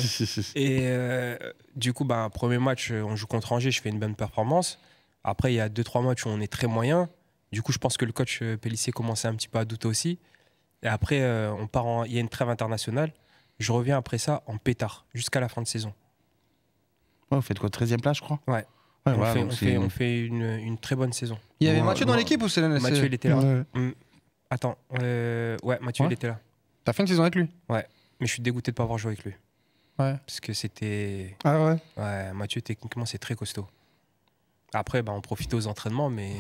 Et euh, du coup, bah, premier match, on joue contre Angers, je fais une bonne performance. Après, il y a deux, trois matchs où on est très moyen. Du coup, je pense que le coach Pellissier commençait un petit peu à douter aussi. Et après, euh, on part en, il y a une trêve internationale. Je reviens après ça en pétard, jusqu'à la fin de saison. Ouais, vous faites quoi, treizième place, je crois. Ouais. Ouais, on, ouais, fait, on, fait, on fait une, une très bonne saison. Il y avait Mathieu dans l'équipe ou c'est l'année? Mathieu, il était là. Ouais. Mmh. Attends, euh, ouais, Mathieu, ouais. il était là. T'as fait une saison avec lui? Ouais, mais je suis dégoûté de ne pas avoir joué avec lui. Ouais. Parce que c'était... Ah ouais? Ouais, Mathieu, techniquement, c'est très costaud. Après, bah, on profite aux entraînements, mais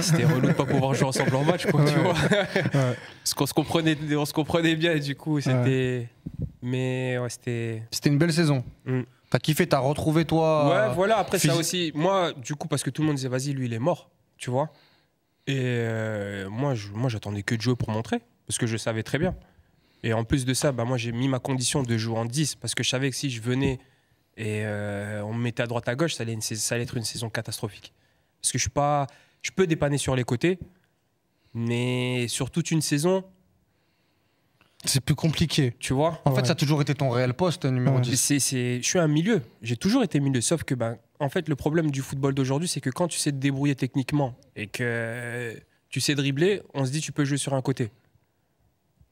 c'était relou de pas pouvoir jouer ensemble en match, quoi, ouais. tu vois. Ouais. Parce qu'on se comprenait, on se comprenait bien, et du coup, c'était... Ouais. Mais ouais, c'était... C'était une belle saison. Mm. T'as kiffé, t'as retrouvé, toi... Ouais, voilà, après Fils... ça aussi. Moi, du coup, parce que tout le monde disait, vas-y, lui, il est mort, tu vois. Et euh, moi, je, moi, j'attendais que de jouer pour montrer, parce que je savais très bien. Et en plus de ça, bah, moi, j'ai mis ma condition de jouer en dix, parce que je savais que si je venais... Et euh, on me mettait à droite à gauche, ça allait, ça allait être une saison catastrophique. Parce que je suis pas, je peux dépanner sur les côtés, mais sur toute une saison... C'est plus compliqué. Tu vois? En ouais. fait, ça a toujours été ton réel poste, numéro ouais. dix. C'est, c'est, je suis un milieu, j'ai toujours été milieu. Sauf que ben, en fait, le problème du football d'aujourd'hui, c'est que quand tu sais te débrouiller techniquement et que tu sais dribbler, on se dit tu peux jouer sur un côté.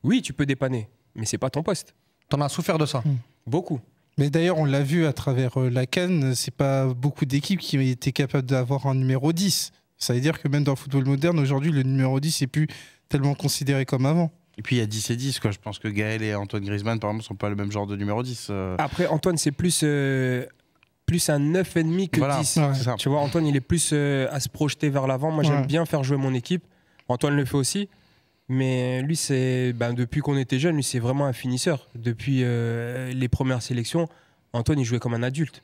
Oui, tu peux dépanner, mais c'est pas ton poste. T'en as souffert de ça? Mmh. Beaucoup. Mais d'ailleurs, on l'a vu à travers euh, la C A N, c'est pas beaucoup d'équipes qui étaient capables d'avoir un numéro dix. Ça veut dire que même dans le football moderne, aujourd'hui, le numéro dix n'est plus tellement considéré comme avant. Et puis il y a dix et dix, quoi. Je pense que Gaël et Antoine Griezmann, par exemple, ne sont pas le même genre de numéro dix. Euh... Après, Antoine, c'est plus, euh, plus un neuf et demi que voilà, dix. Ouais. Tu vois, Antoine, il est plus euh, à se projeter vers l'avant. Moi, ouais. j'aime bien faire jouer mon équipe. Antoine le fait aussi. Mais lui, c'est ben, depuis qu'on était jeune, lui, c'est vraiment un finisseur. Depuis euh, les premières sélections, Antoine, il jouait comme un adulte.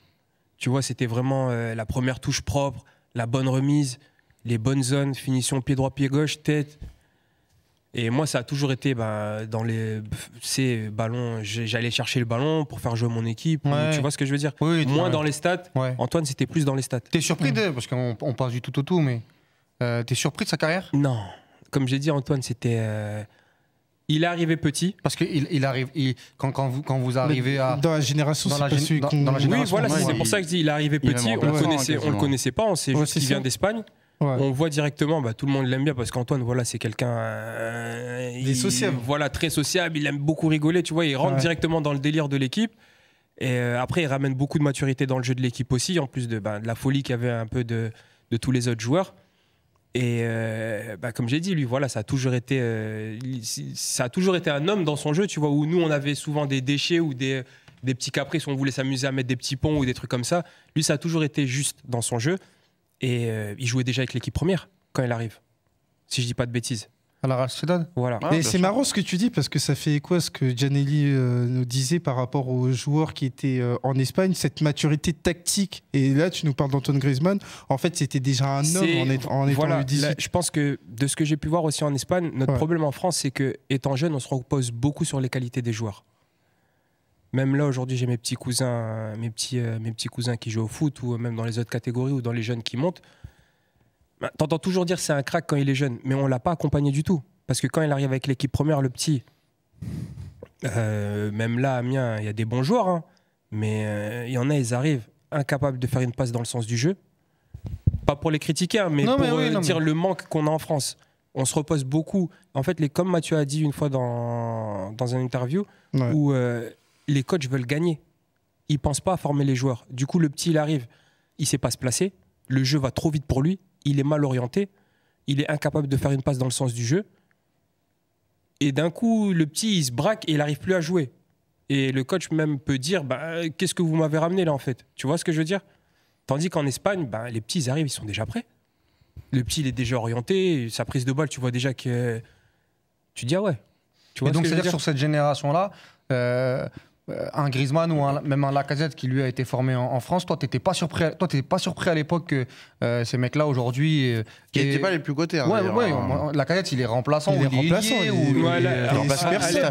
Tu vois, c'était vraiment euh, la première touche propre, la bonne remise, les bonnes zones, finition pied droit, pied gauche, tête. Et moi, ça a toujours été ben, dans les ces ballons. J'allais chercher le ballon pour faire jouer mon équipe. Ouais. Tu vois ce que je veux dire? Oui, Moins ouais. dans les stats. Ouais. Antoine, c'était plus dans les stats. T'es surpris de, parce qu'on on passe du tout au tout, mais euh, t'es surpris de sa carrière? Non. Comme j'ai dit, Antoine, c'était. Euh... Il est arrivé petit. Parce que il, il arrive, il... Quand, quand, vous, quand vous arrivez à. Dans la génération, c'est parce que. Oui, voilà, c'est pour ça que je dis il est arrivé petit. Est on ne ouais, le connaissait pas, on sait ouais, juste qu'il vient d'Espagne. Ouais. On voit directement, bah, tout le monde l'aime bien parce qu'Antoine, voilà, c'est quelqu'un. Euh, il est sociable. Voilà, très sociable, il aime beaucoup rigoler, tu vois, il rentre ouais. directement dans le délire de l'équipe. Et euh, après, il ramène beaucoup de maturité dans le jeu de l'équipe aussi, en plus de, bah, de la folie qu'il y avait un peu de, de tous les autres joueurs. Et euh, bah comme j'ai dit, lui, voilà, ça a toujours été, euh, ça a toujours été un homme dans son jeu, tu vois, où nous on avait souvent des déchets ou des, des petits caprices, on voulait s'amuser à mettre des petits ponts ou des trucs comme ça. Lui, ça a toujours été juste dans son jeu. Et euh, il jouait déjà avec l'équipe première quand il arrive, si je dis pas de bêtises. À la Sociedad. Voilà. Ah, et c'est marrant ce que tu dis parce que ça fait écho à ce que Gianelli euh, nous disait par rapport aux joueurs qui étaient euh, en Espagne, cette maturité tactique. Et là, tu nous parles d'Antoine Griezmann. En fait, c'était déjà un homme en, est, en étant voilà, U dix-huit. Là, je pense que de ce que j'ai pu voir aussi en Espagne, notre ouais. problème en France, c'est que étant jeune, on se repose beaucoup sur les qualités des joueurs. Même là, aujourd'hui, j'ai mes petits cousins, mes petits, euh, mes petits cousins qui jouent au foot ou même dans les autres catégories ou dans les jeunes qui montent. T'entends toujours dire c'est un crack quand il est jeune, mais on ne l'a pas accompagné du tout. Parce que quand il arrive avec l'équipe première, le petit, euh, même là, Amiens, il y a des bons joueurs, hein, mais euh, il y en a, ils arrivent incapables de faire une passe dans le sens du jeu. Pas pour les critiquer, hein, mais non, pour mais oui, euh, non, dire mais... le manque qu'on a en France. On se repose beaucoup. En fait, les, comme Mathieu a dit une fois dans, dans une interview, ouais. où euh, les coachs veulent gagner. Ils ne pensent pas à former les joueurs. Du coup, le petit, il arrive, il ne sait pas se placer. Le jeu va trop vite pour lui. Il est mal orienté, il est incapable de faire une passe dans le sens du jeu. Et d'un coup, le petit, il se braque et il n'arrive plus à jouer. Et le coach même peut dire bah, « Qu'est-ce que vous m'avez ramené là en fait ?» Tu vois ce que je veux dire? Tandis qu'en Espagne, bah, les petits, ils arrivent, ils sont déjà prêts. Le petit, il est déjà orienté, sa prise de balle, tu vois déjà que... Tu dis « Ah ouais !» Tu vois ce que je veux dire? Et donc, c'est-à-dire sur cette génération-là, euh, un Griezmann ou un, même un Lacazette qui lui a été formé en, en France, toi t'étais pas surpris, toi t'étais pas surpris à l'époque que euh, ces mecs-là aujourd'hui euh, qui n'étaient pas les plus cotés. Hein, ouais, ouais, hein. Lacazette il est remplaçant, il est remplaçant.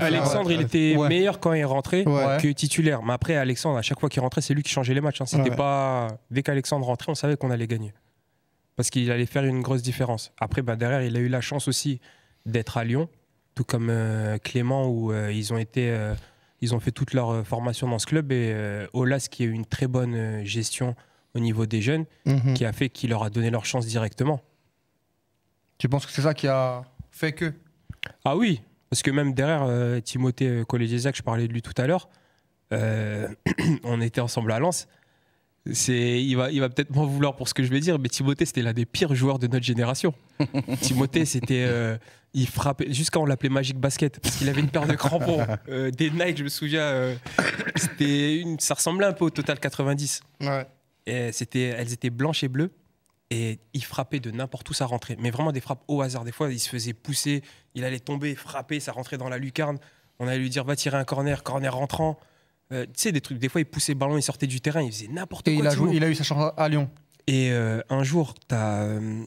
Alexandre il était ouais. meilleur quand il rentrait ouais. que titulaire, mais après Alexandre à chaque fois qu'il rentrait c'est lui qui changeait les matchs. Hein. C'était ouais. pas dès qu'Alexandre rentrait on savait qu'on allait gagner parce qu'il allait faire une grosse différence. Après ben, derrière il a eu la chance aussi d'être à Lyon tout comme euh, Clément, où euh, ils ont été, euh, ils ont fait toute leur euh, formation dans ce club. Et euh, Aulas, qui a eu une très bonne euh, gestion au niveau des jeunes, mm-hmm. qui a fait qu'il leur a donné leur chance directement. Tu penses que c'est ça qui a fait que... Ah oui, parce que même derrière, euh, Timothée Colégésiac, je parlais de lui tout à l'heure, euh, on était ensemble à Lens. Il va, il va peut-être m'en vouloir pour ce que je vais dire, mais Timothée, c'était l'un des pires joueurs de notre génération. Timothée, c'était... Euh, il frappait... Jusqu'à on l'appelait Magic Basket, parce qu'il avait une paire de crampons. Euh, des Nike, je me souviens. Euh, une, ça ressemblait un peu au Total quatre-vingt-dix. Ouais. Et c'était, elles étaient blanches et bleues. Et il frappait de n'importe où, ça rentrait. Mais vraiment des frappes au hasard. Des fois, il se faisait pousser, il allait tomber, frapper, ça rentrait dans la lucarne. On allait lui dire, va tirer un corner, corner rentrant. Euh, tu sais, des trucs. Des fois, il poussait le ballon, il sortait du terrain, il faisait n'importe quoi. Et il a, joué, il a eu sa chance à Lyon. Et euh, un jour, tu as, euh,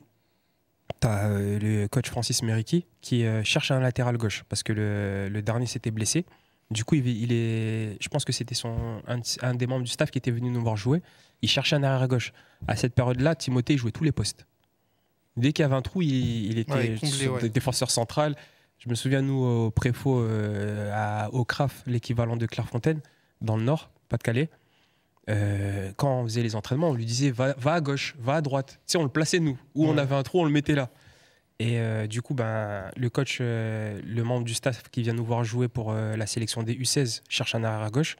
t'as, euh, le coach Francis Mériqui qui euh, cherche un latéral gauche parce que le, le dernier s'était blessé. Du coup, il, il est, je pense que c'était un, un des membres du staff qui était venu nous voir jouer. Il cherchait un arrière-gauche. À cette période-là, Timothée jouait tous les postes. Dès qu'il y avait un trou, il, il était ouais, comblé, ouais. défenseur central. Je me souviens, nous, au Préfaux, euh, à, au C R A F, l'équivalent de Clairefontaine, dans le Nord, Pas-de-Calais, euh, quand on faisait les entraînements, on lui disait va, va à gauche, va à droite. Tu sais, on le plaçait, nous. Où ouais. on avait un trou, on le mettait là. Et euh, du coup, ben, le coach, euh, le membre du staff qui vient nous voir jouer pour euh, la sélection des U seize, cherche un arrière à gauche.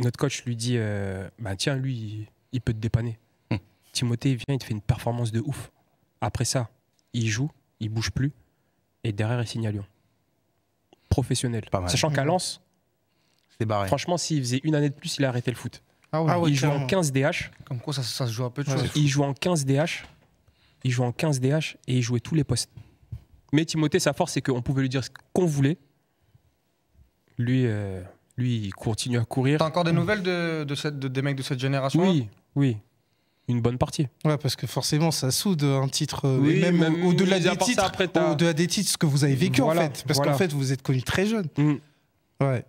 Notre coach lui dit euh, bah, tiens, lui, il, il peut te dépanner. Mmh. Timothée, vient, il te fait une performance de ouf. Après ça, il joue, il bouge plus. Et derrière, il signe à Lyon. Professionnel. Sachant qu'à Lens, barré. Franchement, s'il faisait une année de plus, il arrêtait le foot. Ah ouais, ah ouais, il joue en quinze D H. Comme quoi, ça, ça se joue à peu de ouais, choses. Il joue en quinze D H. Il jouait en quinze D H et il jouait tous les postes. Mais Timothée, sa force, c'est qu'on pouvait lui dire ce qu'on voulait. Lui, euh, lui, il continue à courir. T'as encore des nouvelles de, de cette, de, des mecs de cette génération? Oui, oui. Une bonne partie. Ouais, parce que forcément, ça soude un titre. Oui, même, même au-delà des, au des titres, ce que vous avez vécu, voilà, en fait. Parce voilà. qu'en fait, vous êtes connu très jeune. Mmh. Ouais.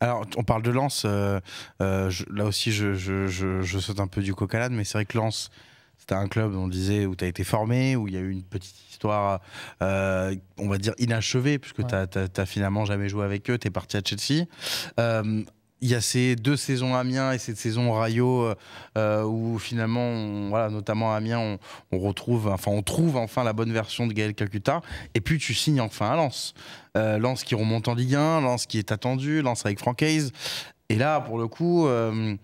Alors, on parle de Lens. Euh, euh, je, là aussi, je, je, je, je saute un peu du coq à l'âne, mais c'est vrai que Lens... C'était un club, on disait, où tu as été formé, où il y a eu une petite histoire, euh, on va dire, inachevée, puisque ouais. tu as, t'as, t'as finalement jamais joué avec eux, tu es parti à Chelsea. Euh, il y a ces deux saisons Amiens et cette saison Rayo, euh, où finalement, on, voilà, notamment à Amiens, on, on, retrouve, enfin, on trouve enfin la bonne version de Gaël Kakuta. Et puis tu signes enfin à Lens. Euh, Lens qui remonte en Ligue un, Lens qui est attendu, Lens avec Franck Hayes. Et là, pour le coup... Euh,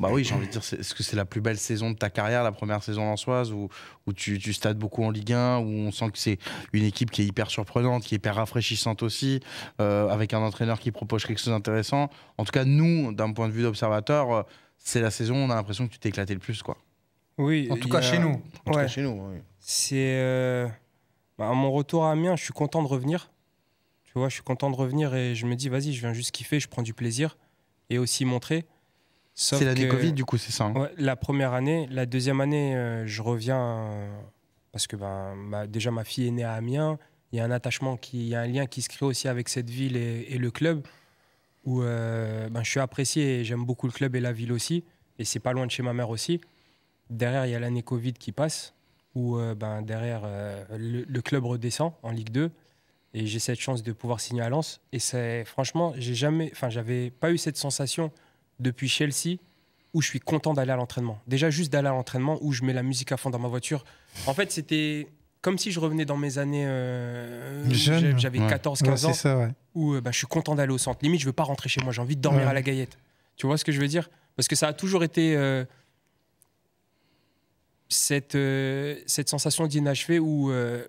Bah oui, j'ai envie de dire, est-ce que c'est la plus belle saison de ta carrière, la première saison lensoise, où, où tu, tu stades beaucoup en Ligue un, où on sent que c'est une équipe qui est hyper surprenante, qui est hyper rafraîchissante aussi, euh, avec un entraîneur qui propose quelque chose d'intéressant. En tout cas, nous, d'un point de vue d'observateur, c'est la saison où on a l'impression que tu t'es éclaté le plus, quoi. Oui. En tout cas, a... chez nous. En ouais. tout cas, chez nous, oui. C'est... Euh... Bah, à mon retour à Amiens, je suis content de revenir. Tu vois, je suis content de revenir et je me dis, vas-y, je viens juste kiffer, je prends du plaisir et aussi montrer... C'est l'année Covid, du coup, c'est ça, hein. Ouais, la première année. La deuxième année, euh, je reviens euh, parce que ben, ma, déjà ma fille est née à Amiens. Il y a un attachement, il y a un lien qui se crée aussi avec cette ville et, et le club où euh, ben, je suis apprécié et j'aime beaucoup le club et la ville aussi. Et c'est pas loin de chez ma mère aussi. Derrière, il y a l'année Covid qui passe où euh, ben, derrière, euh, le, le club redescend en Ligue deux. Et j'ai cette chance de pouvoir signer à Lens. Et c'est franchement, j'ai jamais, enfin, j'avais pas eu cette sensation depuis Chelsea, où je suis content d'aller à l'entraînement. Déjà, juste d'aller à l'entraînement, où je mets la musique à fond dans ma voiture. En fait, c'était comme si je revenais dans mes années... Euh, J'avais ouais. quatorze quinze ouais, ans, ça, ouais. où euh, bah, je suis content d'aller au centre. Limite, je ne veux pas rentrer chez moi, j'ai envie de dormir ouais. à la Gaillette. Tu vois ce que je veux dire? Parce que ça a toujours été euh, cette, euh, cette sensation d'inachevé où... Euh,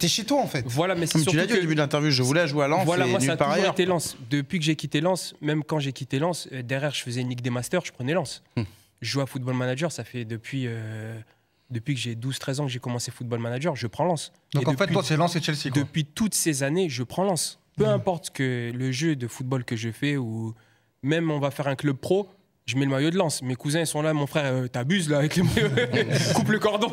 t'es chez toi en fait. Voilà, mais comme tu l'as dit au début de l'interview, je voulais jouer à Lens. Voilà, moi ça a toujours été Lens. Depuis que j'ai quitté Lens, même quand j'ai quitté Lens, euh, derrière je faisais une Ligue des Masters, je prenais Lens. Hmm. Je joue à Football Manager, ça fait depuis, euh, depuis que j'ai douze treize ans que j'ai commencé Football Manager, je prends Lens. Donc et en depuis, fait toi c'est Lens et Chelsea quoi. Depuis toutes ces années, je prends Lens. Peu hmm. importe que le jeu de football que je fais ou même on va faire un club pro, je mets le maillot de Lens. Mes cousins, ils sont là, mon frère, euh, t'abuses là avec les maillots. Coupe le cordon.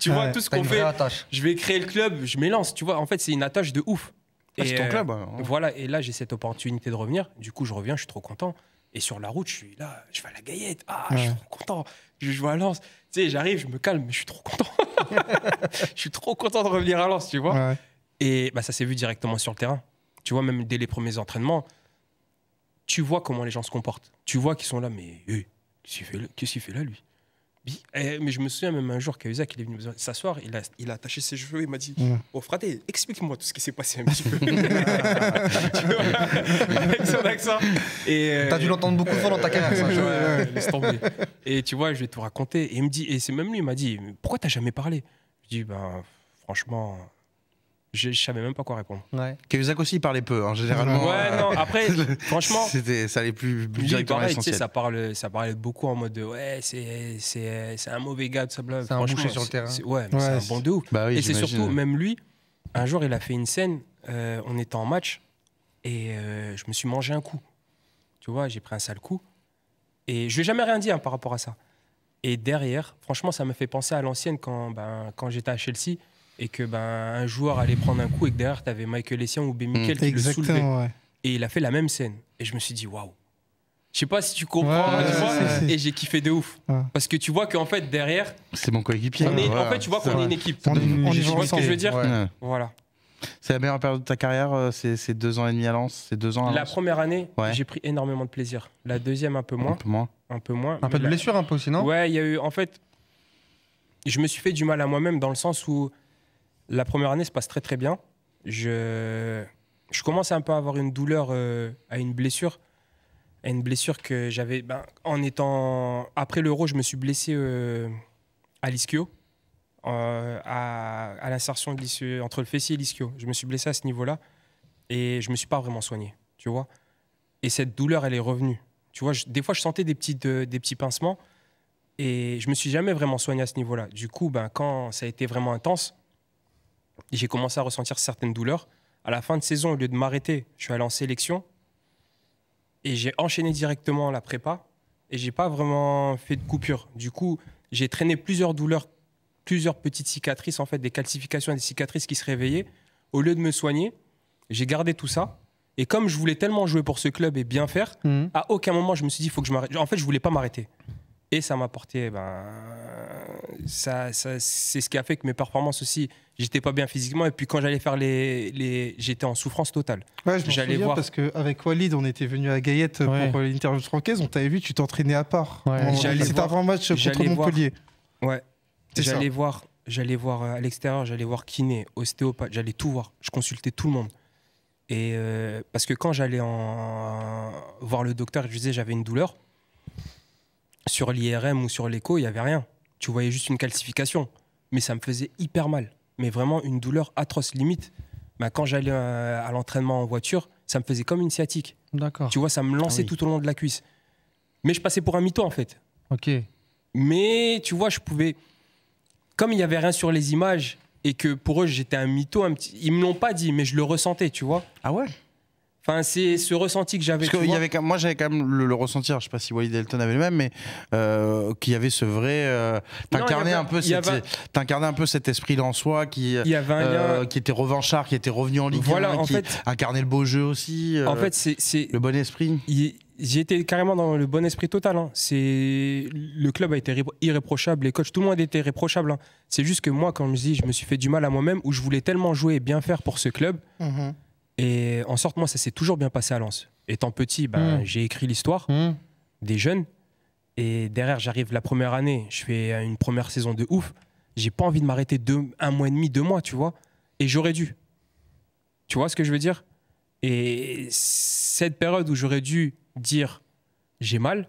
Tu vois, ouais, tout ce qu'on fait. Je vais créer le club, je mets Lens. Tu vois, en fait, c'est une attache de ouf. Ah, c'est ton euh, club. Hein. Voilà, et là, j'ai cette opportunité de revenir. Du coup, je reviens, je suis trop content. Et sur la route, je suis là, je vais à la Gaillette. Ah, ouais. Je suis trop content. Je joue à Lens. Tu sais, j'arrive, je me calme, mais je suis trop content. Je suis trop content de revenir à Lens, tu vois. Ouais. Et bah, ça s'est vu directement sur le terrain. Tu vois, même dès les premiers entraînements, tu vois comment les gens se comportent. Tu vois qu'ils sont là, mais euh, qu'est-ce qu'il fait là, qu'est-ce qu'il fait là lui? Et, mais je me souviens même un jour, Cahuzac, il est venu s'asseoir, il a, il a attaché ses cheveux, il m'a dit mmh. « Oh frère, explique-moi tout ce qui s'est passé un petit peu. » Avec son accent. T'as dû l'entendre beaucoup de fois dans ta carrière, ça. Euh, laisse tomber. Et tu vois, je vais tout raconter. Et il me dit, et c'est même lui, il m'a dit « Pourquoi t'as jamais parlé ?» Je dis « Ben, franchement... » Je ne savais même pas quoi répondre. Ouais. Cahuzac aussi, il parlait peu, hein, généralement. Ouais, euh... non, après, franchement. Ça allait plus, plus directement à l'essentiel. Ça parlait ça beaucoup en mode de, ouais, c'est un mauvais gars, tout ça. C'est un boucher sur le terrain. Ouais, mais ouais, c'est un bon de ouf. Bah oui, et c'est surtout, même lui, un jour, il a fait une scène, euh, on était en match, et euh, je me suis mangé un coup. Tu vois, j'ai pris un sale coup. Et je lui ai jamais rien dit hein, par rapport à ça. Et derrière, franchement, ça m'a fait penser à l'ancienne quand, ben, quand j'étais à Chelsea. Et que ben, un joueur allait prendre un coup et que derrière, tu avais Michael Essien ou Bémiquel mmh. qui Exactement, le soulevait. Ouais. Et il a fait la même scène. Et je me suis dit, waouh. Je sais pas si tu comprends. Ouais, tu vois, ouais, et j'ai kiffé de ouf. Ouais. Parce que tu vois qu'en fait, derrière. C'est mon coéquipier. Ouais, en fait, tu vois qu'on est une équipe. On, on, on je vois ce que je veux dire. Ouais. Voilà. C'est la meilleure période de ta carrière, ces deux ans et demi à Lens, ces deux ans à Lens. La première année, ouais. j'ai pris énormément de plaisir. La deuxième, un peu moins. Un peu moins. Un peu, moins. Un peu de la... blessure, un peu aussi, non? Ouais, il y a eu. En fait, je me suis fait du mal à moi-même dans le sens où. La première année se passe très très bien. Je, je commence un peu à avoir une douleur euh, à une blessure. À une blessure que j'avais... Ben, en étant... Après l'Euro, je me suis blessé euh, à l'ischio. Euh, à à l'insertion entre le fessier et l'ischio. Je me suis blessé à ce niveau-là. Et je ne me suis pas vraiment soigné. Tu vois. Et cette douleur, elle est revenue. Tu vois, je, des fois, je sentais des petits, de, des petits pincements. Et je ne me suis jamais vraiment soigné à ce niveau-là. Du coup, ben, quand ça a été vraiment intense... J'ai commencé à ressentir certaines douleurs. À la fin de saison, au lieu de m'arrêter, je suis allé en sélection. Et j'ai enchaîné directement la prépa. Et je n'ai pas vraiment fait de coupure. Du coup, j'ai traîné plusieurs douleurs, plusieurs petites cicatrices, en fait, des calcifications et des cicatrices qui se réveillaient. Au lieu de me soigner, j'ai gardé tout ça. Et comme je voulais tellement jouer pour ce club et bien faire, mmh. à aucun moment, je me suis dit, il faut que je m'arrête. En fait, je ne voulais pas m'arrêter. Et ça m'a apporté... Ben, ça, ça, c'est ce qui a fait que mes performances aussi, j'étais pas bien physiquement. Et puis quand j'allais faire les, les j'étais en souffrance totale. Ouais, je j'allais voir parce qu'avec Walid, on était venu à Gaillette ouais. pour l'interview francaise. On t'avait vu, tu t'entraînais à part. Ouais. C'était avant match contre Montpellier. Voir, ouais. J'allais voir, j'allais voir à l'extérieur, j'allais voir kiné, ostéopathe, j'allais tout voir. Je consultais tout le monde. Et euh, parce que quand j'allais en... voir le docteur, je disais j'avais une douleur. Sur l'I R M ou sur l'écho, il y avait rien. Tu voyais juste une calcification, mais ça me faisait hyper mal. Mais vraiment une douleur atroce, limite. Bah, quand j'allais à, à l'entraînement en voiture, ça me faisait comme une sciatique. D'accord. Tu vois, ça me lançait ah oui. tout au long de la cuisse. Mais je passais pour un mytho, en fait. Ok. Mais tu vois, je pouvais... Comme il n'y avait rien sur les images et que pour eux, j'étais un mytho, un petit... ils ne me l'ont pas dit, mais je le ressentais, tu vois. Ah ouais? Enfin, c'est ce ressenti que j'avais. Parce que y avait, moi, j'avais quand même le, le ressentir. Je ne sais pas si Walid Elton avait le même, mais euh, qu'il y avait ce vrai. Euh, T'incarnais un, avait... un peu cet esprit en soi qui, il y avait un euh, lien... qui était revanchard, qui était revenu en Ligue voilà, un, en qui fait... incarnait le beau jeu aussi. Euh, en fait, c'est le bon esprit. J'étais carrément dans le bon esprit total. Hein. Le club a été irréprochable, les coachs, tout le monde était irréprochable. Hein. C'est juste que moi, quand je me dis, je me suis fait du mal à moi-même, où je voulais tellement jouer et bien faire pour ce club. Mm-hmm. Et en sorte, moi, ça s'est toujours bien passé à Lens. Étant petit, ben, mmh. j'ai écrit l'histoire mmh. des jeunes. Et derrière, j'arrive la première année, je fais une première saison de ouf. J'ai pas envie de m'arrêter un mois et demi, deux mois, tu vois. Et j'aurais dû. Tu vois ce que je veux dire? Et cette période où j'aurais dû dire j'ai mal,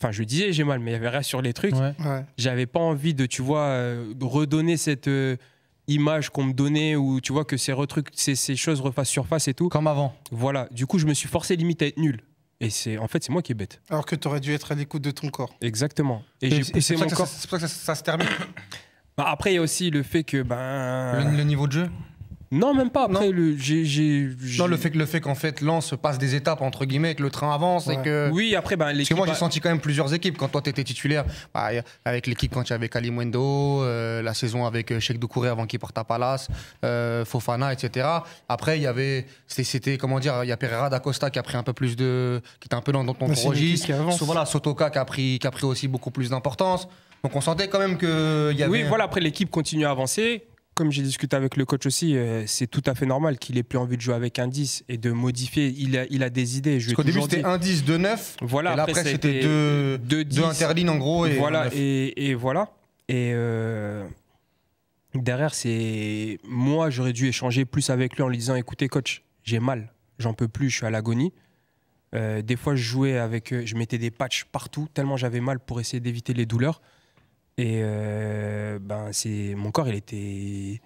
enfin, je disais j'ai mal, mais il y avait rien sur les trucs. Ouais. Ouais. J'avais pas envie de, tu vois, euh, redonner cette... Euh, images qu'on me donnait ou tu vois que ces, retrucs, ces, ces choses refassent surface et tout. Comme avant. Voilà. Du coup, je me suis forcé limite à être nul. Et c'est en fait, c'est moi qui est bête. Alors que tu aurais dû être à l'écoute de ton corps. Exactement. Et, et j'ai poussé mon corps. C'est pour ça que ça, ça se termine. Bah après, il y a aussi le fait que... Ben... Le, le niveau de jeu. Non, même pas. Après, non. Le, j'ai, j'ai, j'ai... Non, le fait, que, le fait qu'en fait, Lens passe des étapes, entre guillemets, que le train avance ouais. et que... Oui, après, ben, l'équipe... Parce que moi, j'ai a... senti quand même plusieurs équipes. Quand toi, t'étais titulaire, bah, avec l'équipe, quand il y avait Kalimwendo, euh, la saison avec Cheikh Doucouré avant qu'il parte à Palace, euh, Fofana, et cetera. Après, il y avait... C'était, comment dire, il y a Pereira da Costa qui a pris un peu plus de... qui était un peu dans ton registre. Voilà, Sotoka qui a pris, qui a pris aussi beaucoup plus d'importance. Donc, on sentait quand même qu'il y avait... Oui, voilà, après, l'équipe continue à avancer. comme j'ai discuté avec le coach aussi, euh, c'est tout à fait normal qu'il ait plus envie de jouer avec un dix et de modifier. Il a, il a des idées. Je Parce qu'au début, c'était un dix, deux, neuf. Voilà, et là, après, c'était deux, deux, deux interlignes, en gros. Et voilà. Et, et voilà. Et euh, derrière, c'est moi, j'aurais dû échanger plus avec lui en lui disant, écoutez, coach, j'ai mal. J'en peux plus, je suis à l'agonie. Euh, des fois, je jouais avec eux, je mettais des patchs partout, tellement j'avais mal pour essayer d'éviter les douleurs. Et euh, ben c'est mon corps, il était,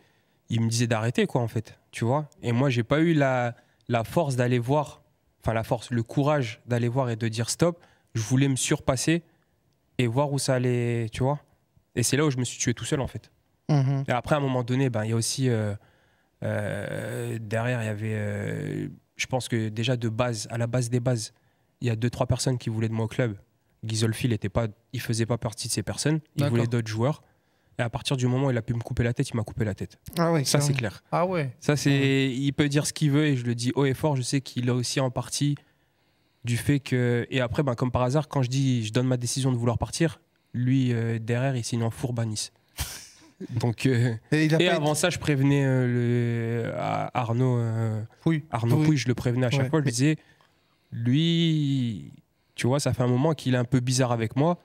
il me disait d'arrêter, quoi, en fait, tu vois. Et moi, j'ai pas eu la, la force d'aller voir, enfin la force, le courage d'aller voir et de dire stop. Je voulais me surpasser et voir où ça allait, tu vois. Et c'est là où je me suis tué tout seul, en fait. Mmh. Et après, à un moment donné, ben il y a aussi euh, euh, derrière, il y avait euh, je pense que déjà de base, à la base des bases, il y a deux, trois personnes qui voulaient de moi au club. Ghisolfi, il était pas, il faisait pas partie de ces personnes. Il voulait d'autres joueurs. Et à partir du moment où il a pu me couper la tête, il m'a coupé la tête. Ah ouais, ça, c'est clair. Ah ouais. Ça, c'est, ouais. Il peut dire ce qu'il veut et je le dis haut et fort. Je sais qu'il a aussi en partie du fait que... Et après, ben, comme par hasard, quand je dis, je donne ma décision de vouloir partir, lui, euh, derrière, il signe en fourbe à Nice. Donc, euh, et, et avant été... ça, je prévenais euh, le, à Arnaud, euh, Pouille. Arnaud Pouille. Pouille, je le prévenais à chaque ouais. fois. Je lui disais, lui, tu vois, ça fait un moment qu'il est un peu bizarre avec moi.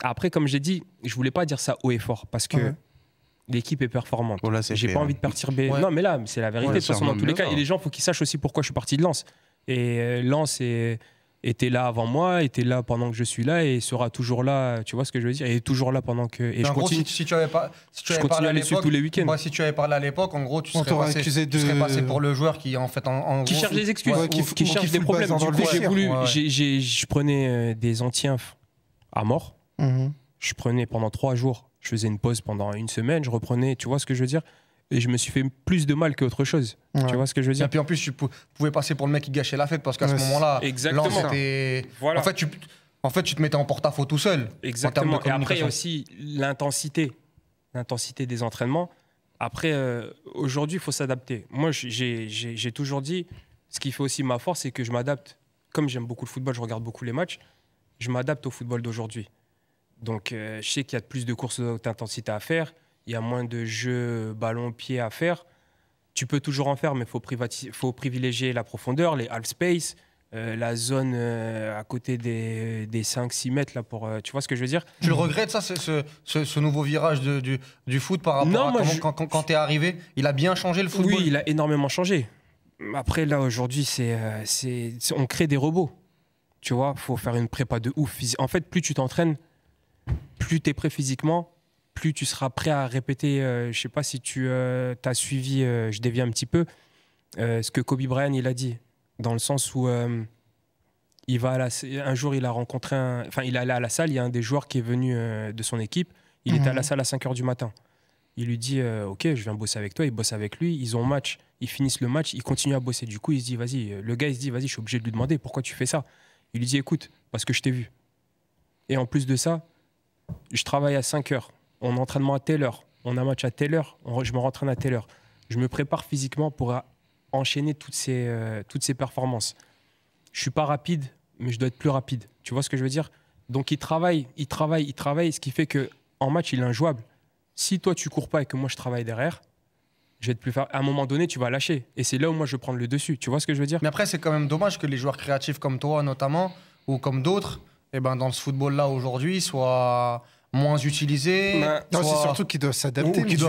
Après, comme j'ai dit, je voulais pas dire ça haut et fort parce que ouais. l'équipe est performante. Bon, j'ai pas envie de perturber. Ouais. Non, mais là, c'est la vérité. Ouais, de toute façon, dans tous les cas, et les gens, il faut qu'ils sachent aussi pourquoi je suis parti de Lens. Et euh, Lens est... était là avant moi, était là pendant que je suis là et sera toujours là, tu vois ce que je veux dire, et toujours là pendant que... Et je continue, gros, si, si tu avais pas, si tu avais je continue à les suivre tous les week-ends. Moi, si tu avais parlé à l'époque, en gros, tu serais, passé, accusé de... tu serais passé pour le joueur qui, en fait, en, en qui gros, cherche des excuses, ouais, qui, qui cherche des problèmes. Du coup, j'ai voulu... Ouais, ouais. Je prenais des anti-infs à mort. Mmh. Je prenais pendant trois jours, je faisais une pause pendant une semaine, je reprenais, tu vois ce que je veux dire. Et je me suis fait plus de mal qu'autre chose. Ouais. Tu vois ce que je veux dire. Et puis en plus, tu pouvais passer pour le mec qui gâchait la fête parce qu'à ouais, ce moment-là, voilà. en, fait, tu, en fait, tu te mettais en porte-à-faux tout seul. Exactement. Et après, il y a aussi l'intensité, l'intensité des entraînements. Après, euh, aujourd'hui, il faut s'adapter. Moi, j'ai toujours dit, ce qui fait aussi ma force, c'est que je m'adapte. Comme j'aime beaucoup le football, je regarde beaucoup les matchs, je m'adapte au football d'aujourd'hui. Donc, euh, je sais qu'il y a plus de courses d'intensité à faire. Il y a moins de jeux ballon-pied à faire. Tu peux toujours en faire, mais il faut, faut privilégier la profondeur, les half-space, euh, la zone euh, à côté des, des cinq six mètres. Là, pour, euh, tu vois ce que je veux dire. Tu le regrettes, ça, ce, ce, ce nouveau virage de, du, du foot par rapport non, à moi, comment, je... quand, quand, quand tu es arrivé? Il a bien changé le football. Oui, il a énormément changé. Après, là, aujourd'hui, euh, on crée des robots. Tu vois, il faut faire une prépa de ouf. En fait, plus tu t'entraînes, plus tu es prêt physiquement, plus tu seras prêt à répéter, euh, je ne sais pas si tu euh, as suivi, euh, je dévie un petit peu, euh, ce que Kobe Bryant il a dit, dans le sens où euh, il va à la, un jour il a rencontré, enfin il est allé à la salle, il y a un des joueurs qui est venu euh, de son équipe, il mmh. était à la salle à cinq heures du matin. Il lui dit, euh, ok, je viens bosser avec toi, il bosse avec lui, ils ont match, ils finissent le match, ils continuent à bosser. Du coup, il se dit, vas-y, le gars il se dit, vas-y, je suis obligé de lui demander, pourquoi tu fais ça? Il lui dit, écoute, parce que je t'ai vu. Et en plus de ça, je travaille à cinq heures. On a entraînement à telle heure, on a match à telle heure, on, je me rentraîne à telle heure. Je me prépare physiquement pour à, enchaîner toutes ces, euh, toutes ces performances. Je ne suis pas rapide, mais je dois être plus rapide. Tu vois ce que je veux dire? Donc il travaille, il travaille, il travaille, ce qui fait qu'en match, il est injouable. Si toi, tu ne cours pas et que moi, je travaille derrière, je vais être plus... à un moment donné, tu vas lâcher. Et c'est là où moi, je vais prendre le dessus. Tu vois ce que je veux dire? Mais après, c'est quand même dommage que les joueurs créatifs comme toi, notamment, ou comme d'autres, eh ben, dans ce football-là aujourd'hui, soient... moins utilisé. Bah, soit... C'est surtout qu'ils doivent s'adapter. Qu je, je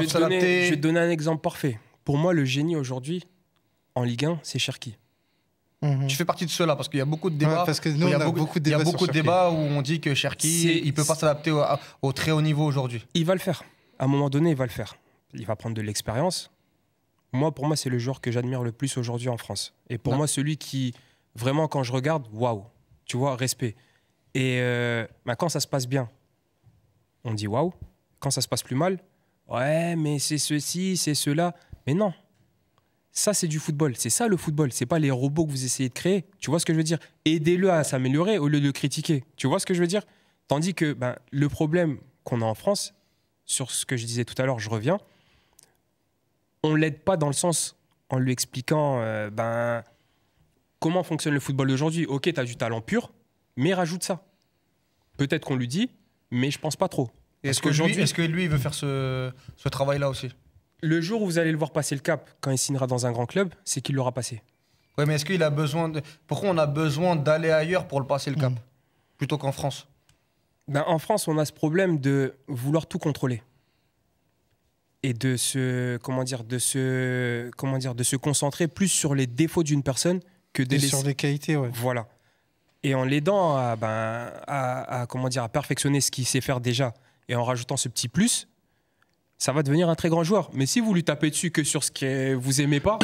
vais te donner un exemple parfait. Pour moi, le génie aujourd'hui, en Ligue un, c'est Cherki. Mmh. Tu fais partie de ceux-là, parce qu'il y a beaucoup de débats. Ouais, parce que nous, il y a, a beaucoup, beaucoup de débats, y a beaucoup de débats où on dit que Cherki, il ne peut pas s'adapter au, au très haut niveau aujourd'hui. Il va le faire. À un moment donné, il va le faire. Il va prendre de l'expérience. Moi, pour moi, c'est le joueur que j'admire le plus aujourd'hui en France. Et pour non. moi, celui qui, vraiment, quand je regarde, waouh, tu vois, respect. Et euh, bah, quand ça se passe bien, on dit waouh. Quand ça se passe plus mal, ouais, mais c'est ceci, c'est cela. Mais non, ça c'est du football. C'est ça le football. C'est pas les robots que vous essayez de créer. Tu vois ce que je veux dire? Aidez-le à s'améliorer au lieu de le critiquer. Tu vois ce que je veux dire? Tandis que ben, le problème qu'on a en France, sur ce que je disais tout à l'heure, je reviens, on l'aide pas dans le sens en lui expliquant euh, ben, comment fonctionne le football d'aujourd'hui. Ok, tu as du talent pur, mais rajoute ça. Peut-être qu'on lui dit. Mais je pense pas trop. Est-ce que, que, est que lui, il veut faire ce, ce travail-là aussi? le jour où vous allez le voir passer le cap, quand il signera dans un grand club, c'est qu'il l'aura passé. Oui, mais est-ce qu'il a besoin de... Pourquoi on a besoin d'aller ailleurs pour le passer le cap, mmh. plutôt qu'en France? Ben, en France, on a ce problème de vouloir tout contrôler et de se, comment dire, de se, comment dire, de se concentrer plus sur les défauts d'une personne que des sur les qualités. Ouais. Voilà. Et en l'aidant à, ben, à, à, comment dire, à perfectionner ce qu'il sait faire déjà et en rajoutant ce petit plus, ça va devenir un très grand joueur. Mais si vous lui tapez dessus que sur ce que vous aimez pas,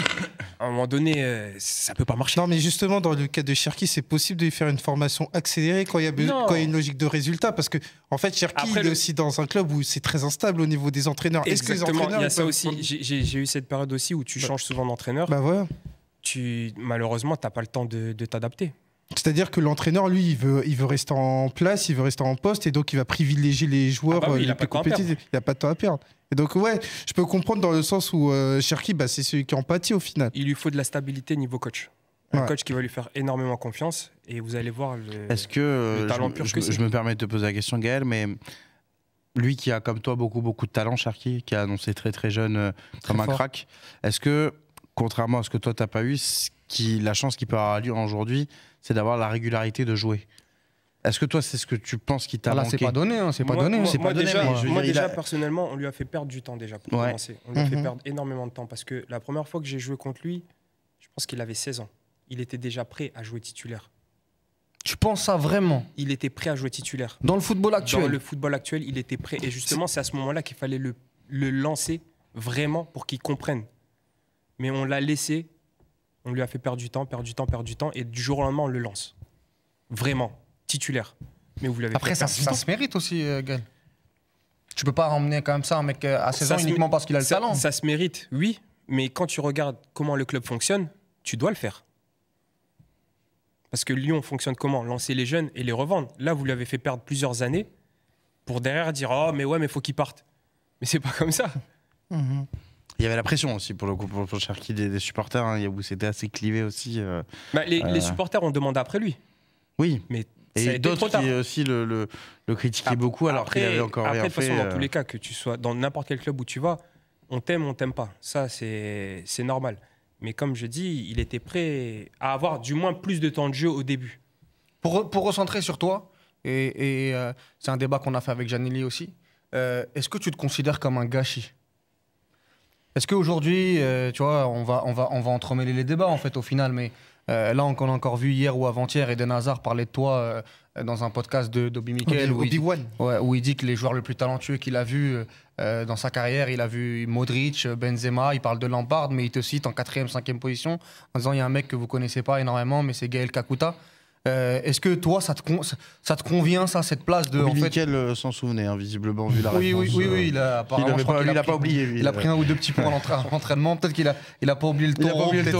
à un moment donné, ça peut pas marcher. Non, mais justement, dans le cas de Cherki, c'est possible de lui faire une formation accélérée quand il y a, quand il y a une logique de résultat. Parce que, en fait, Cherki, il est le... aussi dans un club où c'est très instable au niveau des entraîneurs. Est-ce que les entraîneurs... Il y a ça aussi. J'ai eu cette période aussi où tu changes souvent d'entraîneur. Bah voilà. Tu, malheureusement, tu n'as pas le temps de, de t'adapter. C'est-à-dire que l'entraîneur, lui, il veut, il veut rester en place, il veut rester en poste, et donc il va privilégier les joueurs ah bah oui, les plus compétitifs. Il n'a pas de temps à perdre. Et donc, ouais, je peux comprendre dans le sens où euh, Cherki, bah, c'est celui qui empathie au final. Il lui faut de la stabilité niveau coach. Un ouais. coach qui va lui faire énormément confiance, et vous allez voir le, Est-ce que, euh, le talent je, pur je, que c'est. Je me permets de te poser la question, Gaël, mais lui qui a, comme toi, beaucoup, beaucoup de talent, Cherki, qui a annoncé très, très jeune euh, comme très un fort. crack, est-ce que, contrairement à ce que toi, tu n'as pas eu, qui, la chance qu'il peut avoir aujourd'hui, c'est d'avoir la régularité de jouer. Est-ce que toi, c'est ce que tu penses qui t'a manqué ? C'est pas donné, hein, c'est pas donné. Moi, déjà, personnellement, on lui a fait perdre du temps déjà pour ouais. commencer. On lui a mm-hmm. fait perdre énormément de temps parce que la première fois que j'ai joué contre lui, je pense qu'il avait seize ans. Il était déjà prêt à jouer titulaire. Tu penses ça vraiment ? Il était prêt à jouer titulaire. Dans le football actuel ? Dans le football actuel, il était prêt. Et justement, c'est à ce moment-là qu'il fallait le, le lancer vraiment pour qu'il comprenne. Mais on l'a laissé... On lui a fait perdre du temps, perdre du temps, perdre du temps, et du jour au lendemain, on le lance. Vraiment, titulaire. Mais vous l'avez. Après, ça, ça se mérite aussi, euh, Gaël. Tu peux pas ramener comme ça un mec à seize ans uniquement parce qu'il a le ça, talent. Ça se mérite, oui, mais quand tu regardes comment le club fonctionne, tu dois le faire. Parce que Lyon fonctionne comment? Lancer les jeunes et les revendre. Là, vous lui avez fait perdre plusieurs années pour derrière dire « Oh, mais ouais, mais faut qu'il parte ». Mais c'est pas comme ça. Mmh. Il y avait la pression aussi pour le coup, pour le Cherki des, des supporters, hein, où c'était assez clivé aussi. Euh, bah, les, euh... les supporters ont demandé après lui. Oui, mais et d'autres qui aussi le, le, le critiquaient beaucoup alors qu'il avait encore après, rien fait. De toute façon, euh... dans tous les cas, que tu sois dans n'importe quel club où tu vas, on t'aime, on t'aime pas. Ça, c'est normal. Mais comme je dis, il était prêt à avoir du moins plus de temps de jeu au début. Pour, pour recentrer sur toi, et, et euh, c'est un débat qu'on a fait avec Janely aussi, euh, est-ce que tu te considères comme un gâchis ? Est-ce qu'aujourd'hui, euh, tu vois, on va, on, va, on va entremêler les débats en fait au final, mais euh, là on, on a encore vu hier ou avant-hier Eden Hazard parler de toi euh, dans un podcast de d'Obi Mikel, où, ouais, où il dit que les joueurs les plus talentueux qu'il a vus euh, dans sa carrière, il a vu Modric, Benzema, il parle de Lampard, mais il te cite en quatrième, cinquième position en disant il y a un mec que vous connaissez pas énormément, mais c'est Gaël Kakuta. Euh, Est-ce que toi, ça te, con ça te convient, ça, cette place de... Mikel euh, s'en souvenait, hein, visiblement, vu la oui, réponse. Oui, oui, oui, il a apparemment... Il pas, il il a a pris, pas oublié, lui. Il a pris un ou deux petits points à l'entraînement. Peut-être qu'il a, il a pas oublié le taureau. Il a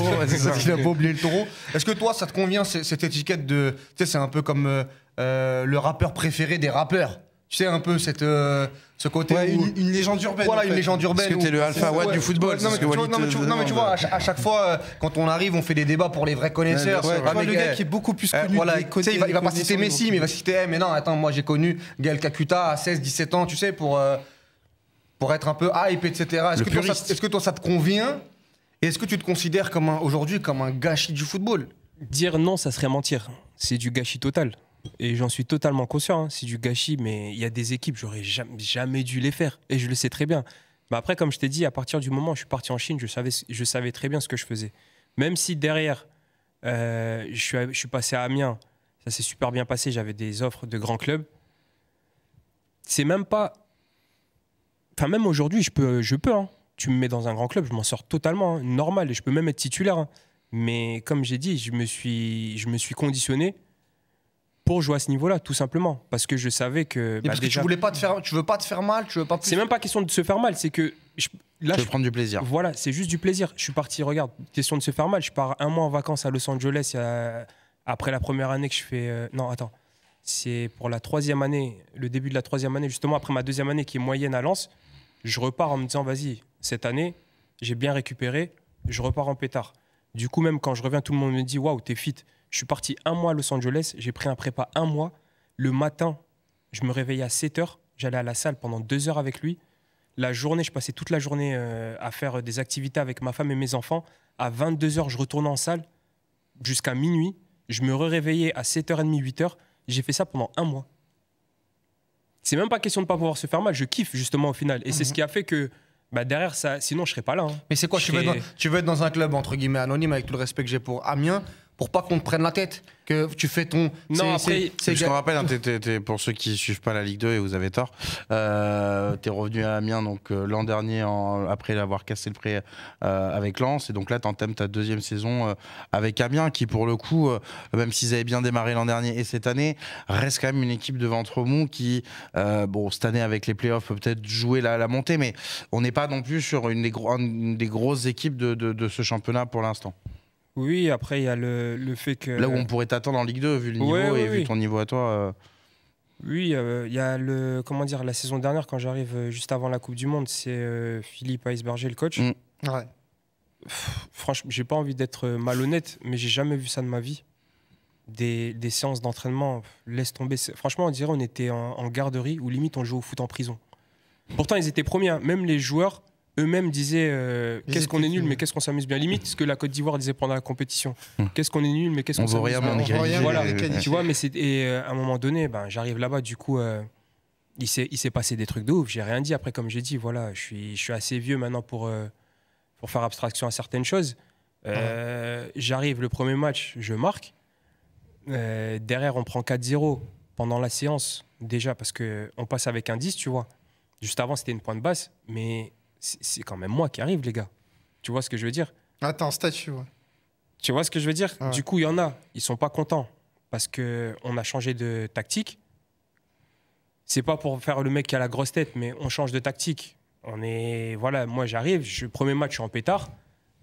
pas oublié le taureau. Est-ce que toi, ça te convient, cette étiquette de... Tu sais, c'est un peu comme euh, le rappeur préféré des rappeurs. Tu sais, un peu cette, euh, ce côté ouais, où... Une, une légende urbaine. Voilà, en fait. Une légende urbaine. Parce que t'es le alpha watt ouais, du football. Non, mais, tu, vois, non, mais, tu, non, mais tu vois, à, à chaque fois, euh, quand on arrive, on fait des débats pour les vrais connaisseurs. Ouais, ouais, pas le gars euh, qui est beaucoup plus connu. Euh, voilà, il va, il va pas citer Messi, mais il va citer... Hey, mais non, attends, moi, j'ai connu Gaël Kakuta à seize, dix-sept ans, tu sais, pour, euh, pour être un peu hype, et cetera. Est-ce que, est que toi, ça te convient? Et est-ce que tu te considères aujourd'hui comme un gâchis du football? Dire non, ça serait mentir. C'est du gâchis total. Et j'en suis totalement conscient, hein. C'est du gâchis, mais il y a des équipes, j'aurais jamais, jamais dû les faire, et je le sais très bien. Mais après, comme je t'ai dit, à partir du moment où je suis parti en Chine, je savais, je savais très bien ce que je faisais. Même si derrière, euh, je, suis, je suis passé à Amiens, ça s'est super bien passé, j'avais des offres de grands clubs. C'est même pas... Enfin, même aujourd'hui, je peux, je peux hein. Tu me mets dans un grand club, je m'en sors totalement, hein. Normal, et je peux même être titulaire. Hein. Mais comme j'ai dit, je me suis, je me suis conditionné pour jouer à ce niveau-là, tout simplement, parce que je savais que... Bah, parce déjà, que tu voulais pas te faire, tu veux pas te faire mal, tu veux pas... C'est même pas question de se faire mal, c'est que je, là, je veux prendre du plaisir. Voilà, c'est juste du plaisir. Je suis parti, regarde, question de se faire mal. Je pars un mois en vacances à Los Angeles à, après la première année que je fais. Euh, non, attends, c'est pour la troisième année, le début de la troisième année, justement après ma deuxième année qui est moyenne à Lens, je repars en me disant vas-y, cette année, j'ai bien récupéré, je repars en pétard. Du coup, même quand je reviens, tout le monde me dit waouh, t'es fit. Je suis parti un mois à Los Angeles, j'ai pris un prépa un mois. Le matin, je me réveillais à sept heures, j'allais à la salle pendant deux heures avec lui. la journée, je passais toute la journée euh, à faire des activités avec ma femme et mes enfants. À vingt-deux heures, je retournais en salle jusqu'à minuit. Je me réveillais à sept heures trente, huit heures. J'ai fait ça pendant un mois. C'est même pas question de ne pas pouvoir se faire mal. Je kiffe, justement, au final. Et mmh. c'est ce qui a fait que bah, derrière, ça, sinon, je ne serais pas là. Hein. Mais c'est quoi, tu veux, être dans, tu veux être dans un club, entre guillemets, anonyme, avec tout le respect que j'ai pour Amiens, pour pas qu'on te prenne la tête, que tu fais ton... Non, après... Je te rappelle, hein, t'es, t'es, t'es, pour ceux qui suivent pas la Ligue deux, et vous avez tort, euh, t'es revenu à Amiens donc euh, l'an dernier, en, après l'avoir cassé le prêt euh, avec Lens, et donc là, t'entèmes ta deuxième saison euh, avec Amiens, qui pour le coup, euh, même s'ils avaient bien démarré l'an dernier et cette année, reste quand même une équipe de ventre mou qui, euh, bon, cette année avec les playoffs, peut peut-être jouer la, la montée, mais on n'est pas non plus sur une des, gros, une des grosses équipes de, de, de ce championnat pour l'instant. Oui, après, il y a le, le fait que... Là où on pourrait t'attendre en Ligue deux, vu le niveau ouais, ouais, et oui. vu ton niveau à toi. Euh... Oui, il euh, y a le... Comment dire, la saison dernière, quand j'arrive juste avant la Coupe du Monde, c'est euh, Philippe Aisberger, le coach. Mmh. Ouais. Pff, franchement, j'ai pas envie d'être malhonnête, mais j'ai jamais vu ça de ma vie. Des, des séances d'entraînement, laisse tomber. Franchement, on dirait on était en, en garderie où limite on jouait au foot en prison. Pourtant, ils étaient premiers. Hein. Même les joueurs... eux-mêmes disaient euh, qu'est-ce qu'on est nul mais qu'est-ce qu'on s'amuse bien, limite ce que la Côte d'Ivoire disait pendant la compétition, qu'est-ce qu'on est nul mais qu'est-ce qu'on s'amuse bien, on voilà, tu vois, mais c'est, et euh, à un moment donné ben, j'arrive là-bas, du coup euh, il s'est passé des trucs de ouf, j'ai rien dit après, comme j'ai dit voilà, je suis, je suis assez vieux maintenant pour, euh, pour faire abstraction à certaines choses, euh, ouais. J'arrive le premier match, je marque, euh, derrière on prend quatre zéro pendant la séance déjà parce qu'on passe avec un dix, tu vois, juste avant c'était une pointe basse, mais c'est quand même moi qui arrive, les gars. Tu vois ce que je veux dire? Attends, statut, ouais. Tu vois ce que je veux dire? Ouais. Du coup, il y en a, ils sont pas contents parce qu'on a changé de tactique. C'est pas pour faire le mec qui a la grosse tête, mais on change de tactique. On est... Voilà, moi j'arrive, je... premier match, je suis en pétard.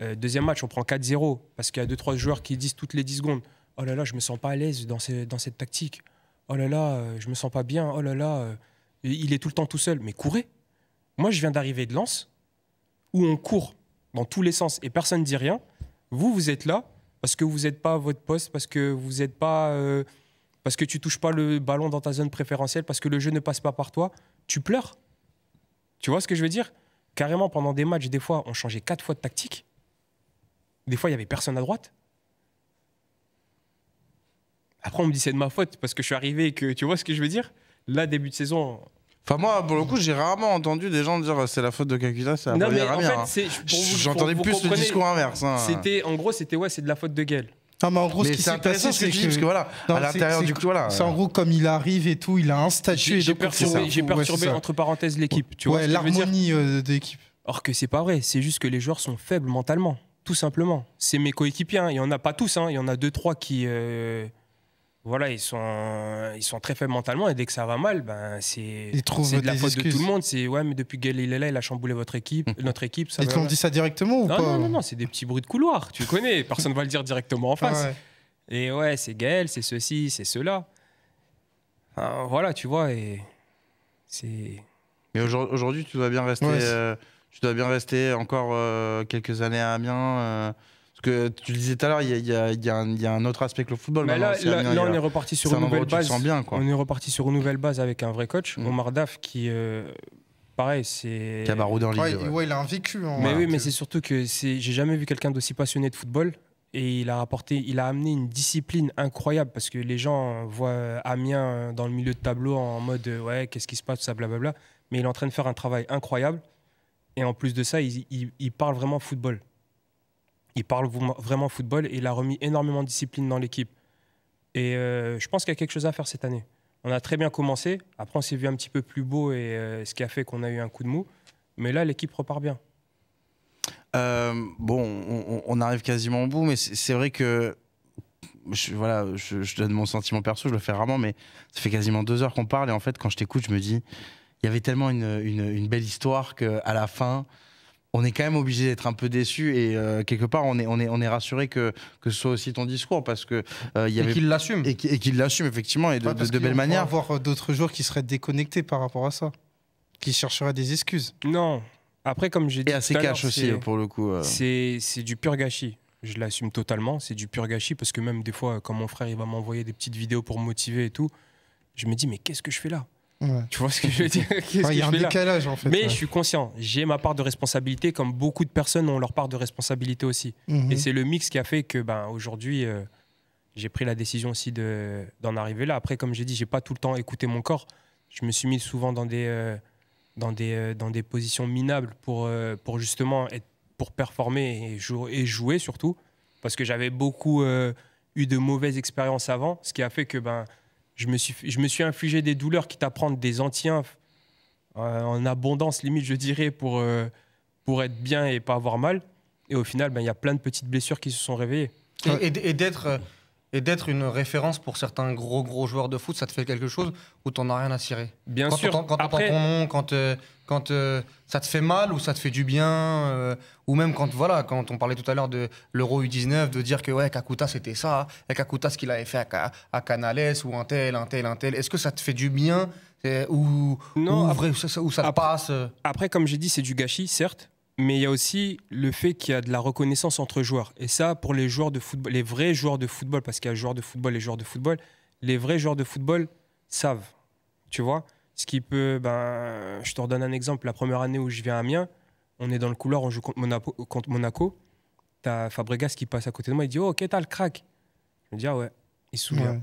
Euh, deuxième match, on prend quatre zéro parce qu'il y a deux trois joueurs qui disent toutes les dix secondes « Oh là là, je me sens pas à l'aise dans, ce... dans cette tactique. Oh là là, euh, je me sens pas bien. Oh là là, euh... il est tout le temps tout seul. » Mais courez! Moi, je viens d'arriver de Lens, où on court dans tous les sens et personne ne dit rien. Vous, vous êtes là parce que vous n'êtes pas à votre poste, parce que vous êtes pas, euh, parce que tu touches pas le ballon dans ta zone préférentielle, parce que le jeu ne passe pas par toi. Tu pleures. Tu vois ce que je veux dire? Carrément, pendant des matchs, des fois, on changeait quatre fois de tactique. Des fois, il n'y avait personne à droite. Après, on me dit c'est de ma faute parce que je suis arrivé et que tu vois ce que je veux dire? Là, début de saison... Enfin moi, pour le coup, j'ai rarement entendu des gens dire c'est la faute de Kakuta, c'est la faute de Amiens. J'entendais plus le discours inverse. Hein. C'était, en gros, c'était ouais, c'est de la faute de Gaël. Non, mais en gros, mais ce qui s'est intéressant, c'est que, que voilà, non, à l'intérieur du club, voilà. C'est en gros comme il arrive et tout, il a un statut. J'ai perturbé, j'ai perturbé ouais, entre parenthèses l'équipe. Tu vois, ouais, l'harmonie euh, de l'équipe. Or que c'est pas vrai, c'est juste que les joueurs sont faibles mentalement, tout simplement. C'est mes coéquipiers, hein. Il y en a pas tous, hein. Il y en a deux trois qui. Euh... Voilà, ils sont, ils sont très faibles mentalement et dès que ça va mal, ben c'est de la faute excuses. de tout le monde. C'est ouais, mais depuis Gaël il est là, il a chamboulé votre équipe, notre équipe. Ça ils t'ont dit ça directement ou non, pas? Non, non, non, c'est des petits bruits de couloir. Tu connais, personne va le dire directement en face. Ah ouais. Et ouais, c'est Gaël, c'est ceci, c'est cela. Alors, voilà, tu vois, et c'est. Mais aujourd'hui, tu dois bien rester, ouais, euh, tu dois bien rester encore euh, quelques années à Amiens. Euh... Parce que tu le disais tout à l'heure, il y, y, y, y a un autre aspect que le football. Bah là, là, là, bien, là, on est reparti sur une nouvelle base. Bien, on est reparti sur une nouvelle base avec un vrai coach, mmh. Omar Daf, qui, euh, pareil, c'est. Qui a baroudé en Ligue. Ouais, ouais. Ouais, il a un vécu. En mais ouais, oui, mais c'est surtout que j'ai jamais vu quelqu'un d'aussi passionné de football et il a apporté, il a amené une discipline incroyable parce que les gens voient Amiens dans le milieu de tableau en mode ouais, qu'est-ce qui se passe, tout ça, blablabla. Mais il est en train de faire un travail incroyable et en plus de ça, il, il, il parle vraiment football. Il parle vraiment football et il a remis énormément de discipline dans l'équipe. Et euh, je pense qu'il y a quelque chose à faire cette année. On a très bien commencé. Après, on s'est vu un petit peu plus beau et euh, ce qui a fait qu'on a eu un coup de mou. Mais là, l'équipe repart bien. Euh, bon, on, on arrive quasiment au bout, mais c'est vrai que... Je, voilà, je, je donne mon sentiment perso, je le fais rarement, mais ça fait quasiment deux heures qu'on parle. Et en fait, quand je t'écoute, je me dis... Il y avait tellement une, une, une belle histoire qu'à la fin... on est quand même obligé d'être un peu déçu et euh, quelque part on est, on est, on est rassuré que, que ce soit aussi ton discours parce que euh, y avait... et qu'il l'assume et qu'il l'assume effectivement et de, ouais, de, de belle manière. Avoir d'autres joueurs qui seraient déconnectés par rapport à ça, qui chercheraient des excuses. Non. Après comme j'ai dit. Et assez cash aussi pour le coup. Euh... C'est du pur gâchis. Je l'assume totalement. C'est du pur gâchis parce que même des fois quand mon frère il va m'envoyer des petites vidéos pour me motiver et tout, je me dis mais qu'est-ce que je fais là? Ouais. Tu vois ce que je veux dire? Il ouais, y a un décalage en fait. Mais ouais. je suis conscient, j'ai ma part de responsabilité comme beaucoup de personnes ont leur part de responsabilité aussi. Mmh. Et c'est le mix qui a fait que ben, aujourd'hui, euh, j'ai pris la décision aussi de, d'en arriver là. Après, comme j'ai dit, j'ai pas tout le temps écouté mon corps. Je me suis mis souvent dans des, euh, dans des, euh, dans des positions minables pour, euh, pour justement être, pour performer et, jou et jouer surtout. Parce que j'avais beaucoup euh, eu de mauvaises expériences avant, ce qui a fait que... ben, Je me, suis, je me suis infligé des douleurs, quitte à prendre des antiens euh, en abondance, limite, je dirais, pour, euh, pour être bien et pas avoir mal. Et au final, ben, y a plein de petites blessures qui se sont réveillées. Et, et, et d'être euh, une référence pour certains gros, gros joueurs de foot, ça te fait quelque chose où tu n'en as rien à cirer? Bien quand sûr. On, quand Après... ton nom, quand, euh, quand euh, ça te fait mal ou ça te fait du bien, euh, ou même quand, voilà, quand on parlait tout à l'heure de l'Euro U dix-neuf, de dire que ouais, Kakuta c'était ça, hein, Kakuta ce qu'il avait fait à, à Canales ou un tel, un tel, un tel. Est-ce que ça te fait du bien ou, non, ou, après, vrai, ou ça te après, passe euh... Après, comme j'ai dit, c'est du gâchis, certes, mais il y a aussi le fait qu'il y a de la reconnaissance entre joueurs. Et ça, pour les joueurs de football, les vrais joueurs de football, parce qu'il y a joueurs de football, les joueurs de football, les vrais joueurs de football savent, tu vois. Ce qui peut, ben, je te redonne un exemple. La première année où je viens à Amiens, on est dans le couloir, on joue contre Monaco. Contre Monaco. T'as Fabregas qui passe à côté de moi, il dit « Oh, ok, t'as le crack ». Je me dis « Ah ouais, il se souvient ouais. ».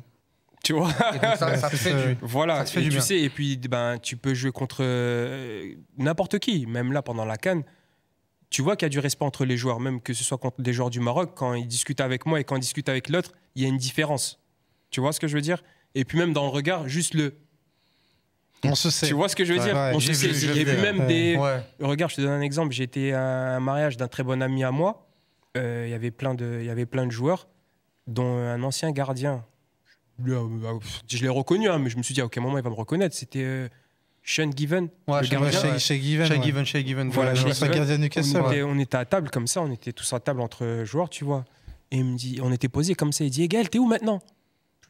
Tu vois, ça, ça te fait du, voilà, ça te fait et du tu bien. Sais, et puis ben, tu peux jouer contre euh, n'importe qui, même là pendant la CAN. Tu vois qu'il y a du respect entre les joueurs, même que ce soit contre des joueurs du Maroc, quand ils discutent avec moi et quand ils discutent avec l'autre, il y a une différence. Tu vois ce que je veux dire? Et puis même dans le regard, juste le... On se sait. Tu vois ce que je veux dire? Ouais, ouais, j'ai vu, vu même ouais. des... Ouais. Regarde, je te donne un exemple. J'étais à un mariage d'un très bon ami à moi. Euh, y avait plein de, il y avait plein de joueurs, dont un ancien gardien. Je l'ai reconnu, hein, mais je me suis dit à aucun moment il va me reconnaître. C'était euh, Sean Given. Ouais, le gardien. Chez, chez Given. Chez ouais. Given, chez Given. Voilà, voilà chez Given. On, était, on était à table comme ça. On était tous à table entre joueurs, tu vois. Et il me dit, on était posés comme ça. Il dit, Gaël, t'es où maintenant?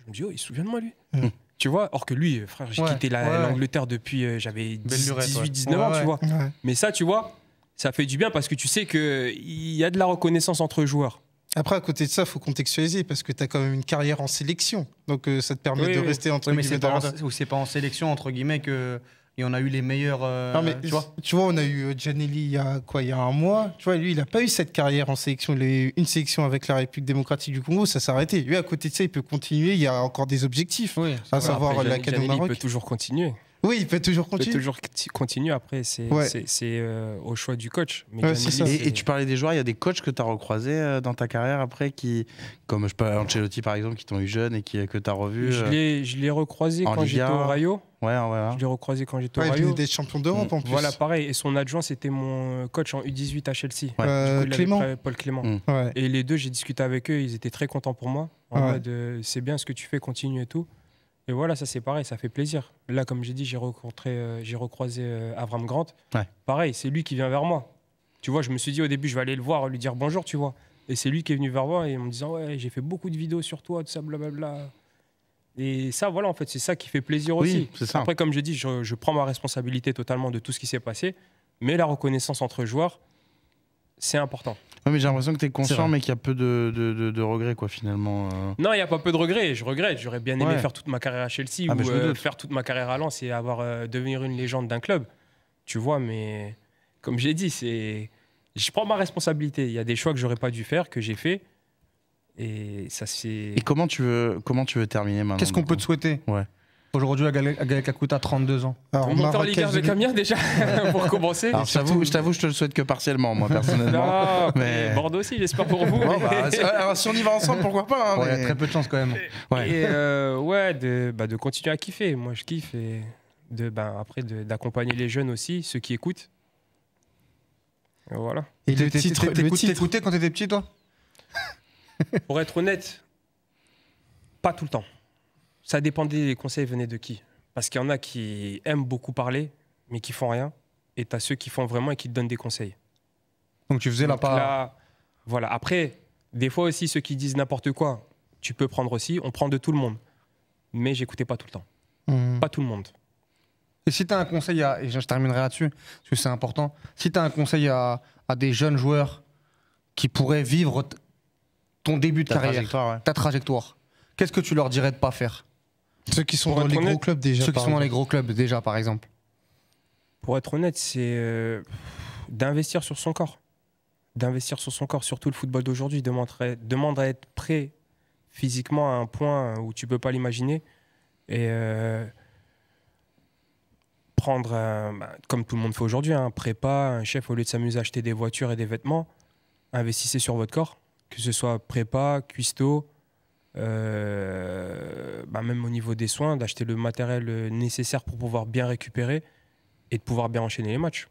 Je me dis, oh, il se souvient de moi, lui. Hum. Tu vois, or que lui, frère, j'ai ouais, quitté l'Angleterre la, ouais. depuis euh, j'avais dix-huit dix-neuf ouais. ans, ouais, tu vois. Ouais. Mais ça, tu vois, ça fait du bien parce que tu sais qu'il y a de la reconnaissance entre joueurs. Après, à côté de ça, il faut contextualiser parce que tu as quand même une carrière en sélection. Donc euh, ça te permet oui, de oui. rester entre oui, mais guillemets. Ou c'est pas en sélection, entre guillemets, que... Et on a eu les meilleurs. Euh, non mais, tu, vois tu vois, on a eu Giannelli il y a quoi, il y a un mois. Tu vois, lui, il n'a pas eu cette carrière en sélection. Il a eu une sélection avec la République Démocratique du Congo, ça s'est arrêté. Lui, à côté de ça, il peut continuer. Il y a encore des objectifs, oui, à savoir la CAN au Maroc. Il peut toujours continuer. Oui, il peut toujours continuer. Il peut toujours continuer. Après, c'est ouais. euh, au choix du coach. Mais ouais, Giannelli, et, et tu parlais des joueurs, il y a des coachs que tu as recroisés dans ta carrière après, qui, comme je parle, Ancelotti par exemple, qui t'ont eu jeune et qui, que tu as revu. Je l'ai recroisé quand j'étais au Rayo. Ouais, ouais. Je l'ai recroisé quand j'étais ouais, au Rayo. Il était champion d'Europe mmh. en plus. Voilà, pareil. Et son adjoint, c'était mon coach en U dix-huit à Chelsea. Ouais. Euh, coup, Clément. Paul Clément. Mmh. Ouais. Et les deux, j'ai discuté avec eux. Ils étaient très contents pour moi. En ouais. mode, c'est bien ce que tu fais, continue et tout. Et voilà, ça c'est pareil, ça fait plaisir. Là, comme j'ai dit, j'ai rencontré, euh, j'ai recroisé euh, Avram Grant. Ouais. Pareil, c'est lui qui vient vers moi. Tu vois, je me suis dit au début, je vais aller le voir, lui dire bonjour, tu vois. Et c'est lui qui est venu vers moi et en me disant, ouais, j'ai fait beaucoup de vidéos sur toi, tout ça, blablabla. Et ça, voilà, en fait, c'est ça qui fait plaisir oui, aussi. Ça. Après, comme j'ai dit, je, je prends ma responsabilité totalement de tout ce qui s'est passé, mais la reconnaissance entre joueurs, c'est important. Oui, mais j'ai l'impression que tu es conscient, mais qu'il y a peu de, de, de, de regrets, quoi, finalement. Euh... Non, il n'y a pas peu de regrets. Je regrette. J'aurais bien aimé ouais. faire toute ma carrière à Chelsea ah, ou euh, faire toute ma carrière à Lens et avoir, euh, devenir une légende d'un club. Tu vois, mais comme j'ai dit, c'est... je prends ma responsabilité. Il y a des choix que j'aurais pas dû faire, que j'ai fait. Et ça c'est. Et comment tu veux comment tu veux terminer maintenant? Qu'est-ce qu'on peut te souhaiter ouais. aujourd'hui à Gaël Kakuta, trente-deux ans? Alors, on monte en Ligue un avec Amiens déjà pour commencer. Alors, je t'avoue, je t'avoue, je te le souhaite que partiellement, moi personnellement. Non, mais... mais Bordeaux aussi, j'espère pour vous. Bon, bah, alors, si on y va ensemble, pourquoi pas hein, ouais, mais... Il y a très peu de chance quand même. Ouais, et euh, ouais de, bah, de continuer à kiffer. Moi, je kiffe et de bah, après d'accompagner les jeunes aussi, ceux qui écoutent. Et voilà. Et le titre, t'écoutais quand t'étais petit, toi? Pour être honnête, pas tout le temps. Ça dépendait des conseils venaient de qui. Parce qu'il y en a qui aiment beaucoup parler, mais qui font rien. Et t'as ceux qui font vraiment et qui te donnent des conseils. Donc tu faisais la part. Voilà. Après, des fois aussi, ceux qui disent n'importe quoi, tu peux prendre aussi. On prend de tout le monde. Mais j'écoutais pas tout le temps. Mmh. Pas tout le monde. Et si t'as un conseil à... Et je terminerai là-dessus, parce que c'est important. Si t'as un conseil à... à des jeunes joueurs qui pourraient vivre... ton début de ta carrière, trajectoire, ouais. ta trajectoire. Qu'est-ce que tu leur dirais de ne pas faire? Ceux qui sont dans les gros clubs déjà. Ceux qui sont dans les gros clubs déjà, par exemple. Pour être honnête, c'est euh, d'investir sur son corps. D'investir sur son corps, surtout le football d'aujourd'hui, demande, demande à être prêt physiquement à un point où tu ne peux pas l'imaginer. Et euh, prendre, un, bah, comme tout le monde fait aujourd'hui, un prépa, un chef, au lieu de s'amuser à acheter des voitures et des vêtements, investissez sur votre corps, que ce soit prépa, cuistot, euh, bah, même au niveau des soins, d'acheter le matériel nécessaire pour pouvoir bien récupérer et de pouvoir bien enchaîner les matchs.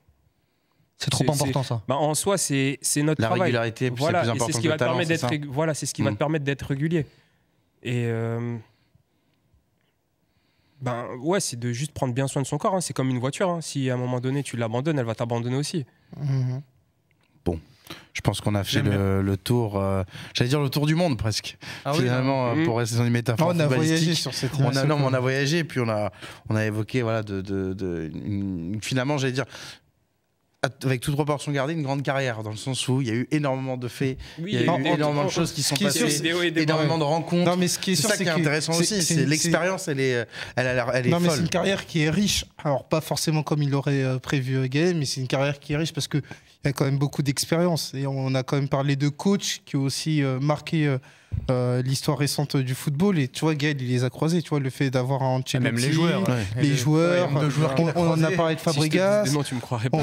C'est trop important ça. Bah, en soi, c'est notre travail. La régularité, voilà, c'est ce qui va te permettre d'être régulier. Et euh, ben ouais, c'est de juste prendre bien soin de son corps. Hein. C'est comme une voiture. Hein. Si à un moment donné tu l'abandonnes, elle va t'abandonner aussi. Mmh. Bon, je pense qu'on a fait le, le tour. Euh, J'allais dire le tour du monde presque. Ah Finalement, oui, mmh. pour rester dans une métaphore. Non, on a voyagé sur cette. On a, non, mais on a voyagé. Et puis on a on a évoqué voilà de, de, de une, finalement j'allais dire. Avec toute proportion gardée, une grande carrière, dans le sens où il y a eu énormément de faits, oui, il y a eu en, énormément en, de choses qui sont qui passées, sûr, énormément de rencontres. Non, mais ce qui est sûr, c'est ça qui est intéressant aussi, c'est l'expérience, elle est, elle, elle, elle est non, folle. Non, mais c'est une carrière qui est riche. Alors pas forcément comme il l'aurait prévu Gaël, mais c'est une carrière qui est riche parce qu'il y a quand même beaucoup d'expérience. Et on a quand même parlé de coachs qui ont aussi marqué euh, l'histoire récente du football. Et tu vois, Gaël, il les a croisés. Tu vois, le fait d'avoir un Chelsea, même les joueurs, les, les joueurs. Ouais, joueurs on, on, on a parlé de Fabregas. Si non, tu me croirais pas.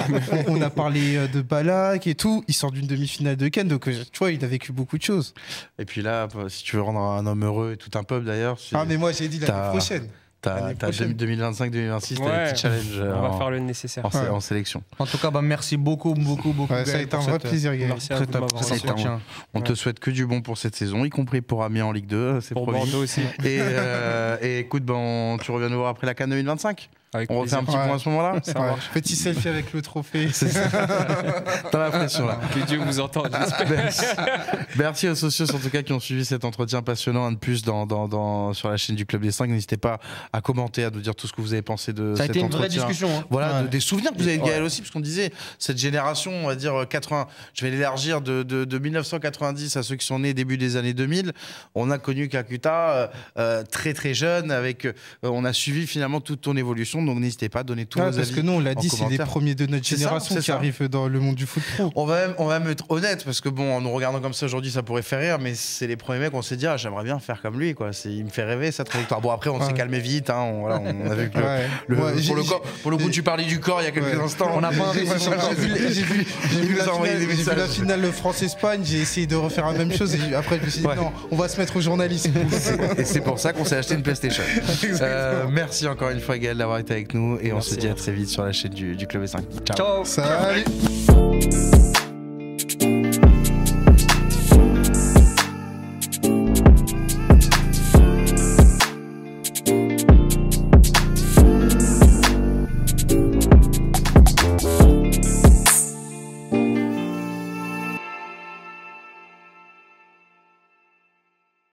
On, On a parlé de Balak et tout. Il sort d'une demi-finale de C A N, donc tu vois, il a vécu beaucoup de choses. Et puis là, si tu veux rendre un homme heureux et tout un peuple d'ailleurs. Ah, mais moi, j'ai dit l'année prochaine. T'as deux mille vingt-cinq deux mille vingt-six, t'as ouais. des petits challenges. On en, va faire le nécessaire. En, ouais. en sélection. En tout cas, bah, merci beaucoup, beaucoup, beaucoup. Ouais, ça a été un vrai plaisir, Gaël. Merci à vous de m'avoir reçu. On te souhaite que du bon pour cette saison, y compris pour Amiens en Ligue deux. Pour promis. Bordeaux aussi. Et, euh, et écoute, ben, tu reviens nous voir après la C A N deux mille vingt-cinq. Avec on refait un petit ouais. point à ce moment-là. Ouais. Petit selfie avec le trophée. T'as l'impression là. Que Dieu vous entende, j'espère. Merci. Merci aux socios en tout cas qui ont suivi cet entretien passionnant un de plus dans, dans, dans, sur la chaîne du Club des cinq. N'hésitez pas à commenter, à nous dire tout ce que vous avez pensé de ça cet entretien. Ça a été une vraie discussion. Hein. Voilà, ouais. de, des souvenirs que vous avez de Gaël ouais. aussi, parce qu'on disait cette génération, on va dire quatre-vingts. Je vais l'élargir de, de, de mille neuf cent quatre-vingt-dix à ceux qui sont nés début des années deux mille. On a connu Kakuta euh, très très jeune, avec euh, on a suivi finalement toute ton évolution. Donc n'hésitez pas à donner tous ah, vos parce avis que nous on l'a dit, c'est les premiers de notre génération ça, qui ça. arrivent dans le monde du foot pro. On va même, on va même être honnête parce que bon, en nous regardant comme ça aujourd'hui, ça pourrait faire rire, mais c'est les premiers mecs qu'on s'est dit ah, j'aimerais bien faire comme lui quoi. Il me fait rêver sa trajectoire. Bon après on s'est ouais. calmé vite, hein, on, voilà, on a vu que ouais. le, ouais, pour, le corps, pour le coup tu parlais du corps il y a quelques ouais. instants. On n'a pas J'ai vu, vu la finale France-Espagne, j'ai essayé de refaire la même chose et après je me suis dit non, on va se mettre au journalisme. Et c'est pour ça qu'on s'est acheté une PlayStation. Merci encore une fois Gaël d'avoir été avec nous et on Merci se dit à très vite sur la chaîne du, du Club des cinq. Ciao. Ciao. Salut.